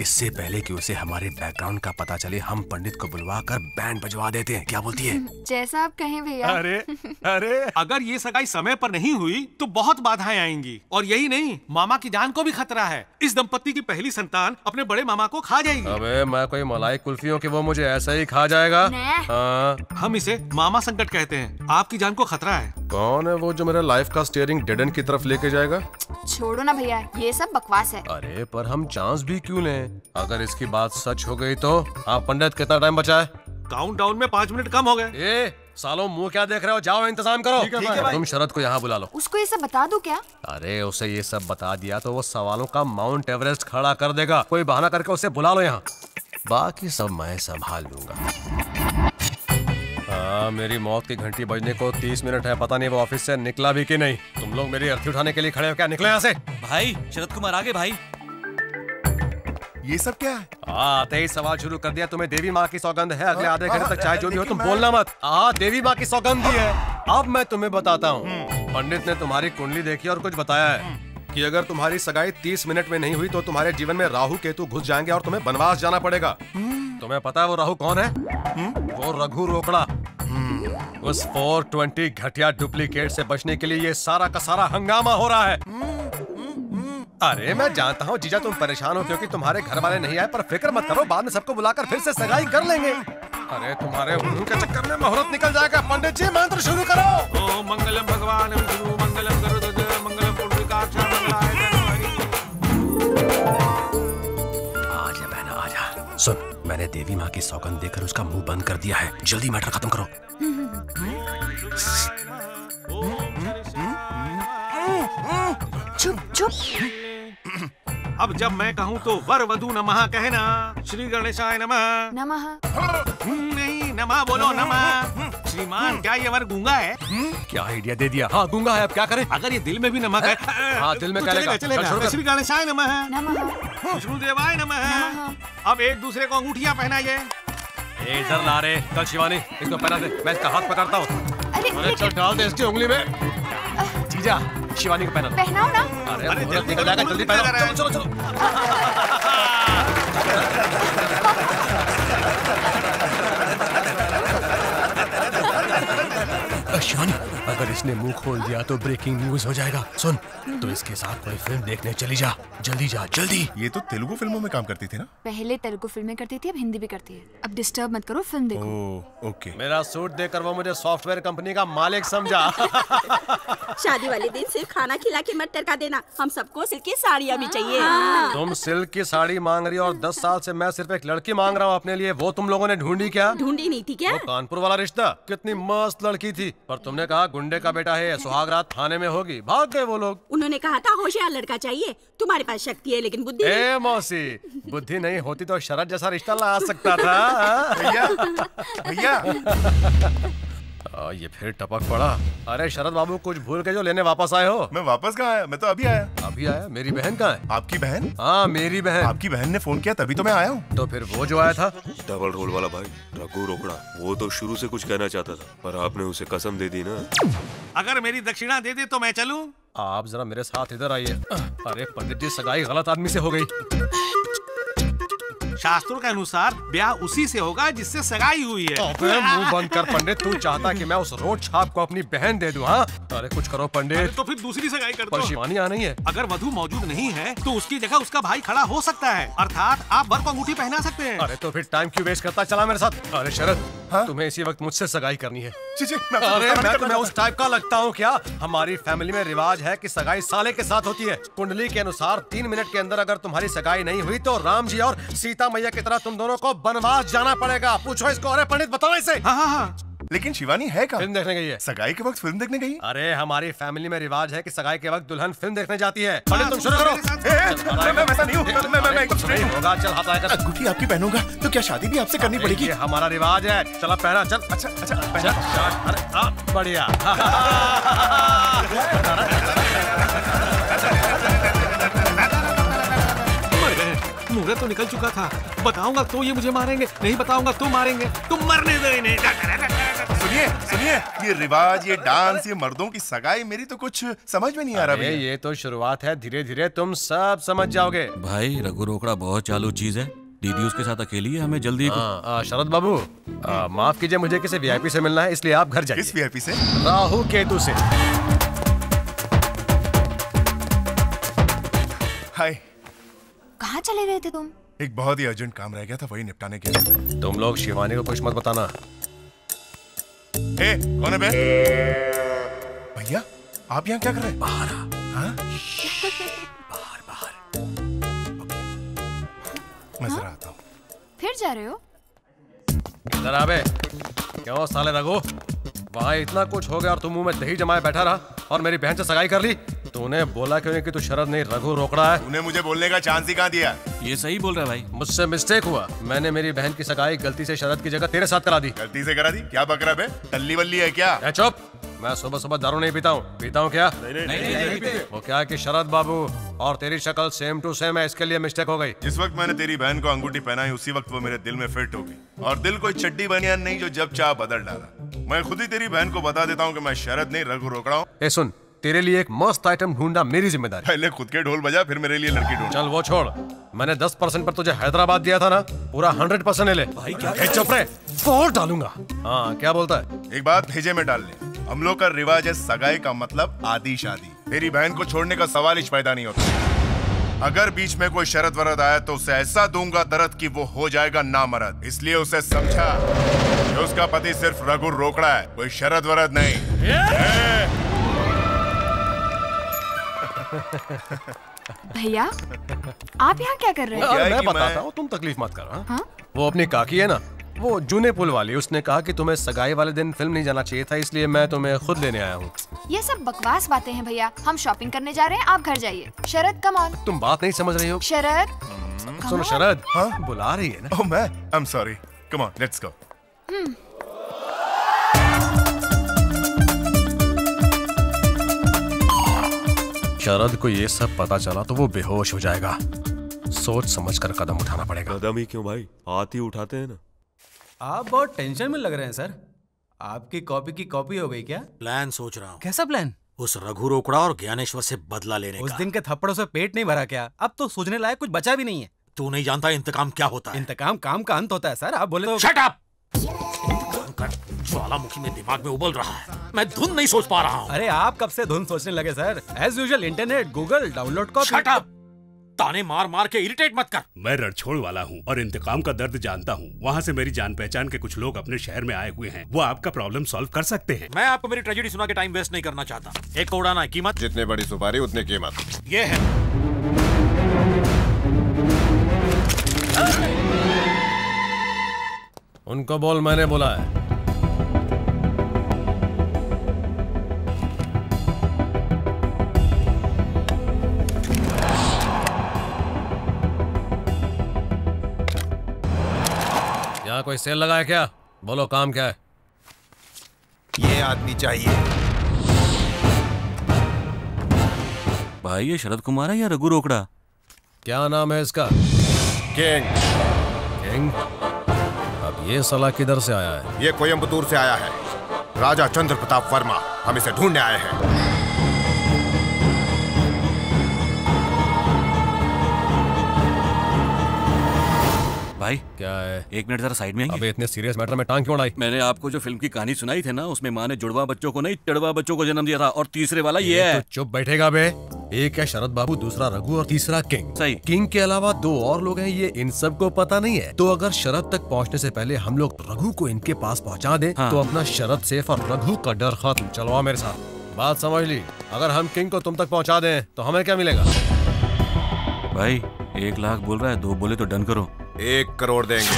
इससे पहले कि उसे हमारे बैकग्राउंड का पता चले हम पंडित को बुलवा कर बैंड बजवा देते हैं। क्या बोलती है? जैसा आप कहें भैया। अरे अरे अगर ये सगाई समय पर नहीं हुई तो बहुत बाधाएं आएंगी और यही नहीं मामा की जान को भी खतरा है। इस दंपत्ति की पहली संतान अपने बड़े मामा को खा जाएगी। अबे मैं कोई मलाई कुल्फियों की वो मुझे ऐसा ही खा जाएगा। हम इसे मामा संकट कहते हैं। आपकी जान को खतरा है। कौन है वो जो मेरा लाइफ का स्टीयरिंग डेड एंड की तरफ लेके जाएगा? छोड़ो ना भैया ये सब बकवास है। अरे पर हम चांस भी क्यों लें? अगर इसकी बात सच हो गई तो। आप पंडित कितना टाइम बचा है? काउंटडाउन में पाँच मिनट कम हो गए। सालों मुंह क्या देख रहे हो, जाओ इंतजाम करो। ठीक है, ठीक है भाई। तुम शरद को यहाँ बुला लो। उसको ये सब बता दो क्या? अरे उसे ये सब बता दिया तो वो सवालों का माउंट एवरेस्ट खड़ा कर देगा। कोई बहाना करके उसे बुला लो यहाँ, बाकी सब मैं संभाल लूंगा। हाँ, मेरी मौत की घंटी बजने को तीस मिनट है, पता नहीं वो ऑफिस से निकला भी कि नहीं। तुम लोग मेरी अर्थी उठाने के लिए खड़े हो क्या? निकलो यहाँ से। भाई शरद कुमार आगे। भाई ये सब क्या है? आते ही सवाल शुरू कर दिया। तुम्हें देवी माँ की सौगंध है, अगले आधे घंटे तक चाहे जो भी हो तुम बोलना मत। हाँ देवी माँ की सौगंध ही है। अब मैं तुम्हें बताता हूँ, पंडित ने तुम्हारी कुंडली देखी और कुछ बताया है कि अगर तुम्हारी सगाई तीस मिनट में नहीं हुई तो तुम्हारे जीवन में राहु केतु घुस जाएंगे और तुम्हें वनवास जाना पड़ेगा। तुम्हें पता है वो राहु कौन है? वो रघु रोकड़ा। उस चार सौ बीस घटिया डुप्लीकेट से बचने के लिए ये सारा का सारा हंगामा हो रहा है। अरे मैं जानता हूँ जीजा तुम परेशान हो क्योंकि तुम्हारे घर वाले नहीं आए, पर फिक्र मत करो, बाद में सबको बुलाकर फिर से सगाई कर लेंगे। अरे तुम्हारे उल्लू के चक्कर में मुहूर्त निकल जाएगा। पंडित जी मंत्र शुरू करो। ओ मंगलम भगवान विष्णु मंगलम गरुड़ मंगलम पुंडरीकाक्ष मंगलाय। आजा बहन आजा। सुन, मैंने देवी माँ की सौगंध देकर उसका मुँह बंद कर दिया है, जल्दी मैटर खत्म करो। चुप चुप। अब जब मैं कहूँ तो वर वधू नमः कहना। श्री गणेशाय नमः। नमः नहीं, नमः बोलो नमः। श्रीमान क्या ये वर गूंगा है? क्या आइडिया दे दिया। हाँ गूंगा है, अब क्या करें? अगर ये दिल में भी नमः कहे। हाँ दिल में करेगा, चलेगा। श्री गणेशाय नमः। नमः विष्णु देवाय नमः। अब एक दूसरे को अंगूठियाँ पहनाइए। इधर ला रे। चल शिवानी इसको पहना दे, मैं इसका हाथ पकड़ता हूँ। चल डाल दे इसकी उंगली में। जीजा शिवानी को पहना। पहनाओ ना। अरे अरे जल्दी निकल जाएगा, जल्दी पहनाओ। चलो चलो चलो। शिवानी अगर इसने मुंह खोल दिया तो ब्रेकिंग न्यूज हो जाएगा। सुन तो इसके साथ कोई फिल्म देखने चली जा, जल्दी जा जल्दी। ये तो तेलुगु फिल्मों में काम करती थी ना? पहले तेलुगु फिल्में करती थी, अब हिंदी भी करती है। अब डिस्टर्ब मत करो, फिल्म देखो। ओके। मेरा सूट देखकर वो मुझे सॉफ्टवेयर कंपनी का मालिक समझा। शादी वाले दिन सिर्फ खाना खिला के मत टरका देना, हम सबको सिल्क की साड़ियाँ भी चाहिए। तुम सिल्क की साड़ी मांग रही हो और दस साल से मैं सिर्फ एक लड़की मांग रहा हूँ अपने लिए। वो तुम लोगों ने ढूंढी क्या? ढूंढी नहीं थी क्या? कानपुर वाला रिश्ता, कितनी मस्त लड़की थी, पर तुमने कहा गुंडे का बेटा है, सुहागरात थाने में होगी, भाग गए वो लोग। उन्होंने कहा था होशियार लड़का चाहिए, तुम्हारे पास शक्ति है लेकिन बुद्धि। ए मौसी बुद्धि नहीं होती तो शरद जैसा रिश्ता ला सकता था। भैया भैया आ, ये फिर टपक पड़ा। अरे शरद बाबू कुछ भूल के जो लेने वापस आए हो? मैं वापस कहाँ आया, मैं तो अभी आया। अभी आया? मेरी बहन कहाँ है? आपकी बहन? हाँ मेरी बहन। आपकी बहन ने फोन किया तभी तो मैं आया हूँ। तो फिर वो जो आया था डबल रोल वाला भाई रघु रोकड़ा, वो तो शुरू से कुछ कहना चाहता था पर आपने उसे कसम दे दी ना। अगर मेरी दक्षिणा दे दे तो मैं चलूँ। आप जरा मेरे साथ इधर आइए। अरे पंडित जी सगाई गलत आदमी से हो गयी। शास्त्रों के अनुसार ब्याह उसी से होगा जिससे सगाई हुई है। मुंह बंद कर पंडित, तू चाहता कि मैं उस रोड छाप को अपनी बहन दे दूं? हाँ अरे कुछ करो पंडित। तो फिर दूसरी सगाई कर दो। शिवानी आ नहीं है। अगर वधू मौजूद नहीं है तो उसकी जगह उसका भाई खड़ा हो सकता है, अर्थात आप वर को अंगूठी पहना सकते हैं। अरे तो फिर टाइम क्यों वेस्ट करता, चला मेरे साथ। अरे शरद हाँ? तुम्हें इसी वक्त मुझसे सगाई करनी है। अरे मैं तुम्हें उस टाइप का लगता हूँ क्या? हमारी फैमिली में रिवाज है कि सगाई साले के साथ होती है। कुंडली के अनुसार तीन मिनट के अंदर अगर तुम्हारी सगाई नहीं हुई तो राम जी और सीता मैया की तरह तुम दोनों को बनवास जाना पड़ेगा। पूछो इसको। अरे पंडित बताओ इसे। हाँ हाँ हाँ। लेकिन शिवानी है कहाँ? फिल्म देखने गई है। सगाई के वक्त फिल्म देखने गई? अरे हमारी फैमिली में रिवाज है कि सगाई के वक्त दुल्हन फिल्म देखने जाती है। पंडित तुम शुरू करो। गुठी आपकी पहनूंगा तो क्या शादी भी आपसे करनी पड़ेगी? हमारा रिवाज है, चला पहना। चल अच्छा अच्छा बढ़िया। मुहूर्त तो निकल चुका था, बताऊंगा तो ये मुझे मारेंगे, नहीं बताऊंगा तो मारेंगे। तुम मरने देने। सुनिए सुनिए, ये रिवाज, ये डांस, ये मर्दों की सगाई, मेरी तो कुछ समझ में नहीं आ रहा भैया। ये तो शुरुआत है, धीरे धीरे तुम सब समझ जाओगे। भाई रघु रोकड़ा बहुत चालू चीज है, दीदी उसके साथ अकेली है, हमें जल्दी। शरद बाबू माफ कीजिए, मुझे किसी वीआईपी से मिलना है इसलिए आप घर जाइए। किस वीआईपी से? राहु केतु से। हाय कहाँ चले गए थे तुम? एक बहुत ही अर्जेंट काम रह गया था, वही निपटाने के लिए। तुम लोग शिवानी को कुछ मत बताना। ए, कौन है बे? भैया आप यहाँ क्या कर रहे हैं? बाहर बाहर बाहर। मैं जरा आता हूँ। फिर जा रहे हो? इधर आ बे। क्यों साले रघु, वहाँ इतना कुछ हो गया और तू मुंह में दही जमाए बैठा रहा और मेरी बहन से सगाई कर ली। तूने बोला क्यों कि तू शरद नहीं रघु रोकड़ा है? तूने मुझे बोलने का चांस ही कहाँ दिया? ये सही बोल रहा है भाई, मुझसे मिस्टेक हुआ। मैंने मेरी बहन की सगाई गलती से शरद की जगह तेरे साथ करा दी। गलती से करा दी? क्या बकरा है, टल्ली बल्ली है क्या? चुप, मैं सुबह सुबह दारू नहीं पीता हूँ। पीता हूँ क्या? नहीं, नहीं, नहीं, नहीं, नहीं, नहीं, नहीं, नहीं। वो क्या है कि शरद बाबू और तेरी शक्ल सेम टू सेम है, इसके लिए मिस्टेक हो गई। जिस वक्त मैंने तेरी बहन को अंगूठी पहनाई उसी वक्त वो मेरे दिल में फिट हो गई। और दिल कोई चड्डी बनियान नहीं जो जब चाह बदल डाला। मैं खुद ही तेरी बहन को बता देता हूँ कि मैं शरद नहीं रघु रोकड़ा हूँ। सुन, तेरे लिए एक मस्त आइटम ढूंढना मेरी जिम्मेदारी। पहले खुद के ढोल बजा फिर मेरे लिए लड़की ढूंढ। चल वो छोड़, मैंने दस परसेंट पर तुझे हैदराबाद दिया था ना, पूरा हंड्रेड परसेंट ले ले। भाई क्या चपरे फोड़ डालूंगा। हाँ क्या बोलता है? एक बात भेजे में डाल ले, हम लोग का रिवाज है सगाई का मतलब आधी शादी। तेरी बहन को छोड़ने का सवाल ही पैदा नहीं होता। अगर बीच में कोई शरत वरत आया तो उसे ऐसा दूंगा दर्द कि वो हो जाएगा नामर्द। इसलिए उसे समझा कि उसका पति सिर्फ रघु रोकड़ा है, कोई शरत वरत नहीं। भैया आप यहाँ क्या कर रहे हो? मैं, मैं बताता हूँ, तुम तकलीफ मत करो। हाँ? वो अपनी काकी है ना, वो जूने पुल वाली, उसने कहा कि तुम्हें सगाई वाले दिन फिल्म नहीं जाना चाहिए था, इसलिए मैं तुम्हें खुद लेने आया हूँ। ये सब बकवास बातें हैं भैया, हम शॉपिंग करने जा रहे हैं, आप घर जाइए। Sharad come on. तुम बात नहीं समझ रही हो। शरद सुनो, शरद हाँ बुला रही है ना। ओह मैं I am sorry, come on let's go. Sharad को ये सब पता चला तो वो बेहोश हो जाएगा। सोच समझ कर कदम उठाना पड़ेगा। कदम ही क्यों भाई, हाथ ही उठाते हैं ना। आप बहुत टेंशन में लग रहे हैं सर, आपकी कॉपी की कॉपी हो गई क्या? प्लान सोच रहा हूँ। कैसा प्लान? उस रघु रोकड़ा और ज्ञानेश्वर से बदला लेने का। उस दिन के थप्पड़ों से पेट नहीं भरा क्या? अब तो सोचने लायक कुछ बचा भी नहीं है। तू नहीं जानता इंतकाम क्या होता है? इंतकाम काम का अंत होता है सर, आप बोले तो। Shut up! ज्वालामुखी में दिमाग में उबल रहा है, मैं धुन नहीं सोच पा रहा हूँ। अरे आप कब से धुन सोचने लगे sir? As usual internet, Google, download copy. ताने मार मार के इरिटेट मत कर। मैं रड़छोड़ वाला हूँ और इंतकाम का दर्द जानता हूँ। वहाँ से मेरी जान पहचान के कुछ लोग अपने शहर में आए हुए हैं, वो आपका प्रॉब्लम सॉल्व कर सकते हैं। मैं आपको मेरी ट्रेजेडी सुना के टाइम वेस्ट नहीं करना चाहता। एक को उड़ाना है कीमत, जितने बड़ी सुपारी उतने कीमत। ये है उनको बोल मैंने बोला है। कोई सेल लगा है क्या? बोलो काम क्या है? ये आदमी चाहिए। भाई ये शरद कुमार है या रघु रोकड़ा? क्या नाम है इसका? किंग। किंग? अब ये साला किधर से आया है? ये कोयम्बतूर से आया है, राजा चंद्र प्रताप वर्मा। हम इसे ढूंढने आए हैं। भाई क्या है? एक मिनट जरा साइड में आइए। अबे इतने सीरियस मैटर में टांग क्यों अड़ाई? मैंने आपको जो फिल्म की कहानी सुनाई थी ना, उसमें माँ ने जुड़वा बच्चों को नहीं चढ़वा बच्चों को जन्म दिया था। और तीसरे वाला ये, ये है। तो चुप बैठेगा बे। एक है शरद बाबू, दूसरा रघु और तीसरा किंग। सही। किंग के अलावा दो और लोग हैं, ये इन सब को पता नहीं है। तो अगर शरद तक पहुँचने से पहले हम लोग रघु को इनके पास पहुँचा दे तो अपना शरद सेफ और रघु का डर खत्म। चलो मेरे साथ, बात समझ ली। अगर हम किंग को तुम तक पहुँचा दे तो हमें क्या मिलेगा? भाई एक लाख बोल रहा है, दो बोले तो डन करो। एक करोड़ देंगे।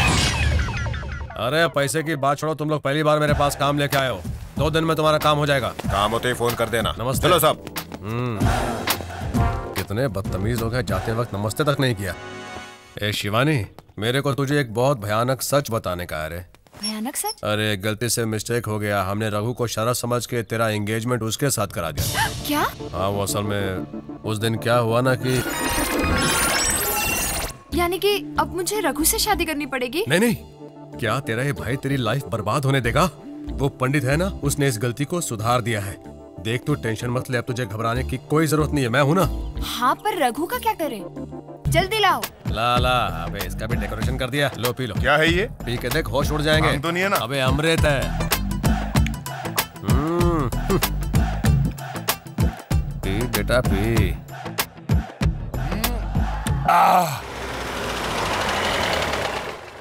अरे पैसे की बात छोड़ो, तुम लोग पहली बार मेरे पास काम लेके आए हो। दो दिन में तुम्हारा काम हो जाएगा। काम होते ही फोन कर देना। नमस्ते। चलो साहब। हम्म, कितने बदतमीज लोग हैं, जाते वक्त नमस्ते तक नहीं किया। ए शिवानी, मेरे को तुझे एक बहुत भयानक सच बताने का है। अरे भयानक सच? अरे गलती से मिस्टेक हो गया, हमने रघु को शरद समझ के तेरा एंगेजमेंट उसके साथ करा दिया। क्या? हाँ वो असल में उस दिन क्या हुआ ना कि यानी कि अब मुझे रघु से शादी करनी पड़ेगी। नहीं नहीं, क्या तेरा ये भाई तेरी लाइफ बर्बाद होने देगा? वो पंडित है ना, उसने इस गलती को सुधार दिया है। देख तू टेंशन मत ले, अब तुझे घबराने की कोई जरूरत नहीं है, मैं हूँ ना। हाँ पर रघु का क्या करें? जल्दी लाओ। ला ला, अबे इसका भी डेकोरेशन कर दिया। लो पी लो। क्या है ये? पी के देख, होश उड़ जाएंगे। तो नहीं है ना? अबे अमृत है। पी बेटा पी।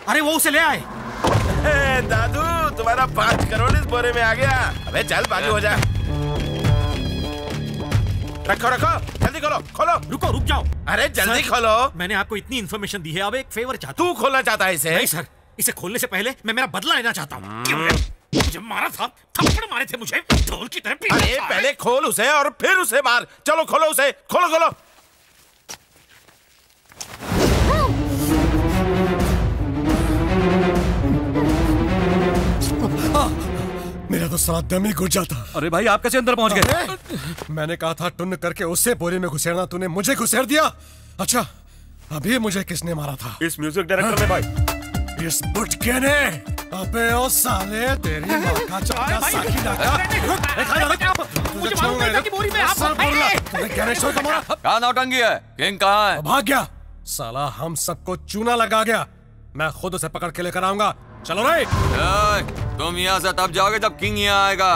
अरे वो उसे ले आए। ए, दादू तुम्हारा पाँच करोड़ इस बोरे में आ गया। अबे चल बागी हो जा। रखो रखो, जल्दी खोलो खोलो। रुको रुक जाओ। अरे जल्दी खोलो, मैंने आपको इतनी इन्फॉर्मेशन दी है, अब एक फेवर चाहता हूँ। तू खोलना चाहता है इसे? नहीं सर, इसे खोलने से पहले मैं मेरा बदला लेना चाहता हूँ। जब मारा था थप्पड़ मारे थे मुझे ढोल की तरह। अरे पहले खोल उसे और फिर उसे मार। चलो खोलो उसे, खोलो खोलो। मेरा तो साथ दम ही घुट जाता। अरे भाई आप कैसे अंदर पहुंच गए? मैंने कहा था टुन करके उससे बोरे में घुसेड़ना, तूने मुझे घुसेड़ दिया। अच्छा अभी मुझे किसने मारा था? इस म्यूजिक डायरेक्टर ने भाई, इस बुटके ने। अबे ओ साले तेरी माँ का साकी डाका। क्या नौटंकी है? किंग कहाँ है? भाग गया साला, हम सबको चूना लगा गया। मैं खुद उसे पकड़ के लेकर आऊंगा। चलो रे तुम यहाँ से तब जाओगे जब किंग यहाँ आएगा।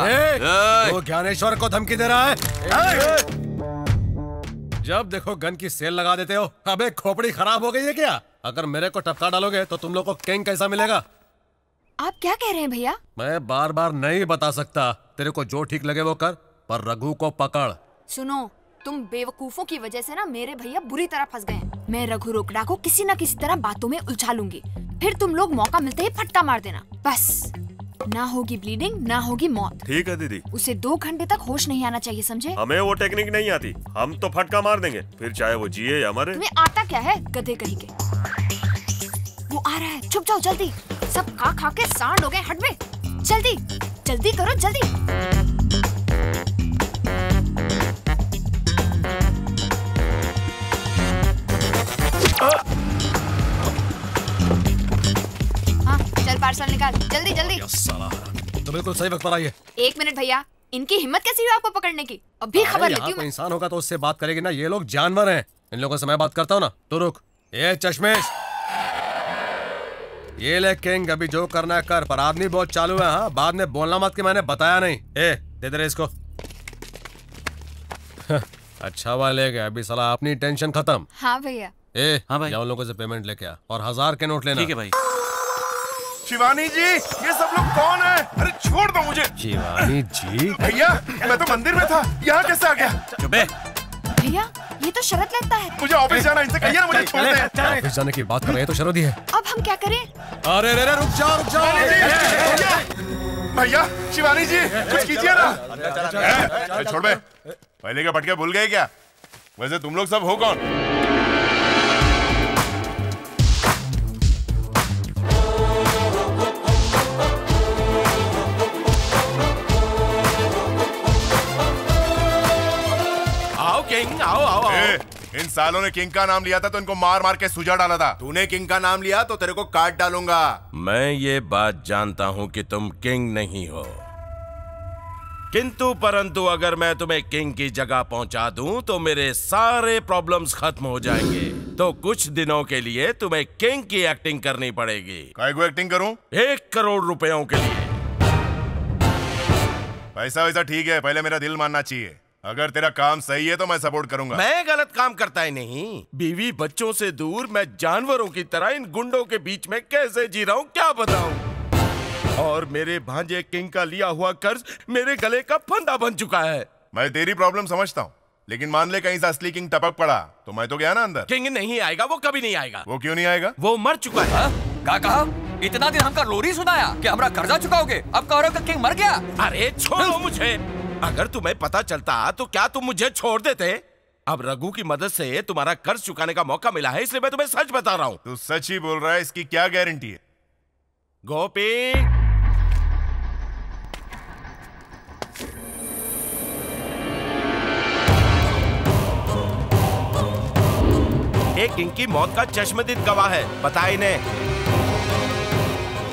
वो तो ज्ञानेश्वर को धमकी दे रहा है। ए, ए, ए। जब देखो गन की सेल लगा देते हो। अबे खोपड़ी खराब हो गई है क्या? अगर मेरे को टपका डालोगे तो तुम लोग को किंग कैसा मिलेगा? आप क्या कह रहे हैं भैया? मैं बार बार नहीं बता सकता, तेरे को जो ठीक लगे वो कर, पर रघु को पकड़। सुनो तुम बेवकूफों की वजह से ना मेरे भैया बुरी तरह फंस गए। मैं रघु रोकड़ा को किसी न किसी तरह बातों में उलझा लूंगी, फिर तुम लोग मौका मिलते ही फटका मार देना। बस ना होगी ब्लीडिंग, ना होगी मौत। ठीक है दीदी। उसे दो घंटे तक होश नहीं आना चाहिए, समझे? हमें वो टेक्निक नहीं आती, हम तो फटका मार देंगे फिर चाहे वो जिए या मरे। तुम्हें आता क्या है गधे कहीं के? वो आ रहा है, छुप जाओ जल्दी। सब खा खा के सांड हो गए, हट बे। जल्दी जल्दी करो जल्दी। पार्सल निकाल जल्दी जल्दी। साला तो बिल्कुल सही वक्त पर आई है। एक मिनट भैया, इनकी हिम्मत कैसी हुई आपको पकड़ने की? अभी खबर लेती हूं। इंसान होगा तो उससे बात करेगी ना, ये लोग जानवर हैं। इन लोगों से मैं बात करता हूं ना। तो रुक, ये चश्मेश ये ले किंग, अभी जो करना है कर, पर आदमी बहुत चालू है। हाँ बाद में बोलना मत कि मैंने बताया नहीं। ए दे दे रे इसको। अच्छा हुआ ले गया, अभी साला अपनी टेंशन खत्म। हाँ भैया। ए हां भाई, उन लोगों से पेमेंट लेके आ और हजार के नोट लेना। ठीक है भाई। शिवानी जी ये सब लोग कौन है? अरे छोड़ दो मुझे। शिवानी जी भैया मैं तो मंदिर में था, यहाँ कैसे आ गया? चुपे भैया ये तो शरद लगता है। मुझे ऑफिस जाना, इनसे कहिए ना मुझे छोड़ दे। ऑफिस जाने की बात कर रहे हैं तो शरद ही है, अब हम क्या करें? अरे रे रे रुक जाओ रुक जाओ भैया। शिवानी जी कुछ कीजिए ना। छोड़ बे, पहले के पटके भूल गए क्या? वैसे तुम लोग सब हो कौन? आओ आओ आओ। ए, इन सालों ने किंग का नाम लिया था तो इनको मार मार के सुझा डाला था। तूने किंग का नाम लिया तो तेरे को काट डालूंगा। मैं ये बात जानता हूँ कि तुम किंग नहीं हो, किंतु परंतु अगर मैं तुम्हें किंग की जगह पहुँचा दूँ तो मेरे सारे प्रॉब्लम्स खत्म हो जाएंगे। तो कुछ दिनों के लिए तुम्हें किंग की एक्टिंग करनी पड़ेगी। काहे को एक्टिंग करूँ? एक करोड़ रुपयों के लिए। पैसा वैसा ठीक है, पहले मेरा दिल मानना चाहिए। अगर तेरा काम सही है तो मैं सपोर्ट करूंगा। मैं गलत काम करता ही नहीं। बीवी बच्चों से दूर मैं जानवरों की तरह इन गुंडों के बीच में कैसे जी रहा हूँ क्या बताऊँ। और मेरे भांजे किंग का लिया हुआ कर्ज मेरे गले का फंदा बन चुका है। मैं तेरी प्रॉब्लम समझता हूँ, लेकिन मान ले कहीं से असली किंग टपक पड़ा तो मैं तो गया ना अंदर। किंग नहीं आएगा, वो कभी नहीं आएगा। वो क्यों नहीं आएगा? वो मर चुका है। क्या कहा? इतना दिन हमका लोरी सुनाया कि हमारा कर्जा चुकाओगे, अब कह रहे हो किंग मर गया? अरे छोड़ो मुझे। अगर तुम्हें पता चलता तो क्या तुम मुझे छोड़ देते? अब रघु की मदद से तुम्हारा कर्ज चुकाने का मौका मिला है, इसलिए मैं तुम्हें सच बता रहा हूँ। तू सच ही बोल रहा है, इसकी क्या गारंटी है? गोपी एक इनकी मौत का चश्मदीद गवाह है, बता इन्हें।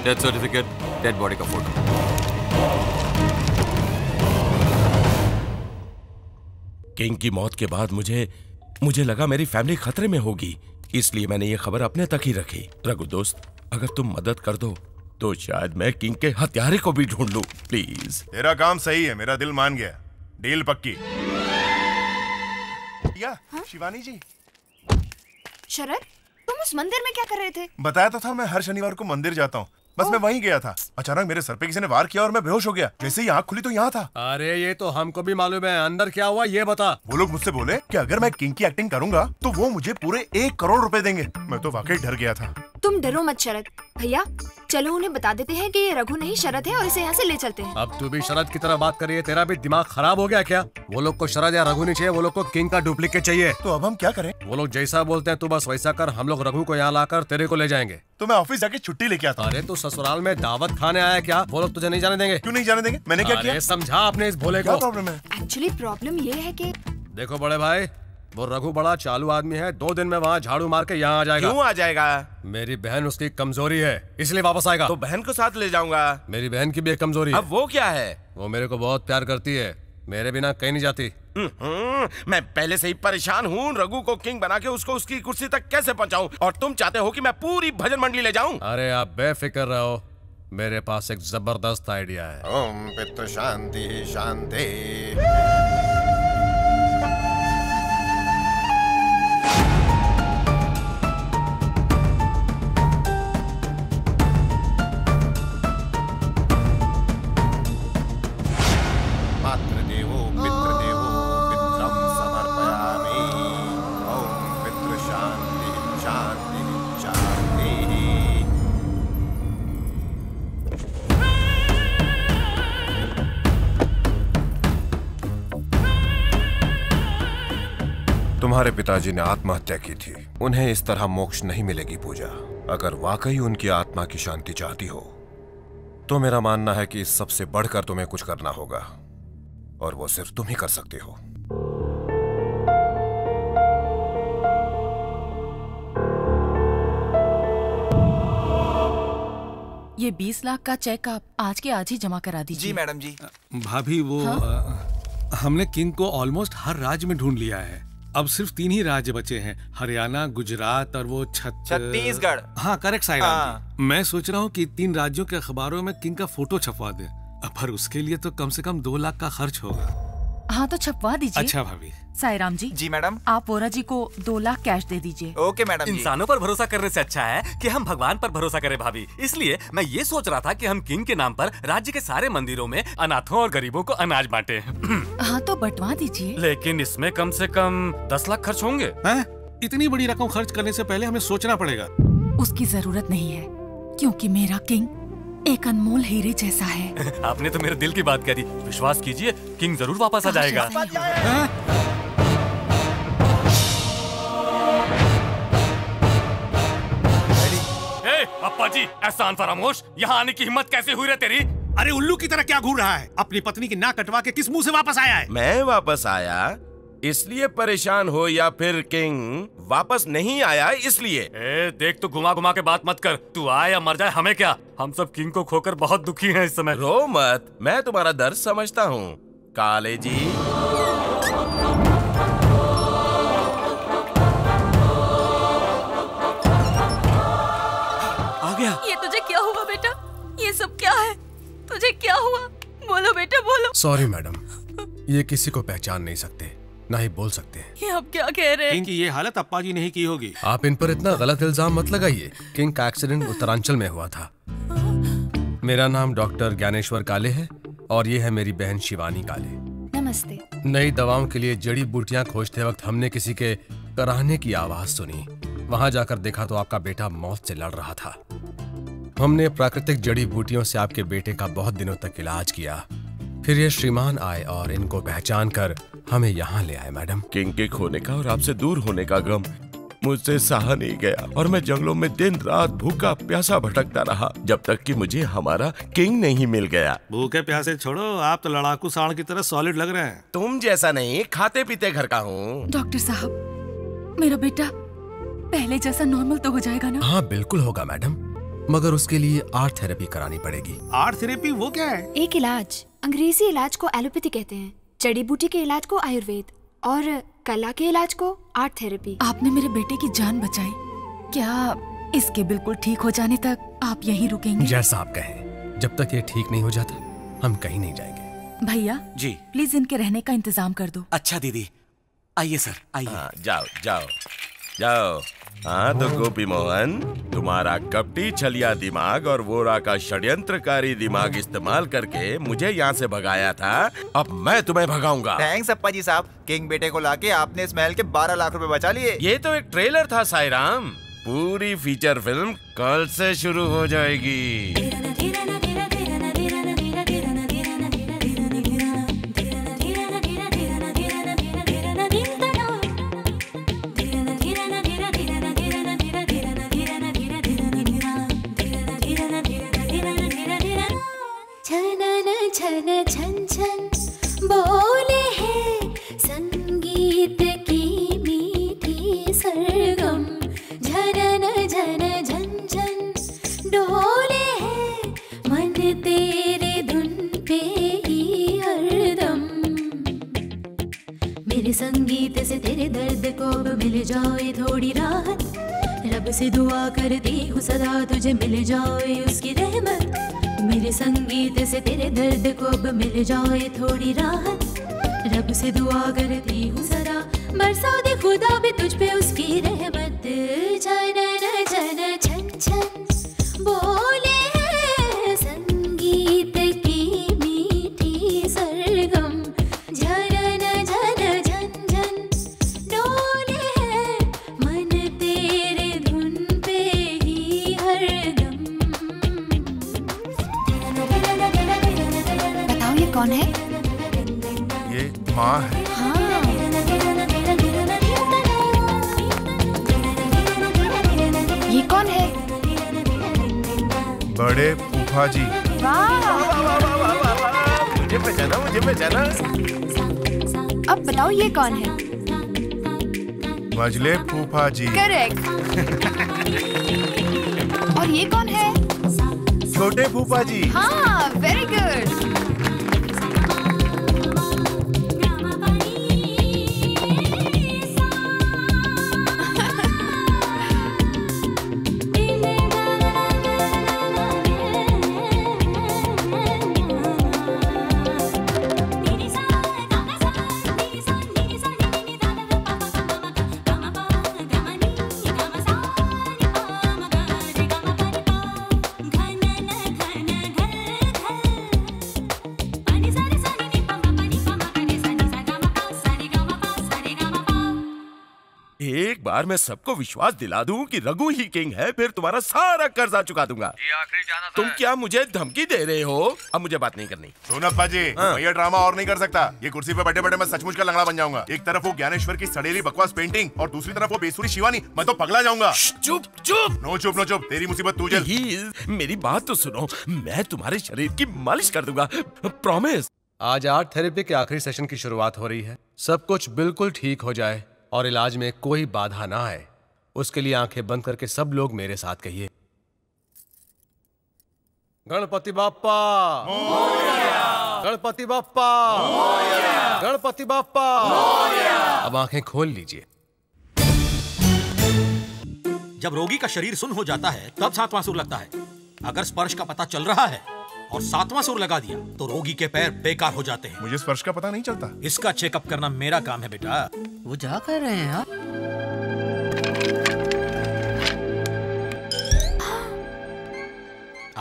डेथ सर्टिफिकेट, डेड बॉडी का फोटो। किंग की मौत के बाद मुझे मुझे लगा मेरी फैमिली खतरे में होगी, इसलिए मैंने ये खबर अपने तक ही रखी। रघु दोस्त अगर तुम मदद कर दो तो शायद मैं किंग के हत्यारे को भी ढूंढ लूं, प्लीज। तेरा काम सही है, मेरा दिल मान गया। डील पक्की। या, शिवानी जी। शरद तुम उस मंदिर में क्या कर रहे थे? बताया तो था मैं हर शनिवार को मंदिर जाता हूँ, बस मैं वहीं गया था। अचानक मेरे सर पे किसी ने वार किया और मैं बेहोश हो गया। जैसे ही आँख खुली तो यहाँ था। अरे ये तो हमको भी मालूम है, अंदर क्या हुआ ये बता। वो लोग मुझसे बोले कि अगर मैं किंग की एक्टिंग करूंगा तो वो मुझे पूरे एक करोड़ रुपए देंगे। मैं तो वाकई डर गया था। तुम डरो मत शरद भैया, चलो उन्हें बता देते हैं कि ये रघु नहीं शरद है और इसे यहाँ से ले चलते हैं। अब तू भी शरद की तरह बात कर रही है, तेरा भी दिमाग खराब हो गया क्या? वो लोग को शरद या रघु नहीं चाहिए, वो लोग को किंग का डुप्लीकेट चाहिए। तो अब हम क्या करें? वो लोग जैसा बोलते हैं तू बस वैसा कर, हम लोग रघु को यहाँ लाकर तेरे को ले जाएंगे। तो मैं ऑफिस जाके छुट्टी लेके आता। अरे तू ससुराल में दावत खाने आया क्या? वो लोग तुझे नहीं जाने देंगे। क्यों नहीं जाने देंगे? मैंने क्या किया? समझा आपने इस भोले को। प्रॉब्लम है एक्चुअली प्रॉब्लम ये है कि देखो बड़े भाई, वो रघु बड़ा चालू आदमी है, दो दिन में वहाँ झाड़ू मार के यहाँ आ जाएगा। क्यों आ जाएगा? मेरी बहन उसकी कमजोरी है इसलिए वापस आएगा। तो बहन को साथ ले जाऊंगा। मेरी बहन की भी एक कमजोरी है। अब वो क्या है? वो मेरे को बहुत प्यार करती है, मेरे बिना कहीं नहीं जाती। मैं पहले से ही परेशान हूँ, रघु को किंग बना के उसको उसकी कुर्सी तक कैसे पहुँचाऊँ, और तुम चाहते हो कि मैं पूरी भजन मंडली ले जाऊँ। अरे आप बेफिक्र रहो, मेरे पास एक जबरदस्त आइडिया है। ओम पित्त शांति शांति। तुम्हारे पिताजी ने आत्महत्या की थी, उन्हें इस तरह मोक्ष नहीं मिलेगी पूजा। अगर वाकई उनकी आत्मा की शांति चाहती हो तो मेरा मानना है कि इस सबसे बढ़कर तुम्हें कुछ करना होगा, और वो सिर्फ तुम ही कर सकते हो। ये बीस लाख का चेक आप आज के आज ही जमा करा दीजिए। जी मैडम जी। भाभी वो हाँ? आ, हमने किंग को ऑलमोस्ट हर राज्य में ढूंढ लिया है, अब सिर्फ तीन ही राज्य बचे हैं, हरियाणा, गुजरात और वो छत्तीसगढ़। हाँ करेक्ट साइड। हाँ। मैं सोच रहा हूँ कि तीन राज्यों के अखबारों में किंग का फोटो छपवा दे, पर उसके लिए तो कम से कम दो लाख का खर्च होगा। हाँ तो छपवा दीजिए। अच्छा भाभी। साईराम जी। जी मैडम। आप वोरा जी को दो लाख कैश दे दीजिए। Okay madam. इंसानों पर भरोसा करने से अच्छा है कि हम भगवान पर भरोसा करें भाभी, इसलिए मैं ये सोच रहा था कि हम किंग के नाम पर राज्य के सारे मंदिरों में अनाथों और गरीबों को अनाज बांटे। हाँ तो बंटवा दीजिए, लेकिन इसमें कम से कम दस लाख खर्च होंगे। इतनी बड़ी रकम खर्च करने से पहले हमें सोचना पड़ेगा। उसकी जरूरत नहीं है, क्योंकि मेरा किंग एक अनमोल हीरे जैसा है। आपने तो मेरे दिल की बात करी, विश्वास कीजिए किंग जरूर वापस आ जाएगा। अप्पा जी एहसान फरामोश, यहाँ आने की हिम्मत कैसे हुई रे तेरी? अरे उल्लू की तरह क्या घूम रहा है? अपनी पत्नी की नाक कटवा के किस मुंह से वापस आया है? मैं वापस आया इसलिए परेशान हो, या फिर किंग वापस नहीं आया इसलिए? ए, देख तू घुमा घुमा के बात मत कर, तू आए या मर जाए हमें क्या, हम सब किंग को खोकर बहुत दुखी हैं इस समय। रो मत, मैं तुम्हारा दर्द समझता हूँ काले जी। आ गया। ये तुझे क्या हुआ बेटा? ये सब क्या है? तुझे क्या हुआ? बोलो बेटा बोलो। सॉरी मैडम, ये किसी को पहचान नहीं सकते, ना ही बोल सकते हैं। ये आप क्या कह रहे हैं? किंग की ये हालत अप्पा जी नहीं की होगी। आप इन पर इतना गलत इल्जाम मत लगाइए। किंग का एक्सीडेंट उत्तरांचल में हुआ था। मेरा नाम डॉक्टर ज्ञानेश्वर काले है और ये है मेरी बहन शिवानी काले। नमस्ते। नई दवाओं के लिए जड़ी बूटियां खोजते वक्त हमने किसी के कराहने की आवाज सुनी, वहाँ जाकर देखा तो आपका बेटा मौत से लड़ रहा था। हमने प्राकृतिक जड़ी बूटियों से आपके बेटे का बहुत दिनों तक इलाज किया, फिर ये श्रीमान आए और इनको पहचान कर हमें यहाँ ले आए। मैडम, किंग के खोने का और आपसे दूर होने का गम मुझसे सहा नहीं गया, और मैं जंगलों में दिन रात भूखा प्यासा भटकता रहा जब तक कि मुझे हमारा किंग नहीं मिल गया। भूखे प्यासे छोड़ो, आप तो लड़ाकू सांड की तरह सॉलिड लग रहे हैं। तुम जैसा नहीं, खाते पीते घर का हूँ। डॉक्टर साहब, मेरा बेटा पहले जैसा नॉर्मल तो हो जाएगा ना? हाँ बिल्कुल होगा मैडम, मगर उसके लिए आर्ट थेरेपी करानी पड़ेगी। आर्ट थेरेपी वो क्या है? एक इलाज, अंग्रेजी इलाज को एलोपैथी कहते हैं, जड़ी बूटी के इलाज को आयुर्वेद, और कला के इलाज को आर्ट थेरेपी। आपने मेरे बेटे की जान बचाई, क्या इसके बिल्कुल ठीक हो जाने तक आप यहीं रुकेंगे? जैसा आप कहें, जब तक ये ठीक नहीं हो जाता हम कहीं नहीं जाएंगे। भैया जी प्लीज इनके रहने का इंतजाम कर दो। अच्छा दीदी, आइए सर आइए। जाओ जाओ जाओ। हाँ तो गोपी मोहन, तुम्हारा कपटी छलिया दिमाग और वोरा का षड्यंत्रकारी दिमाग इस्तेमाल करके मुझे यहाँ से भगाया था, अब मैं तुम्हें भगाऊंगा। थैंक्स अप्पा जी साहब, किंग बेटे को लाके आपने इस महल के बारह लाख रुपए बचा लिए। ये तो एक ट्रेलर था साईराम, पूरी फीचर फिल्म कल से शुरू हो जाएगी। जाए थोड़ी राहत, रब से दुआ करती हूँ सदा, बरसा दे खुदा भी तुझ पे उसकी रहमत। जाना ना जाना छन छन बोले हैं संगीत की मीठी सरगम, जाना ना जाना झन झन डोले हैं मन तेरे धुन पे ही हरदम। ये कौन है? ये माँ है। हाँ। ये कौन है? बड़े फूफा जी। वाह। मुझे पहचाना, मुझे पहचाना। अब बताओ ये कौन है? मजले फूफा जी। करेक्ट। और ये कौन है? छोटे फूफा जी। हाँ, वेरी गुड। मैं सबको विश्वास दिला दूं कि रघु ही किंग है, फिर तुम्हारा सारा कर्जा चुका दूंगा। ये आखिरी जाना था। तुम क्या मुझे धमकी दे रहे हो? अब मुझे बात नहीं करनी। सोनप्पा जी, मैं ये ड्रामा और नहीं कर सकता। ये कुर्सी पे बैठे-बैठे मैं सचमुच का लंगड़ा बन जाऊंगा। एक तरफ वो ज्ञानेश्वर की सड़ेली बकवास पेंटिंग और दूसरी तरफ वो बेसुरी शिवानी, मैं तो पगला जाऊंगा। चुप चुप। नो चुप नो चुप, तेरी मुसीबत तू झेल। मेरी बात तो सुनो, मैं तुम्हारे शरीर की मालिश कर दूंगा, प्रॉमिस। आज आर्ट थेरेपी के आखिरी सेशन की शुरुआत हो रही है। सब कुछ बिल्कुल ठीक हो जाए और इलाज में कोई बाधा ना आए, उसके लिए आंखें बंद करके सब लोग मेरे साथ कहिए, गणपति बाप्पा मोरया, गणपति बाप्पा मोरया, गणपति बाप्पा मोरया। अब आंखें खोल लीजिए। जब रोगी का शरीर सुन्न हो जाता है तब सातवां सुर लगता है। अगर स्पर्श का पता चल रहा है और सातवां सुर लगा दिया तो रोगी के पैर बेकार हो जाते हैं। मुझे स्पर्श का पता नहीं चलता। इसका चेकअप करना मेरा काम है बेटा। वो जा कर रहे हैं आप?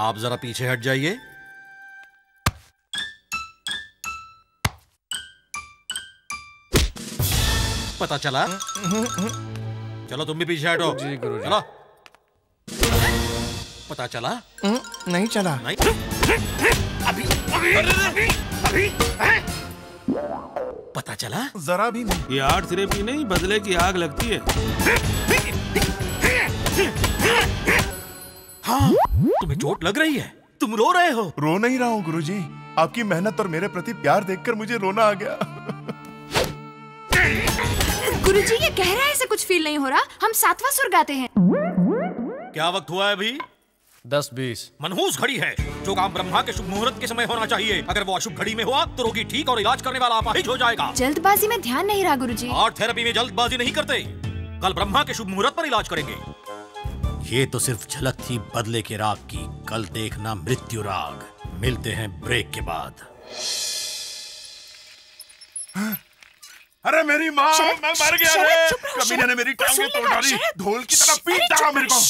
आप जरा पीछे हट जाइए। पता चला? चलो तुम भी पीछे हटो। जी गुरुजी। चलो। पता चला? नहीं चला। नहीं। अभी अभी अभी, अभी पता चला? जरा भी नहीं। ये आर्ट थेरेपी नहीं, बदले की आग लगती है। हाँ, तुम्हें चोट लग रही है, तुम रो रहे हो। रो नहीं रहा हूँ गुरुजी, आपकी मेहनत और मेरे प्रति प्यार देखकर मुझे रोना आ गया। गुरुजी ये कह रहा है, ऐसे कुछ फील नहीं हो रहा, हम सातवां सुर गाते हैं। क्या वक्त हुआ है अभी? दस बीस। मनहूस घड़ी है, जो काम ब्रह्मा के शुभ मुहूर्त के समय होना चाहिए, अगर वो अशुभ घड़ी में हुआ तो रोगी ठीक और इलाज करने वाला अपाहिज हो जाएगा। जल्दबाजी में ध्यान नहीं रहा गुरुजी। आर्ट थेरेपी में जल्दबाजी नहीं करते, कल ब्रह्मा के शुभ मुहूर्त पर इलाज करेंगे। ये तो सिर्फ झलक थी बदले के राग की, कल देखना मृत्यु राग। मिलते हैं ब्रेक के बाद। अरे मेरी माँ, मैं मर गया रे। कमीने ने मेरी टांग तोड़ डाली, ढोल की तरह पीट डाला मेरे को।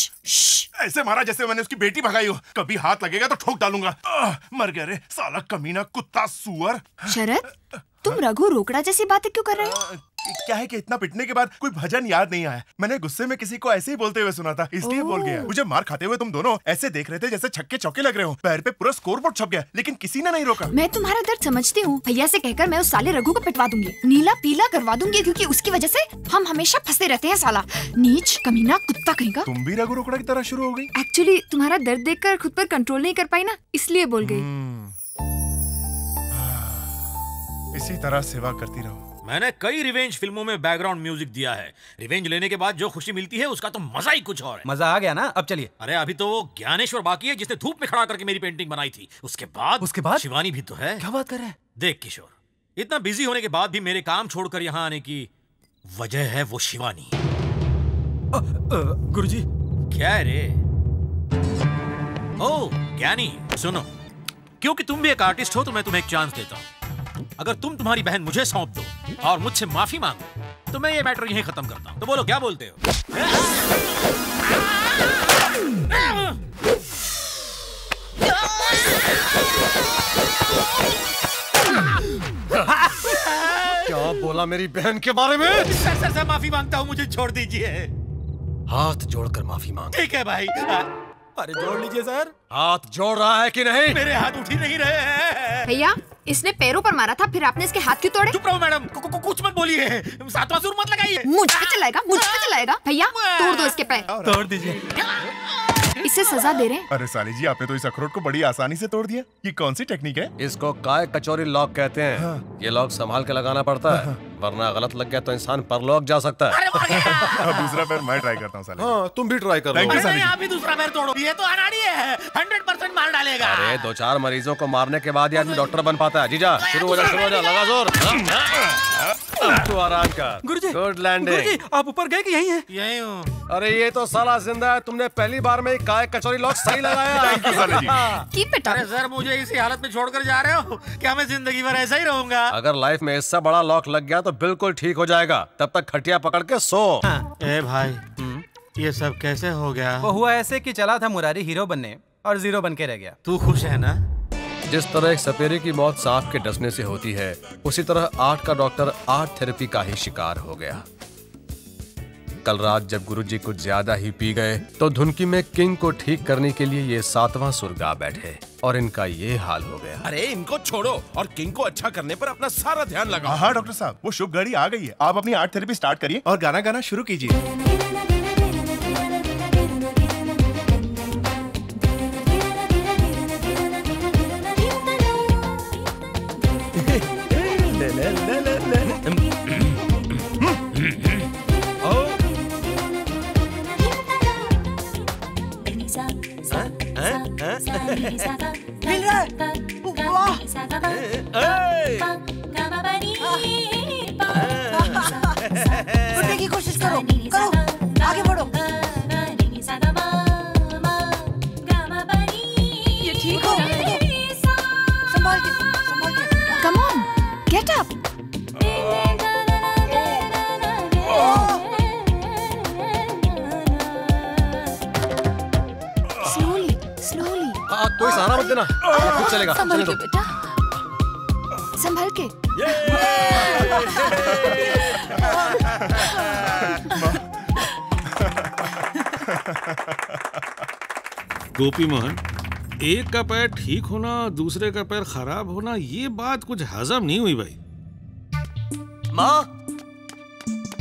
ऐसे मारा जैसे मैंने उसकी बेटी भगाई हो। कभी हाथ लगेगा तो ठोक डालूंगा। मर गया रे साला, कमीना कुत्ता सुअर। शरद, तुम रघु रोकड़ा जैसी बातें क्यों कर रहे हो? क्या है कि इतना पिटने के बाद कोई भजन याद नहीं आया। मैंने गुस्से में किसी को ऐसे ही बोलते हुए सुना था, इसलिए बोल गया। मुझे मार खाते हुए तुम दोनों ऐसे देख रहे थे जैसे छक्के चौके लग रहे हो। पैर पे पूरा स्कोरबोर्ड छप गया, लेकिन किसी ने नहीं रोका। मैं तुम्हारा दर्द समझती हूँ। भैया से कहकर मैं उस साले रघु को पिटवा दूंगी, नीला पीला करवा दूंगी, क्योंकि उसकी वजह से हम हमेशा फंसे रहते हैं। साला नीच कमीना कुत्ता कहीं का। तुम भी रघु रोकड़ा की तरह शुरू हो गयी। एक्चुअली तुम्हारा दर्द देखकर खुद पर कंट्रोल नहीं कर पाई ना, इसलिए बोल गयी। इसी तरह सेवा करती रहो। मैंने कई रिवेंज फिल्मों में बैकग्राउंड म्यूजिक दिया है। रिवेंज लेने के बाद जो खुशी मिलती है उसका तो मजा ही कुछ और है। मजा आ गया ना? अब चलिए। अरे अभी तो वो ज्ञानेश्वर बाकी है जिसने धूप में खड़ा करके मेरी पेंटिंग बनाई थी। उसके बाद उसके बाद शिवानी भी तो है। क्या बात कर रहे हैं? देख किशोर, इतना बिजी होने के बाद भी मेरे काम छोड़कर यहाँ आने की वजह है वो शिवानी। गुरु जी क्या रे? ओ ज्ञानी सुनो, क्योंकि तुम भी एक आर्टिस्ट हो तो मैं तुम्हें एक चांस देता हूँ। अगर तुम तुम्हारी बहन मुझे सौंप दो और मुझसे माफी मांगो तो मैं ये मैटर यहीं खत्म करता हूँ। तो बोलो क्या बोलते हो? क्या बोला मेरी बहन के बारे में? सर सर सर माफी मांगता हूँ, मुझे छोड़ दीजिए। हाथ जोड़कर माफी मांग। ठीक है भाई। अरे जोड़ लीजिए सर। हाथ जोड़ रहा है कि नहीं? मेरे हाथ उठ ही नहीं रहे हैं। भैया इसने पैरों पर मारा था, फिर आपने इसके हाथ क्यों तोड़े? चुप रहो मैडम, कुछ मत बोलिए, सातवां सुर मत लगाइए। मुझ पे चलाएगा, मुझ पे चलाएगा। भैया तोड़ दो इसके पैर। तोड़ दीजिए, इसे सजा दे रहे हैं। अरे साली जी आपने तो इस अखरोट को बड़ी आसानी से तोड़ दिया। ये कौन सी टेक्निक है? इसको काय कचौरी लॉक कहते हैं। हाँ। ये लॉक संभाल के लगाना पड़ता है, हाँ। वरना गलत लग गया तो इंसान परलोक जा सकता है। अब दूसरा पैर मैं ट्राई करता हूँ साली। हाँ, तुम भी ट्राई करो। आप भी दूसरा पैर तोड़ो। ये तो अनाड़ी है, सौ परसेंट मार डालेगा। अरे दो चार मरीजों को मारने के बाद ही आदमी डॉक्टर बन पाता है। जीजा शुरू हो जा, शुरू हो जा, लगा जोर। आराम कर। गुरुजी गुड लैंडिंग। आप ऊपर गए कि यही है? यही हूँ। अरे ये तो साला जिंदा है, तुमने पहली बार में काय कचौरी लॉक सही लगाया। अरे सर मुझे इसी हालत में छोड़कर जा रहे हो? क्या मैं जिंदगी भर ऐसा ही रहूंगा? अगर लाइफ में इससे बड़ा लॉक लग गया तो बिल्कुल ठीक हो जाएगा, तब तक खटिया पकड़ के सो। ए भाई ये सब कैसे हो गया? वो हुआ ऐसे कि चला था मुरारी हीरो बनने और जीरो बन के रह गया। तू खुश है ना? जिस तरह एक सपेरे की मौत सांप के डसने से होती है, उसी तरह आर्ट का डॉक्टर आर्ट थेरेपी का ही शिकार हो गया। कल रात जब गुरुजी कुछ ज्यादा ही पी गए तो धुनकी में किंग को ठीक करने के लिए ये सातवां सुर गा बैठे और इनका ये हाल हो गया। अरे इनको छोड़ो और किंग को अच्छा करने पर अपना सारा ध्यान लगाओ। हाँ डॉक्टर साहब वो शुभ घड़ी आ गई है। आप अपनी आर्ट थेरेपी स्टार्ट करिए और गाना गाना शुरू कीजिए। मिल रहा है? वाह! उठने की कोशिश करो, करो, आगे बढ़ो। ये ठीक हो? संभाल के, संभाल के। Come on, get up. कोई सहारा मत देना, खुद चलेगा। संभल के बेटा, संभल के। गोपी मोहन, एक का पैर ठीक होना दूसरे का पैर खराब होना, ये बात कुछ हजम नहीं हुई भाई। माँ,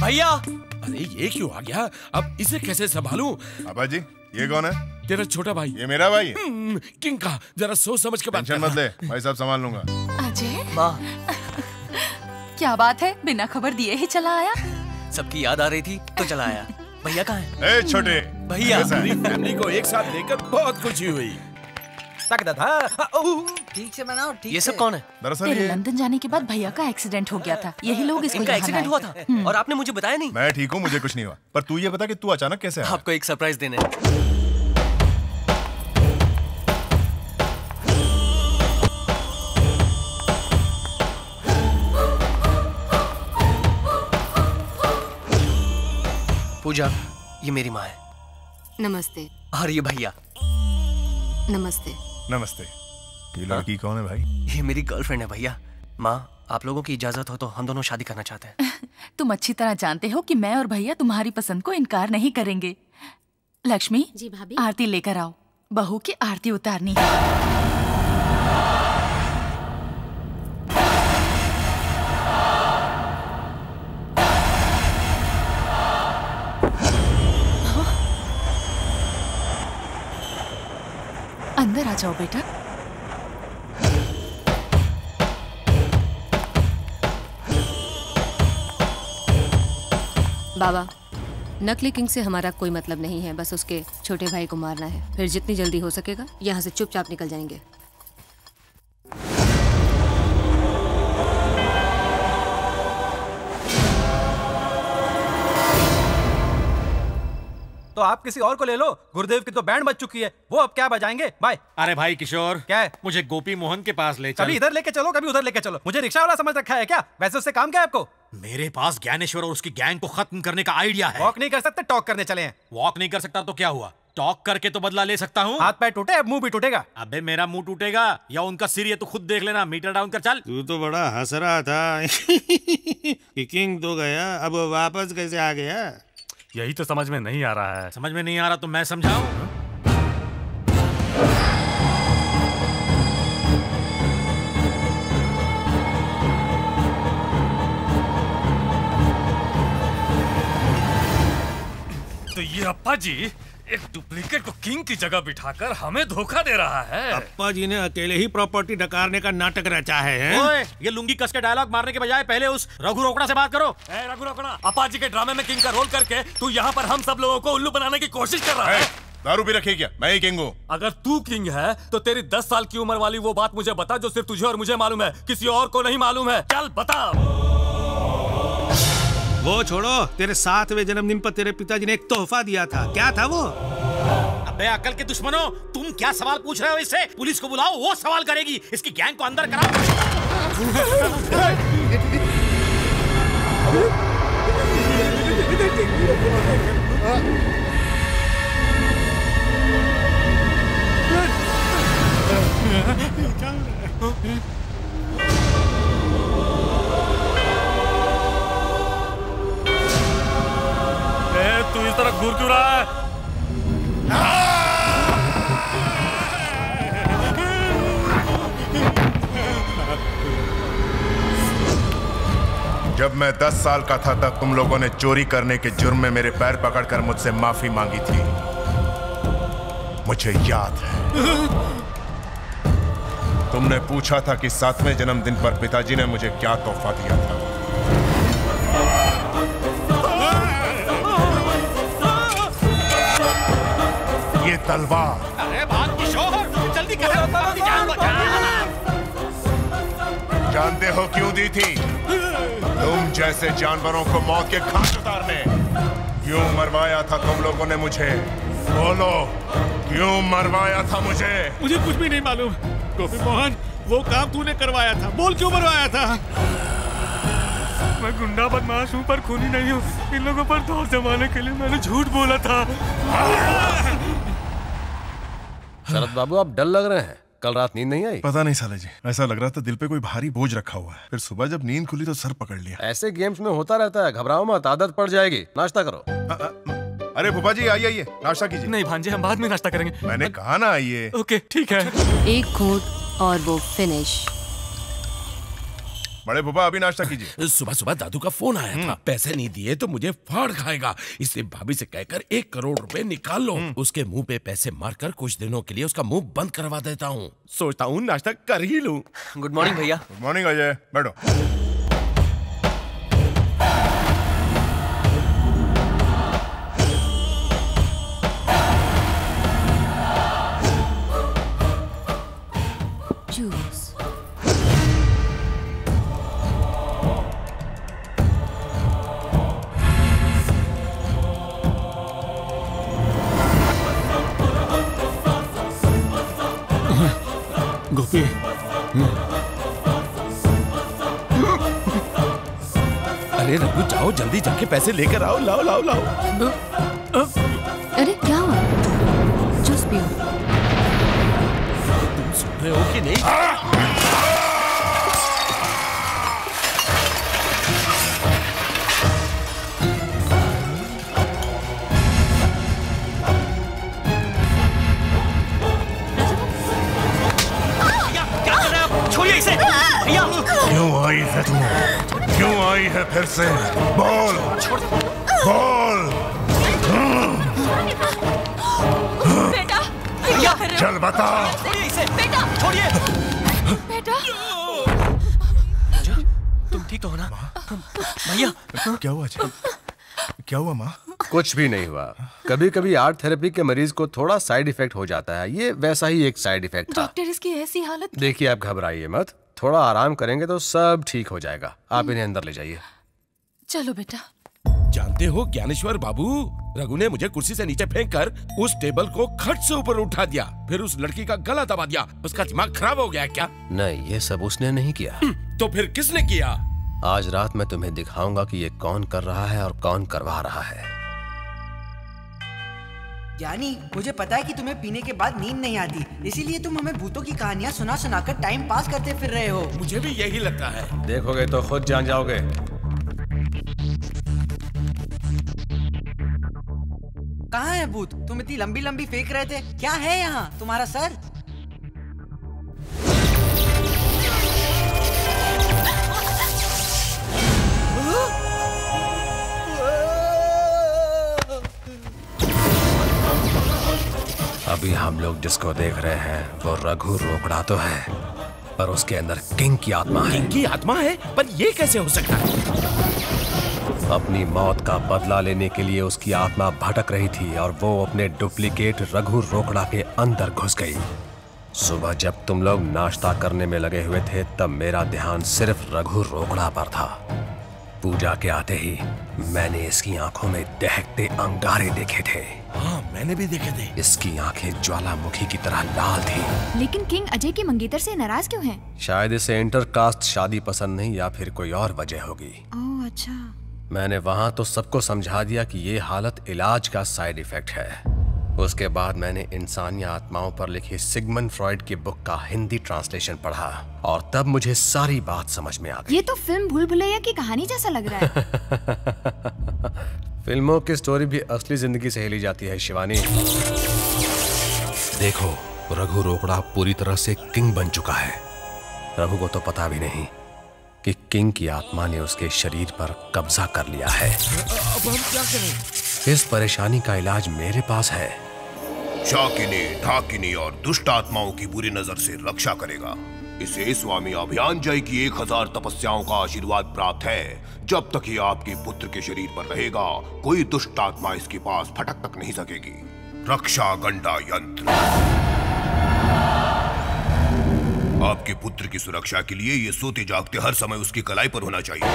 भैया, अरे ये क्यों आ गया? अब इसे कैसे संभालूं? बाबा जी ये कौन है? तेरा छोटा भाई। ये मेरा भाई है किंग का। जरा सोच समझ के बात। टेंशन मत ले, भाई साहब संभाल लूंगा। अजय क्या बात है, बिना खबर दिए ही चला आया। सबकी याद आ रही थी तो चला आया। भैया कहाँ हैं? ए छोटे भैया, पूरी फैमिली को एक साथ देखकर बहुत खुशी हुई। ठीक से मनाओ। ये सब कौन है? दरअसल लंदन जाने के बाद भैया का एक्सीडेंट हो गया था, यही लोग इसको। इनका एक्सीडेंट हुआ था और आपने मुझे बताया नहीं। मैं ठीक हूँ, मुझे कुछ नहीं हुआ, पर तू ये बता कि तू अचानक कैसे? आपको एक सरप्राइज देने। पूजा ये मेरी माँ है। नमस्ते। और ये भैया। नमस्ते। नमस्ते। ये लड़की कौन है भाई? ये मेरी गर्लफ्रेंड है भैया। माँ आप लोगों की इजाजत हो तो हम दोनों शादी करना चाहते हैं। तुम अच्छी तरह जानते हो कि मैं और भैया तुम्हारी पसंद को इनकार नहीं करेंगे। लक्ष्मी जी भाभी, आरती लेकर आओ, बहू की आरती उतारनी है। अंदर आ जाओ बेटा। बाबा, नकली किंग से हमारा कोई मतलब नहीं है, बस उसके छोटे भाई को मारना है, फिर जितनी जल्दी हो सकेगा यहाँ से चुपचाप निकल जाएंगे। तो आप किसी और को ले लो, गुरुदेव की तो बैंड बज चुकी है, वो अब क्या बजाएंगे। बाय। अरे भाई किशोर, क्या है? मुझे गोपी मोहन के पास ले चल। कभी इधर लेके चलो, कभी उधर लेके चलो। मुझे रिक्शा वाला समझ रखा है क्या? वैसे उससे काम क्या है आपको? मेरे पास ज्ञानेश्वर और उसकी गैंग को खत्म करने का आइडिया है। वॉक नहीं कर सकते, टॉक करने चले हैं। वॉक नहीं कर सकता तो क्या हुआ, टॉक करके तो बदला ले सकता हूँ। हाथ पैर टूटे, अब मुंह भी टूटेगा। अबे मेरा मुंह टूटेगा या उनका सिर, ये तो खुद देख लेना। मीटर डाउन कर चल। तू तो बड़ा हंस रहा था कि किंग तो गया, अब वापस कैसे आ गया? यही तो समझ में नहीं आ रहा है। समझ में नहीं आ रहा तो मैं समझाऊं? तो ये अप्पा जी एक डुप्लीकेट को किंग की जगह बिठाकर हमें धोखा दे रहा है। अप्पा जी ने अकेले ही प्रॉपर्टी डकारने का नाटक रचा है। ओए, ये लुंगी कस के डायलॉग मारने के बजाय पहले उस रघु रोकड़ा से बात करो। ए रघु रोकड़ा, अप्पा जी के ड्रामे में किंग का रोल करके तू यहाँ पर हम सब लोगों को उल्लू बनाने की कोशिश कर रहा है। दारू भी रखे क्या? मैं ही किंग हूँ। अगर तू किंग है तो तेरी दस साल की उम्र वाली वो बात मुझे बता जो सिर्फ तुझे और मुझे मालूम है, किसी और को नहीं मालूम है। चल बता। वो छोड़ो, तेरे सातवें जन्मदिन पर तेरे पिताजी ने एक तोहफा दिया था, क्या था वो? अबे अकल के दुश्मनों, तुम क्या सवाल पूछ रहे हो इससे? पुलिस को बुलाओ, वो सवाल करेगी। इसकी गैंग को अंदर कराओ। तू इस तरह घूर क्यों रहा है? जब मैं दस साल का था तब तुम लोगों ने चोरी करने के जुर्म में मेरे पैर पकड़कर मुझसे माफी मांगी थी, मुझे याद है। तुमने पूछा था कि सातवें जन्मदिन पर पिताजी ने मुझे क्या तोहफा दिया था। ये तलवार। अरे भाग किशोर, जल्दी कर, जान बचा। जानते हो क्यों दी थी? तुम जैसे जानवरों को मौत के घाट उतारने। क्यों मरवाया था तुम लोगों ने मुझे? बोलो, क्यों मरवाया था मुझे? मुझे कुछ भी नहीं मालूम। गोपी मोहन, वो काम तूने करवाया था, बोल क्यों मरवाया था? मैं गुंडा बदमाश हूँ पर खूनी नहीं हूँ। इन लोगों पर दौर जमाने के लिए मैंने झूठ बोला था। शरद बाबू, आप डल लग रहे हैं, कल रात नींद नहीं आई? पता नहीं साले जी, ऐसा लग रहा था दिल पे कोई भारी बोझ रखा हुआ है, फिर सुबह जब नींद खुली तो सर पकड़ लिया। ऐसे गेम्स में होता रहता है, घबराओ मत, आदत पड़ जाएगी। नाश्ता करो। आ, आ, अरे फूफा जी आइए आइए, नाश्ता कीजिए। नहीं भांजे, हम बाद में नाश्ता करेंगे। मैंने कहा ना आइए। ओके ठीक है। एक घूंट और वो फिनिश। बड़े बुबा, अभी नाश्ता कीजिए। सुबह सुबह दादू का फोन आया था, पैसे नहीं दिए तो मुझे फाड़ खाएगा, इसलिए भाभी से कहकर एक करोड़ रुपए निकाल लो। उसके मुंह पे पैसे मारकर कुछ दिनों के लिए उसका मुंह बंद करवा देता हूँ। सोचता हूँ नाश्ता कर ही लूँ। गुड मॉर्निंग भैया। गुड मॉर्निंग अजय, बैठो। गोपी, अरे रघु जाओ, जल्दी जाके पैसे लेकर आओ। लाओ लाओ लाओ। अरे क्या हुआ? जूस पियो। तुम सुन रहे हो कि नहीं? है फिर से। बोल बोल। बेटा, चल बता। बेटा, छोड़िए। बेटा, तुम ठीक तो हो ना? भैया, क्या हुआ? क्या हुआ माँ? कुछ भी नहीं हुआ। कभी कभी आर्ट थेरेपी के मरीज को थोड़ा साइड इफेक्ट हो जाता है, ये वैसा ही एक साइड इफेक्ट था। डॉक्टर इसकी ऐसी हालत। देखिए आप घबराइए मत, थोड़ा आराम करेंगे तो सब ठीक हो जाएगा। आप इन्हें अंदर ले जाइए। चलो बेटा। जानते हो ज्ञानेश्वर बाबू, रघु ने मुझे कुर्सी से नीचे फेंककर उस टेबल को खट से ऊपर उठा दिया, फिर उस लड़की का गला दबा दिया। उसका दिमाग खराब हो गया क्या? नहीं, ये सब उसने नहीं किया। तो फिर किसने किया? आज रात मैं तुम्हें दिखाऊंगा कि ये कौन कर रहा है और कौन करवा रहा है। यानी मुझे पता है कि तुम्हें पीने के बाद नींद नहीं आती, इसीलिए तुम हमें भूतों की कहानियाँ सुना सुना कर टाइम पास करते फिर रहे हो। मुझे भी यही लगता है। देखोगे तो खुद जान जाओगे। कहाँ है भूत? तुम इतनी लंबी लंबी फेंक रहे थे, क्या है यहाँ तुम्हारा सर? अभी हम लोग जिसको देख रहे हैं वो रघु रोकड़ा तो है, पर उसके अंदर किंग की आत्मा है। किंग की आत्मा है? पर ये कैसे हो सकता है? अपनी मौत का बदला लेने के लिए उसकी आत्मा भटक रही थी और वो अपने डुप्लीकेट रघु रोकड़ा के अंदर घुस गई। सुबह जब तुम लोग नाश्ता करने में लगे हुए थे तब मेरा ध्यान सिर्फ रघु रोकड़ा पर था। पूजा के आते ही मैंने इसकी आंखों में दहकते अंगारे देखे थे। हाँ, मैंने भी देखे थे। इसकी आंखें ज्वालामुखी की तरह लाल थी। लेकिन किंग अजय की मंगेतर से नाराज क्यों है? शायद इसे इंटरकास्ट शादी पसंद नहीं या फिर कोई और वजह होगी। ओह अच्छा। मैंने वहाँ तो सबको समझा दिया कि ये हालत इलाज का साइड इफेक्ट है। उसके बाद मैंने इंसानी आत्माओं पर लिखी सिगमंड फ्रॉयड की बुक का हिंदी ट्रांसलेशन पढ़ा और तब मुझे सारी बात समझ में आ गई। ये तो फिल्म भूल भुलैया की कहानी जैसा लग रहा है। फिल्मों की स्टोरी भी असली जिंदगी से हिली जाती है शिवानी। देखो, रघु रोकड़ा पूरी तरह से किंग बन चुका है। रघु को तो पता भी नहीं कि किंग की आत्मा ने उसके शरीर पर कब्जा कर लिया है। अब हम क्या करें? इस परेशानी का इलाज मेरे पास है। शाकिनी, ढाकिनी और दुष्ट आत्माओं की बुरी नजर से रक्षा करेगा। इसे स्वामी अभियान जय की एक हजार तपस्याओं का आशीर्वाद प्राप्त है। जब तक ये आपके पुत्र के शरीर पर रहेगा, कोई दुष्ट आत्मा इसके पास फटक तक नहीं सकेगी। रक्षा गंडा यंत्र। आपके पुत्र की सुरक्षा के लिए ये सोते जागते हर समय उसकी कलाई पर होना चाहिए।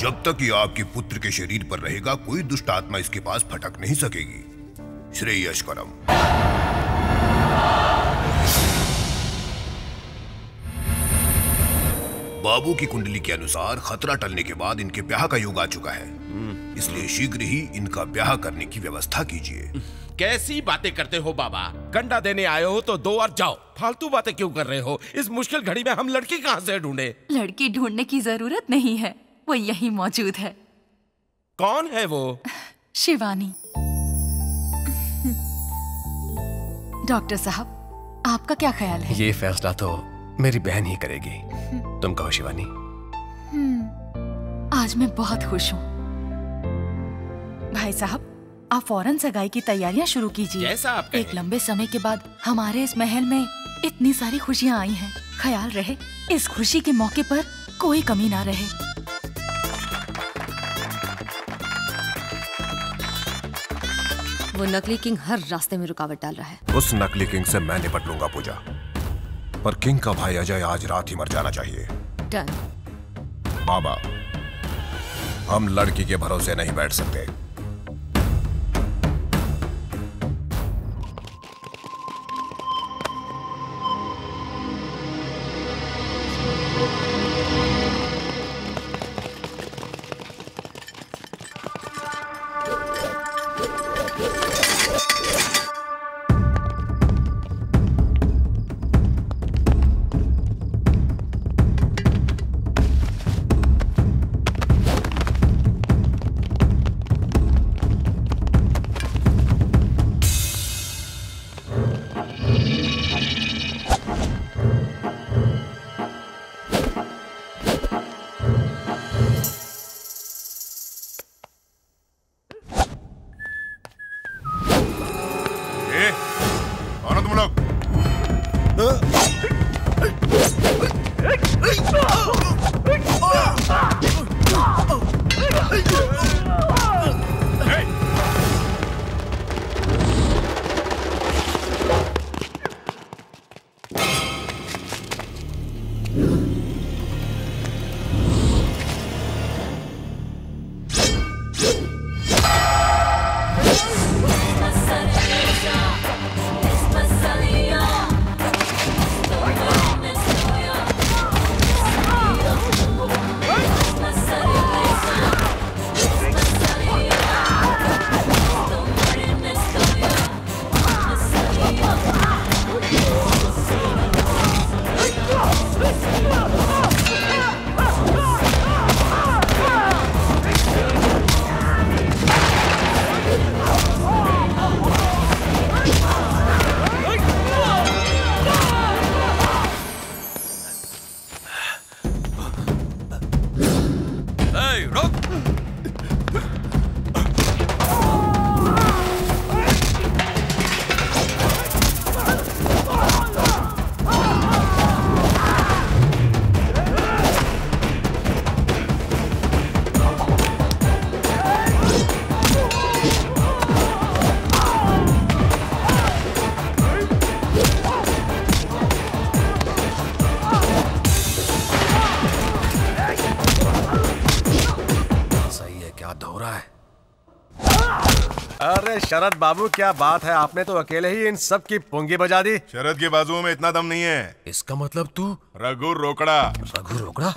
जब तक ये आपके पुत्र के शरीर पर रहेगा, कोई दुष्ट आत्मा इसके पास फटक नहीं सकेगी। श्रेय यश करम। बाबू की कुंडली के अनुसार खतरा टलने के बाद इनके ब्याह का योग आ चुका है, इसलिए शीघ्र ही इनका ब्याह करने की व्यवस्था कीजिए। कैसी बातें करते हो बाबा? गंडा देने आए हो तो दो और जाओ, फालतू बातें क्यों कर रहे हो? इस मुश्किल घड़ी में हम लड़की कहाँ से ढूंढे? लड़की ढूंढने की जरूरत नहीं है, वो यही मौजूद है। कौन है वो? शिवानी। डॉक्टर साहब, आपका क्या ख्याल है? ये फैसला तो मेरी बहन ही करेगी। तुम कहो शिवानी। हम्म, आज मैं बहुत खुश हूँ। भाई साहब, आप फौरन सगाई की तैयारियाँ शुरू कीजिए। जैसा आप कहें। एक लंबे समय के बाद हमारे इस महल में इतनी सारी खुशियाँ आई हैं। ख्याल रहे, इस खुशी के मौके पर कोई कमी ना रहे। वो नकली किंग हर रास्ते में रुकावट डाल रहा है। उस नकली किंग से मैं निपट लूंगा पूजा, पर किंग का भाई अजय आज रात ही मर जाना चाहिए। डन। बाबा, हम लड़की के भरोसे नहीं बैठ सकते। ए, रुक! शरद बाबू क्या बात है, आपने तो अकेले ही इन सब की पुंगी बजा दी। शरद के बाजुओं में इतना दम नहीं है। इसका मतलब तू रघु रोकड़ा। रघु रोकड़ा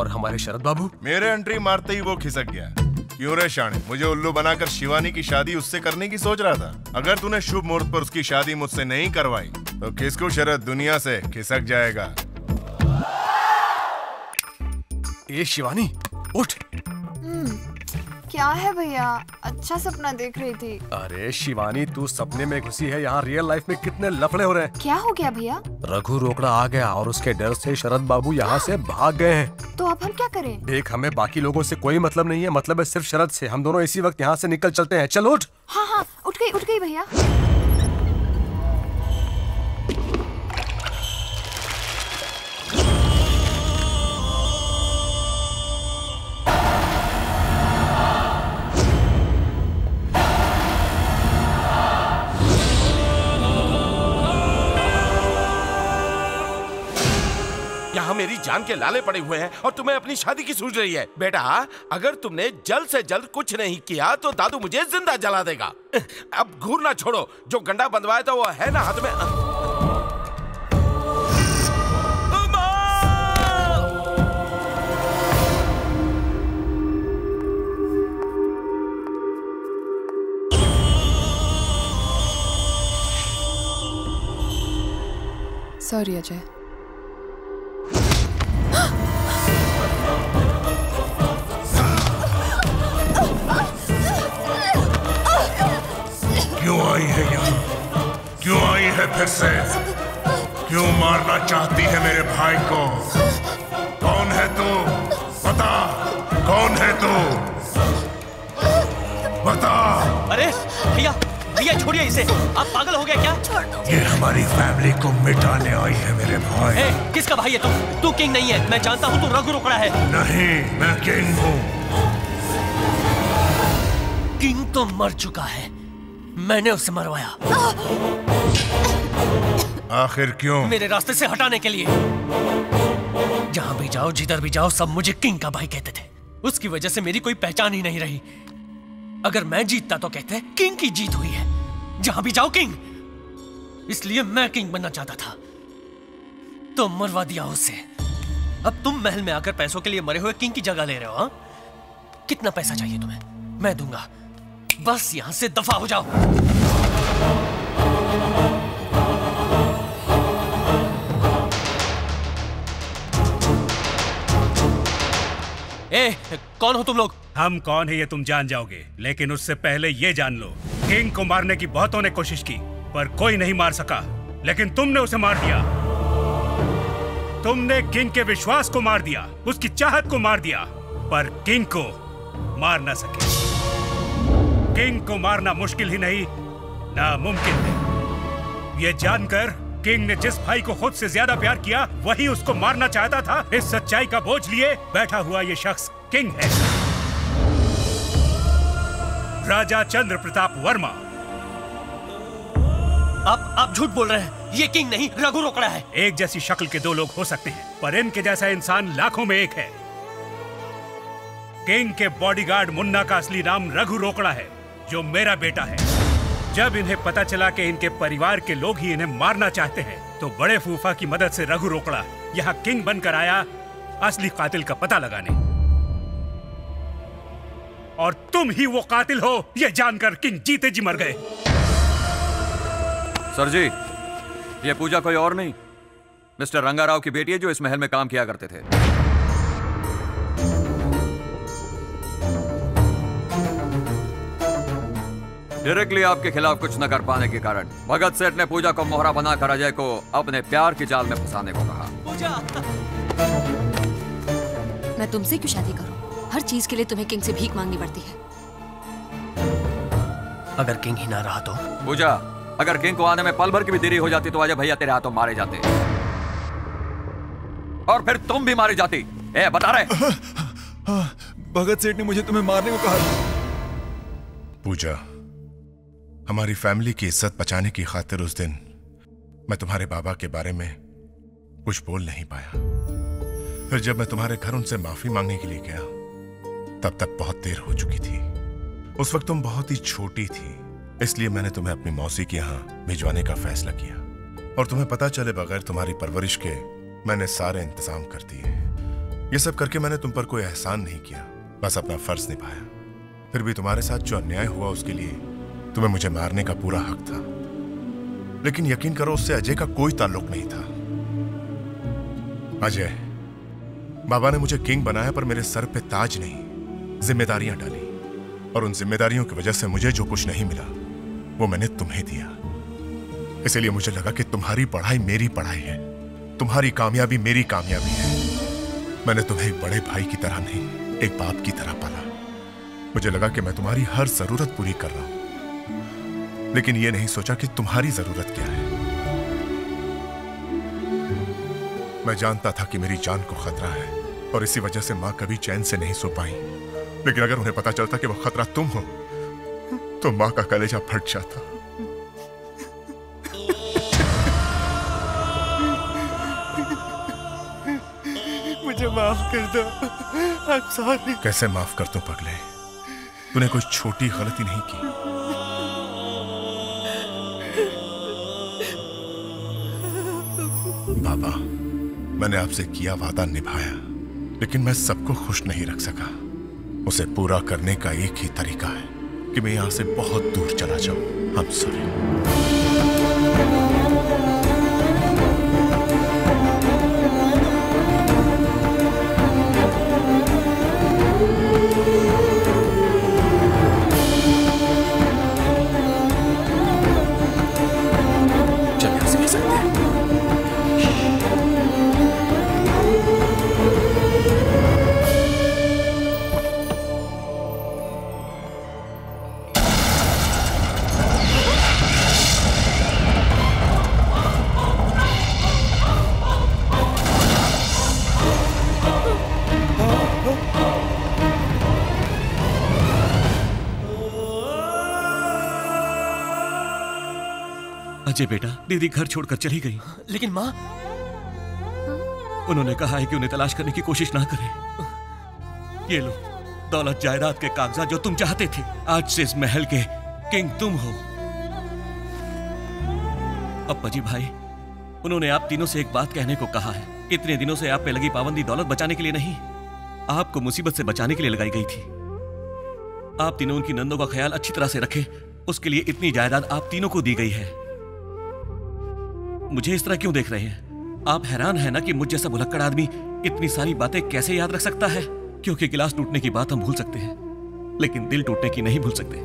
और हमारे शरद बाबू? मेरे एंट्री मारते ही वो खिसक गया। क्यों रे शाणे, मुझे उल्लू बनाकर शिवानी की शादी उससे करने की सोच रहा था। अगर तूने शुभ मुहूर्त पर उसकी शादी मुझसे नहीं करवाई तो किसको शरद दुनिया से खिसक जाएगा। ये शिवानी उठ। क्या है भैया, अच्छा सपना देख रही थी। अरे शिवानी, तू सपने में घुसी है, यहाँ रियल लाइफ में कितने लफड़े हो रहे हैं। क्या हो गया भैया? रघु रोकड़ा आ गया और उसके डर से शरद बाबू यहाँ से भाग गए हैं। तो अब हम क्या करें? देख, हमें बाकी लोगों से कोई मतलब नहीं है, मतलब है सिर्फ शरद से। हम दोनों इसी वक्त यहाँ से निकल चलते हैं। चलो उठ। हाँ हाँ, उठ गई उठ गई भैया। मेरी जान के लाले पड़े हुए हैं और तुम्हें अपनी शादी की सूझ रही है। बेटा, अगर तुमने जल्द से जल्द कुछ नहीं किया तो दादू मुझे जिंदा जला देगा। अब घूरना छोड़ो, जो गंडा बंधवाया था वो है ना हाथ में। सॉरी अजय। क्यों आई है यहाँ? क्यों आई है फिर से? क्यों मारना चाहती है मेरे भाई को? कौन है तू? बता, कौन है तू? बता। अरे भैया भैया छोड़िए इसे, आप पागल हो गए क्या? छोड़ दो। ये हमारी फैमिली को मिटाने आई है मेरे भाई। ए, किसका भाई है तू? तू किंग नहीं है, मैं जानता हूँ तू रघु रोकड़ा है। नहीं, मैं किंग हूँ। किंग तो मर चुका है, मैंने उसे मरवाया। आखिर क्यों? मेरे रास्ते से हटाने के लिए। जहां भी जाओ, जिधर भी जाओ, सब मुझे किंग का भाई कहते थे। उसकी वजह से मेरी कोई पहचान ही नहीं रही। अगर मैं जीतता तो कहते किंग की जीत हुई है। जहां भी जाओ किंग, इसलिए मैं किंग बनना चाहता था तो मरवा दिया उसे। अब तुम महल में आकर पैसों के लिए मरे हुए किंग की जगह ले रहे हो। हा? कितना पैसा चाहिए तुम्हें? मैं दूंगा, बस यहाँ से दफा हो जाओ। ए, कौन हो तुम लोग? हम कौन है ये तुम जान जाओगे, लेकिन उससे पहले ये जान लो, किंग को मारने की बहुतों ने कोशिश की पर कोई नहीं मार सका, लेकिन तुमने उसे मार दिया। तुमने किंग के विश्वास को मार दिया, उसकी चाहत को मार दिया, पर किंग को मार ना सके। किंग को मारना मुश्किल ही नहीं, नामुमकिन है। ये जानकर किंग ने जिस भाई को खुद से ज्यादा प्यार किया वही उसको मारना चाहता था। इस सच्चाई का बोझ लिए बैठा हुआ ये शख्स किंग है, राजा चंद्र प्रताप वर्मा। आप आप झूठ बोल रहे हैं, ये किंग नहीं रघु रोकड़ा है। एक जैसी शक्ल के दो लोग हो सकते हैं, पर इनके जैसा इंसान लाखों में एक है। किंग के बॉडीगार्ड मुन्ना का असली नाम रघु रोकड़ा है, जो मेरा बेटा है। जब इन्हें पता चला कि इनके परिवार के लोग ही इन्हें मारना चाहते हैं तो बड़े फूफा की मदद से रघु रोकड़ा यहाँ किंग बनकर आया, असली कातिल का पता लगाने। और तुम ही वो कातिल हो, ये जानकर किंग जीते जी मर गए। सर जी, ये पूजा कोई और नहीं, मिस्टर रंगाराव की बेटी है जो इस महल में काम किया करते थे। डायरेक्टली आपके खिलाफ कुछ न कर पाने के कारण भगत सेठ ने पूजा को मोहरा बनाकर अजय को अपने प्यार की जाल में फंसाने को कहा। पूजा, मैं तुमसे क्यों शादी करूं? हर चीज के लिए तुम्हें किंग से भीख मांगनी पड़ती है। अगर किंग ही ना रहा तो? पूजा, अगर किंग को आने में पल भर की भी देरी हो जाती तो आजा भैया तेरे हाथों मारे जाते और फिर तुम भी मारे जाती। ए, बता रहे? भगत सेठ ने मुझे तुम्हें मारने को कहा। पूजा, हमारी फैमिली की इज्जत बचाने की खातिर उस दिन मैं तुम्हारे बाबा के बारे में कुछ बोल नहीं पाया। फिर जब मैं तुम्हारे घर उनसे माफी मांगने के लिए गया तब तक बहुत देर हो चुकी थी। उस वक्त तुम बहुत ही छोटी थी, इसलिए मैंने तुम्हें अपनी मौसी के यहाँ भिजवाने का फैसला किया और तुम्हें पता चले बगैर तुम्हारी परवरिश के मैंने सारे इंतजाम कर दिए। ये सब करके मैंने तुम पर कोई एहसान नहीं किया, बस अपना फर्ज निभाया। फिर भी तुम्हारे साथ जो अन्याय हुआ उसके लिए तुम्हें मुझे मारने का पूरा हक था, लेकिन यकीन करो उससे अजय का कोई ताल्लुक नहीं था। अजय, बाबा ने मुझे किंग बनाया पर मेरे सर पे ताज नहीं, जिम्मेदारियां डाली और उन जिम्मेदारियों की वजह से मुझे जो कुछ नहीं मिला वो मैंने तुम्हें दिया। इसलिए मुझे लगा कि तुम्हारी पढ़ाई मेरी पढ़ाई है, तुम्हारी कामयाबी मेरी कामयाबी है। मैंने तुम्हें एक बड़े भाई की तरह नहीं, एक बाप की तरह पाला। मुझे लगा कि मैं तुम्हारी हर जरूरत पूरी कर रहा हूं, लेकिन यह नहीं सोचा कि तुम्हारी जरूरत क्या है। मैं जानता था कि मेरी जान को खतरा है और इसी वजह से मां कभी चैन से नहीं सो पाई, लेकिन अगर उन्हें पता चलता कि वह खतरा तुम हो तो मां का कलेजा फट जाता। माफ कर दो। I'm sorry। कैसे माफ कर दूं पगले, तूने कोई छोटी गलती नहीं की। बाबा, मैंने आपसे किया वादा निभाया, लेकिन मैं सबको खुश नहीं रख सका। उसे पूरा करने का एक ही तरीका है कि मैं यहां से बहुत दूर चला जाऊं। I'm sorry। बेटा, दीदी घर छोड़कर चली गई, लेकिन माँ, उन्होंने कहा है कि उन्हें तलाश करने की कोशिश ना करें। ये लो दौलत जायदाद के कागजात जो तुम चाहते थे। आज से इस महल के किंग तुम हो। अप्पा जी भाई, उन्होंने आप तीनों से एक बात कहने को कहा है। इतने दिनों से आप पे लगी पाबंदी दौलत बचाने के लिए नहीं, आपको मुसीबत से बचाने के लिए लगाई गई थी। आप तीनों उनकी नंदों का ख्याल अच्छी तरह से रखें, उसके लिए इतनी जायदाद आप तीनों को दी गई है। मुझे इस तरह क्यों देख रहे हैं आप? हैरान है ना कि मुझ जैसा भुलक्कड़ आदमी इतनी सारी बातें कैसे याद रख सकता है? क्योंकि गिलास टूटने की बात हम भूल सकते हैं, लेकिन दिल टूटने की नहीं भूल सकते।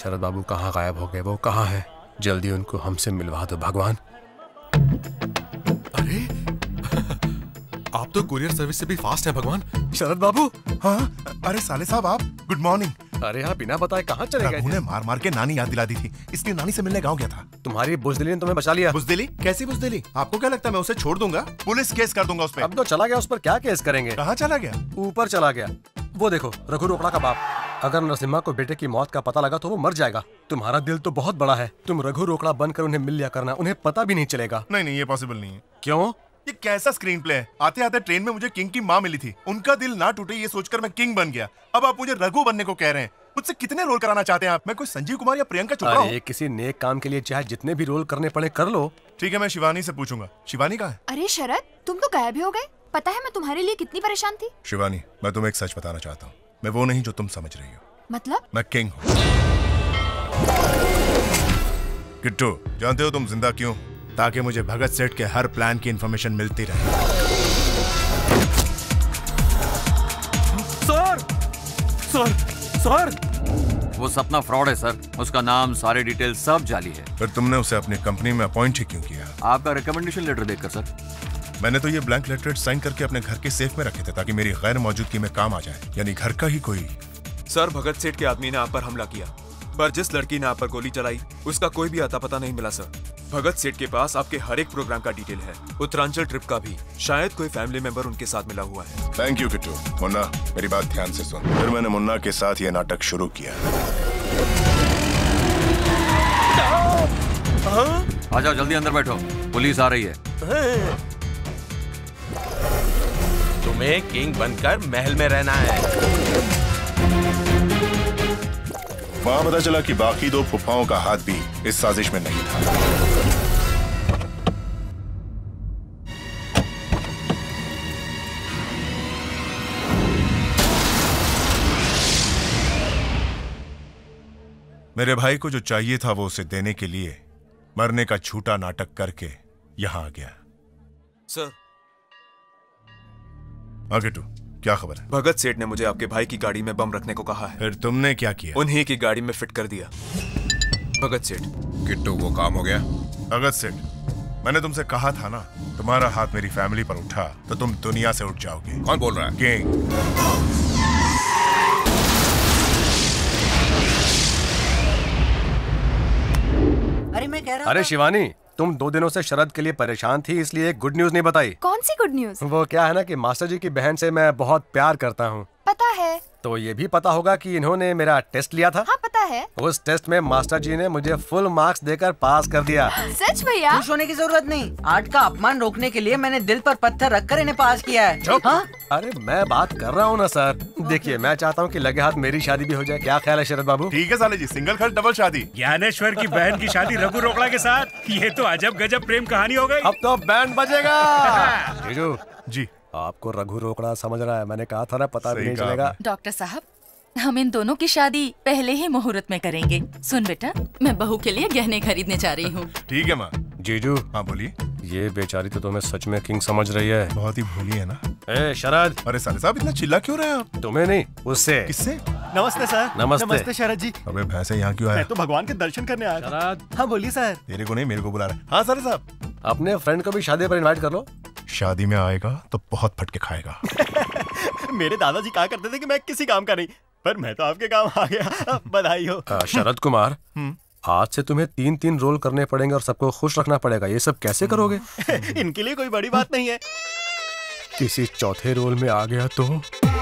शरद बाबू कहाँ गायब हो गए? वो कहाँ है? जल्दी उनको हमसे मिलवा दो भगवान। अरे आप तो कुरियर सर्विस से भी फास्ट हैं भगवान। शरद बाबू। हाँ, अरे साले साहब आप, गुड मॉर्निंग। अरे हाँ, बिना बताए कहाँ चले गए? उन्हें मार मार के नानी याद दिला दी थी, इसलिए नानी से मिलने गांव गया था। तुम्हारी बुजदिली ने तुम्हें बचा लिया। बुजदिली? कैसी बुजदिली? आपको क्या लगता है मैं उसे छोड़ दूंगा? पुलिस केस कर दूंगा उस पे। अब तो चला गया, उस पर क्या केस करेंगे? कहाँ चला गया? ऊपर चला गया। वो देखो रघु रोकड़ा का बाप। अगर नरसिम्हा को बेटे की मौत का पता लगा तो वो मर जाएगा। तुम्हारा दिल तो बहुत बड़ा है, तुम रघु रोकड़ा बनकर उन्हें मिल लिया करना, उन्हें पता भी नहीं चलेगा। नहीं नहीं, ये पॉसिबल नहीं है। क्यों? ये कैसा स्क्रीन प्ले है? आते आते ट्रेन में मुझे किंग की माँ मिली थी, उनका दिल ना टूटे ये सोचकर मैं किंग बन गया। अब आप मुझे रघु बनने को कह रहे हैं। मुझसे कितने रोल कराना चाहते हैं आप? मैं कोई संजीव कुमार या प्रियंका चोपड़ा हूं? किसी नेक काम के लिए चाहे जितने भी रोल करने पड़े कर लो। ठीक है, मैं शिवानी से पूछूंगा। शिवानी कहाँ है? अरे शरद, तुम तो गायब हो गए। पता है मैं तुम्हारे लिए कितनी परेशान थी? शिवानी, मैं तुम्हें एक सच बताना चाहता हूँ। मैं वो नहीं जो तुम समझ रही हो। मतलब? मैं किंग हूँ। किट्टू, जानते हो तुम जिंदा क्यों? ताकि मुझे भगत सेठ के हर प्लान की इंफॉर्मेशन मिलती रहे। Sir, sir, sir. वो सपना फ्रॉड है सर, उसका नाम, सारे डिटेल सब जाली है। फिर तुमने उसे अपनी कंपनी में अपॉइंट ही क्यों किया? आपका रिकमेंडेशन लेटर देखकर सर। मैंने तो ये ब्लैंक लेटरेट साइन करके अपने घर के सेफ में रखे थे ताकि मेरी गैर मौजूदगी में काम आ जाए, यानी घर का ही कोई। सर, भगत सेठ के आदमी ने आप पर हमला किया, पर जिस लड़की ने आप पर गोली चलाई उसका कोई भी आता पता नहीं मिला। सर, भगत सेठ के पास आपके हर एक प्रोग्राम का डिटेल है, उत्तरांचल ट्रिप का भी, शायद कोई फैमिली मेंबर उनके साथ मिला हुआ है। Thank you Kittu. मुन्ना, मेरी बात ध्यान से सुन। फिर मैंने मुन्ना के साथ ये नाटक शुरू किया। आ जाओ, जल्दी अंदर बैठो, पुलिस आ रही है। तुम्हें किंग बनकर महल में रहना है। वहाँ पता चला कि बाकी दो फुफाओं का हाथ भी इस साजिश में नहीं था। मेरे भाई को जो चाहिए था वो उसे देने के लिए मरने का झूठा नाटक करके यहाँ आ गया। सर, आगे तू क्या खबर है? भगत सेठ ने मुझे आपके भाई की गाड़ी में बम रखने को कहा है। फिर तुमने क्या किया? उन्हीं की गाड़ी में फिट कर दिया। भगत सेठ। किट्टू, वो काम हो गया। भगत सेठ, मैंने तुमसे कहा था ना, तुम्हारा हाथ मेरी फैमिली पर उठा तो तुम दुनिया से उठ जाओगे। कौन बोल रहा है? किंग। अरे मैं कह रहा। अरे शिवानी, तुम दो दिनों से शरद के लिए परेशान थी, इसलिए एक गुड न्यूज़ नहीं बताई। कौन सी गुड न्यूज़? वो क्या है ना कि मास्टर जी की बहन से मैं बहुत प्यार करता हूँ। पता है। तो ये भी पता होगा कि इन्होंने मेरा टेस्ट लिया था। हाँ, पता है। उस टेस्ट में मास्टर जी ने मुझे फुल मार्क्स देकर पास कर दिया। सच भैया? खुश होने की जरूरत नहीं। आर्ट का अपमान रोकने के लिए मैंने दिल पर पत्थर रखकर इन्हें पास किया है। हाँ? अरे मैं बात कर रहा हूँ ना सर। देखिए, मैं चाहता हूँ कि लगे हाथ मेरी शादी भी हो जाए। क्या ख्याल है शरद बाबू? ठीक है साले जी, सिंगल खर्च डबल शादी। ज्ञानेश्वर की बहन की शादी रघु रोकड़ा के साथ, ये तो अजब गजब प्रेम कहानी हो गयी। अब तो बैंड बजेगा। जीजू जी, आपको रघु रोकड़ा समझ रहा है? मैंने कहा था ना, पता भी नहीं चलेगा। डॉक्टर साहब, हम इन दोनों की शादी पहले ही मुहूर्त में करेंगे। सुन बेटा, मैं बहू के लिए गहने खरीदने जा रही हूँ। ठीक है माँ। जीजू। हाँ बोलिए। ये बेचारी तो तुम्हें सच में किंग समझ रही है। बहुत ही भोली है ना। ए शरद। अरे साले साहब, इतना चिल्ला क्यों रहे हो? तुम्हें नहीं, उससे। किससे? नमस्ते सर। नमस्ते, नमस्ते शरद जी। अबे भैंसे, यहाँ क्यों आया? मैं तो भगवान के दर्शन करने आया था। हाँ बोलिए सर। तेरे को नहीं, मेरे को बुला रहा है। हाँ सर साहब, अपने फ्रेंड को भी शादी पर इन्वाइट कर लो। शादी में आएगा तो बहुत फटके खाएगा। मेरे दादाजी कहा करते थे कि मैं किसी काम का नहीं, पर मैं तो आपके काम आ गया। बधाई हो। शरद कुमार, आज से तुम्हें तीन तीन रोल करने पड़ेंगे और सबको खुश रखना पड़ेगा। ये सब कैसे करोगे? इनके लिए कोई बड़ी बात नहीं है। किसी चौथे रोल में आ गया तो